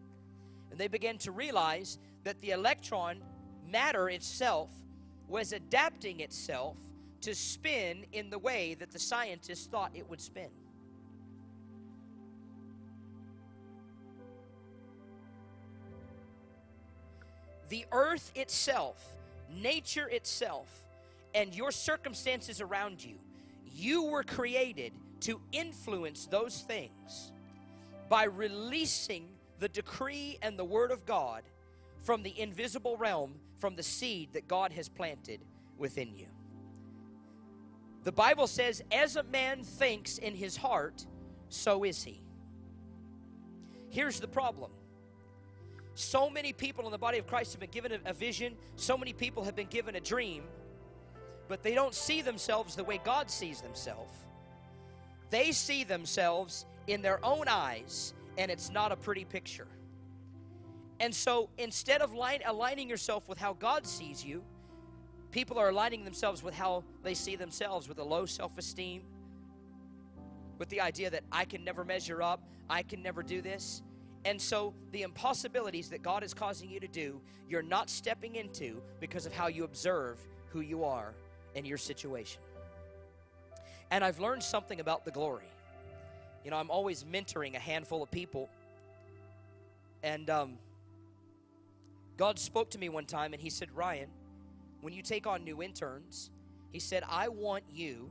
And they began to realize that the electron, matter itself, was adapting itself to spin in the way that the scientists thought it would spin. The earth itself, nature itself, and your circumstances around you, you were created to influence those things by releasing the decree and the word of God from the invisible realm, from the seed that God has planted within you. The Bible says, as a man thinks in his heart, so is he. Here's the problem. So many people in the body of Christ have been given a vision. So many people have been given a dream. But they don't see themselves the way God sees themselves. They see themselves in their own eyes, and it's not a pretty picture. And so instead of line, aligning yourself with how God sees you, people are aligning themselves with how they see themselves, with a low self-esteem, with the idea that I can never measure up, I can never do this. And so the impossibilities that God is causing you to do, you're not stepping into because of how you observe who you are and your situation. And I've learned something about the glory. You know, I'm always mentoring a handful of people. And um, God spoke to me one time and he said, Ryan, when you take on new interns, he said, I want you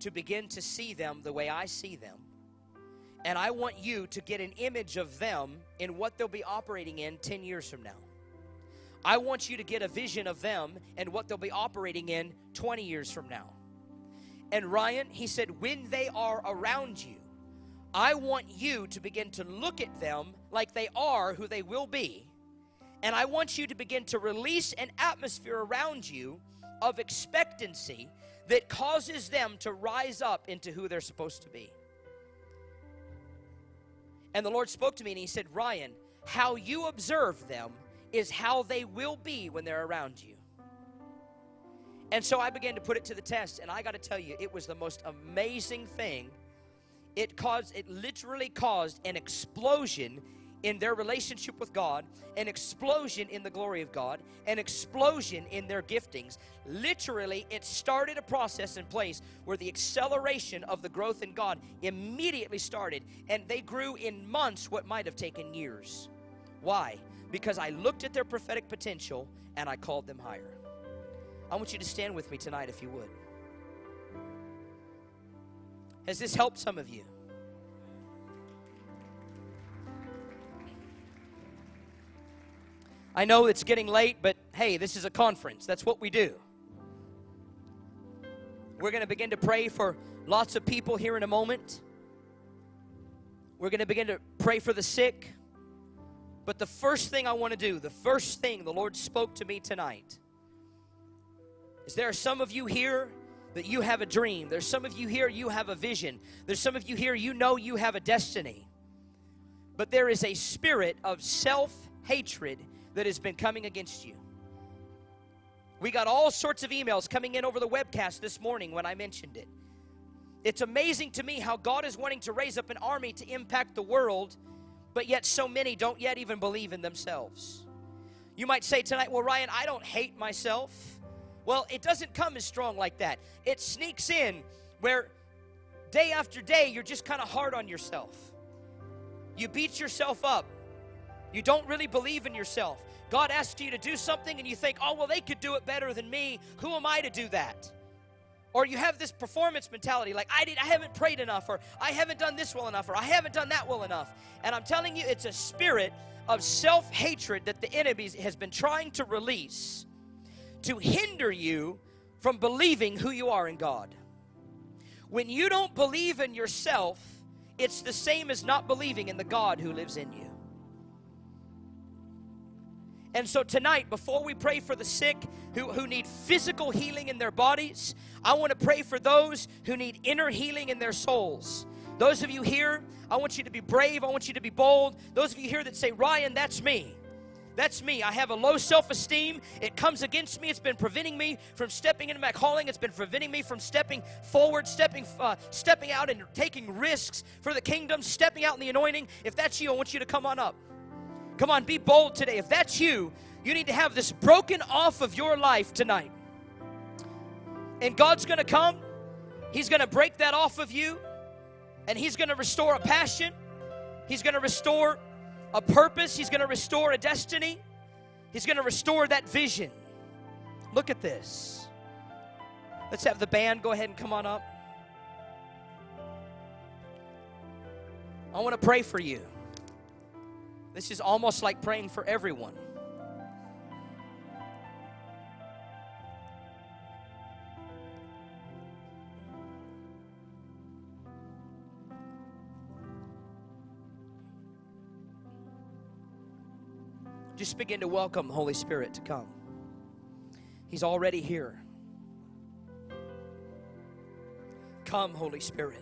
to begin to see them the way I see them. And I want you to get an image of them in what they'll be operating in ten years from now. I want you to get a vision of them and what they'll be operating in twenty years from now. And Ryan, he said, when they are around you, I want you to begin to look at them like they are who they will be. And I want you to begin to release an atmosphere around you of expectancy that causes them to rise up into who they're supposed to be. And the Lord spoke to me and he said, Ryan, how you observe them is how they will be when they're around you. And so I began to put it to the test, and I got to tell you, it was the most amazing thing. It caused, it literally caused an explosion in their relationship with God, an explosion in the glory of God, an explosion in their giftings. Literally, it started a process in place where the acceleration of the growth in God immediately started, and they grew in months what might have taken years. Why? Because I looked at their prophetic potential and I called them higher. I want you to stand with me tonight if you would. Has this helped some of you? I know it's getting late, but hey, this is a conference. That's what we do. We're going to begin to pray for lots of people here in a moment. We're going to begin to pray for the sick. But the first thing I want to do, the first thing the Lord spoke to me tonight, is there are some of you here that you have a dream. There's some of you here you have a vision. There's some of you here you know you have a destiny. But there is a spirit of self-hatred that has been coming against you. We got all sorts of emails coming in over the webcast this morning when I mentioned it. It's amazing to me how God is wanting to raise up an army to impact the world, but yet so many don't yet even believe in themselves. You might say tonight, well, Ryan, I don't hate myself. Well, it doesn't come as strong like that. It sneaks in where day after day you're just kind of hard on yourself. You beat yourself up. You don't really believe in yourself. God asks you to do something and you think, oh, well, they could do it better than me. Who am I to do that? Or you have this performance mentality like, I, did, I haven't prayed enough, or I haven't done this well enough, or I haven't done that well enough. And I'm telling you, it's a spirit of self-hatred that the enemy has been trying to release to hinder you from believing who you are in God. When you don't believe in yourself, it's the same as not believing in the God who lives in you. And so tonight, before we pray for the sick who, who need physical healing in their bodies, I want to pray for those who need inner healing in their souls. Those of you here, I want you to be brave. I want you to be bold. Those of you here that say, Ryan, that's me. That's me. I have a low self-esteem. It comes against me. It's been preventing me from stepping into my calling. It's been preventing me from stepping forward, stepping uh, stepping out and taking risks for the kingdom, stepping out in the anointing. If that's you, I want you to come on up. Come on, be bold today. If that's you, you need to have this broken off of your life tonight. And God's going to come. He's going to break that off of you. And He's going to restore a passion. He's going to restore a purpose. He's going to restore a destiny. He's going to restore that vision. Look at this. Let's have the band go ahead and come on up. I want to pray for you. This is almost like praying for everyone. Just begin to welcome the Holy Spirit to come. He's already here. Come, Holy Spirit.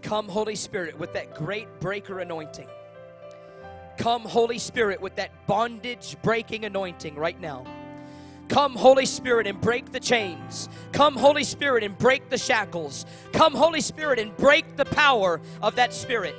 Come, Holy Spirit, with that great breaker anointing. Come, Holy Spirit, with that bondage-breaking anointing right now. Come, Holy Spirit, and break the chains. Come, Holy Spirit, and break the shackles. Come, Holy Spirit, and break the power of that spirit.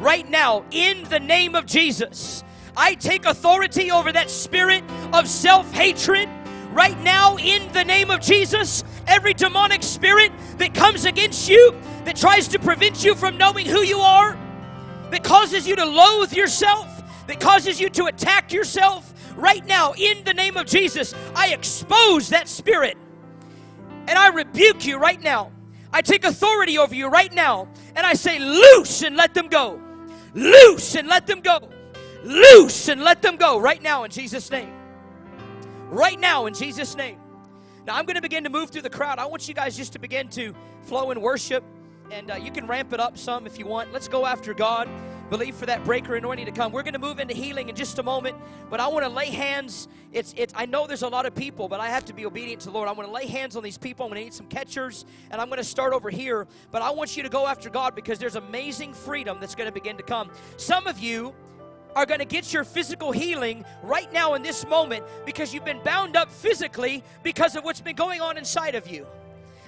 Right now, in the name of Jesus, I take authority over that spirit of self-hatred. Right now, in the name of Jesus, every demonic spirit that comes against you, that tries to prevent you from knowing who you are, that causes you to loathe yourself, that causes you to attack yourself, right now, in the name of Jesus, I expose that spirit. And I rebuke you right now. I take authority over you right now. And I say, loose and let them go. Loose and let them go. Loose and let them go right now in Jesus' name. Right now in Jesus' name. Now I'm going to begin to move through the crowd. I want you guys just to begin to flow in worship. And uh, you can ramp it up some if you want. Let's go after God. Believe for that breaker anointing to come. We're going to move into healing in just a moment. But I want to lay hands. It's, it's, I know there's a lot of people, but I have to be obedient to the Lord. I want to lay hands on these people. I'm going to need some catchers. And I'm going to start over here. But I want you to go after God because there's amazing freedom that's going to begin to come. Some of you are going to get your physical healing right now in this moment because you've been bound up physically because of what's been going on inside of you.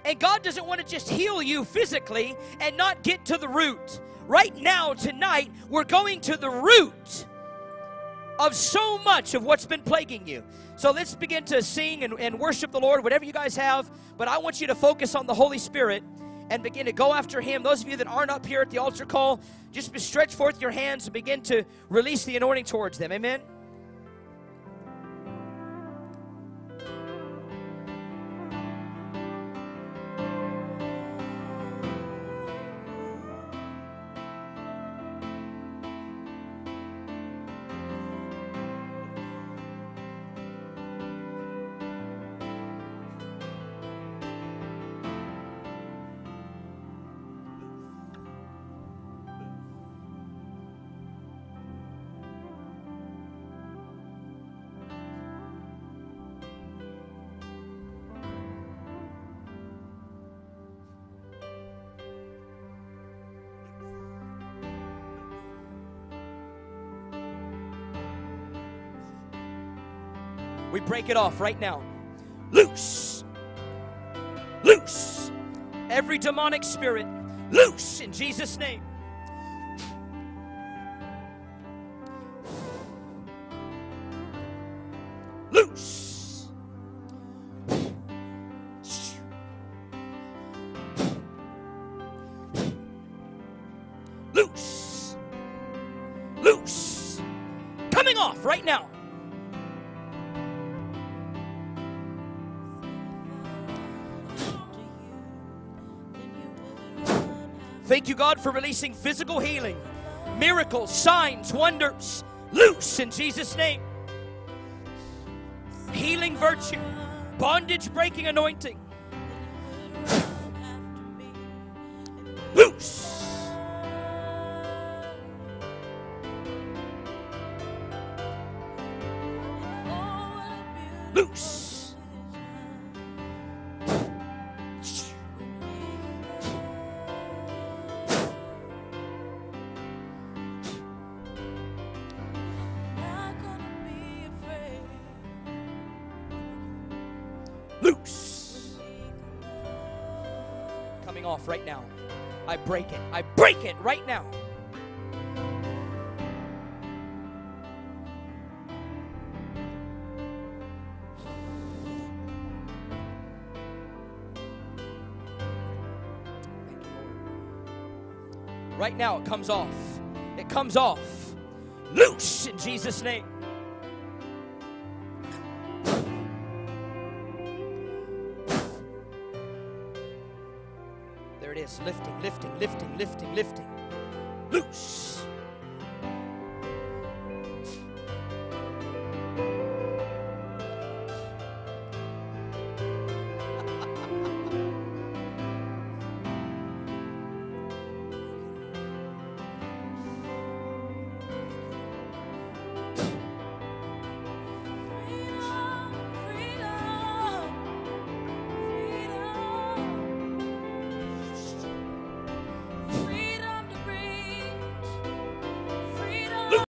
And God doesn't want to just heal you physically and not get to the root. right now, tonight, we're going to the root of so much of what's been plaguing you. So let's begin to sing and, and worship the Lord, whatever you guys have. But I want you to focus on the Holy Spirit and begin to go after Him. Those of you that aren't up here at the altar call, just stretch forth your hands and begin to release the anointing towards them. Amen. We break it off right now. Loose. Loose. Every demonic spirit, loose in Jesus' name. Loose. Loose. Loose. Coming off right now. Thank you, God, for releasing physical healing, miracles, signs, wonders, loose in Jesus' name. Healing virtue, bondage-breaking anointing. Loose. Loose. Right now, I break it. I break it right now. Right now, it comes off. It comes off. Loose in Jesus' name. Lifting, lifting, lifting, lifting, lifting. Loose.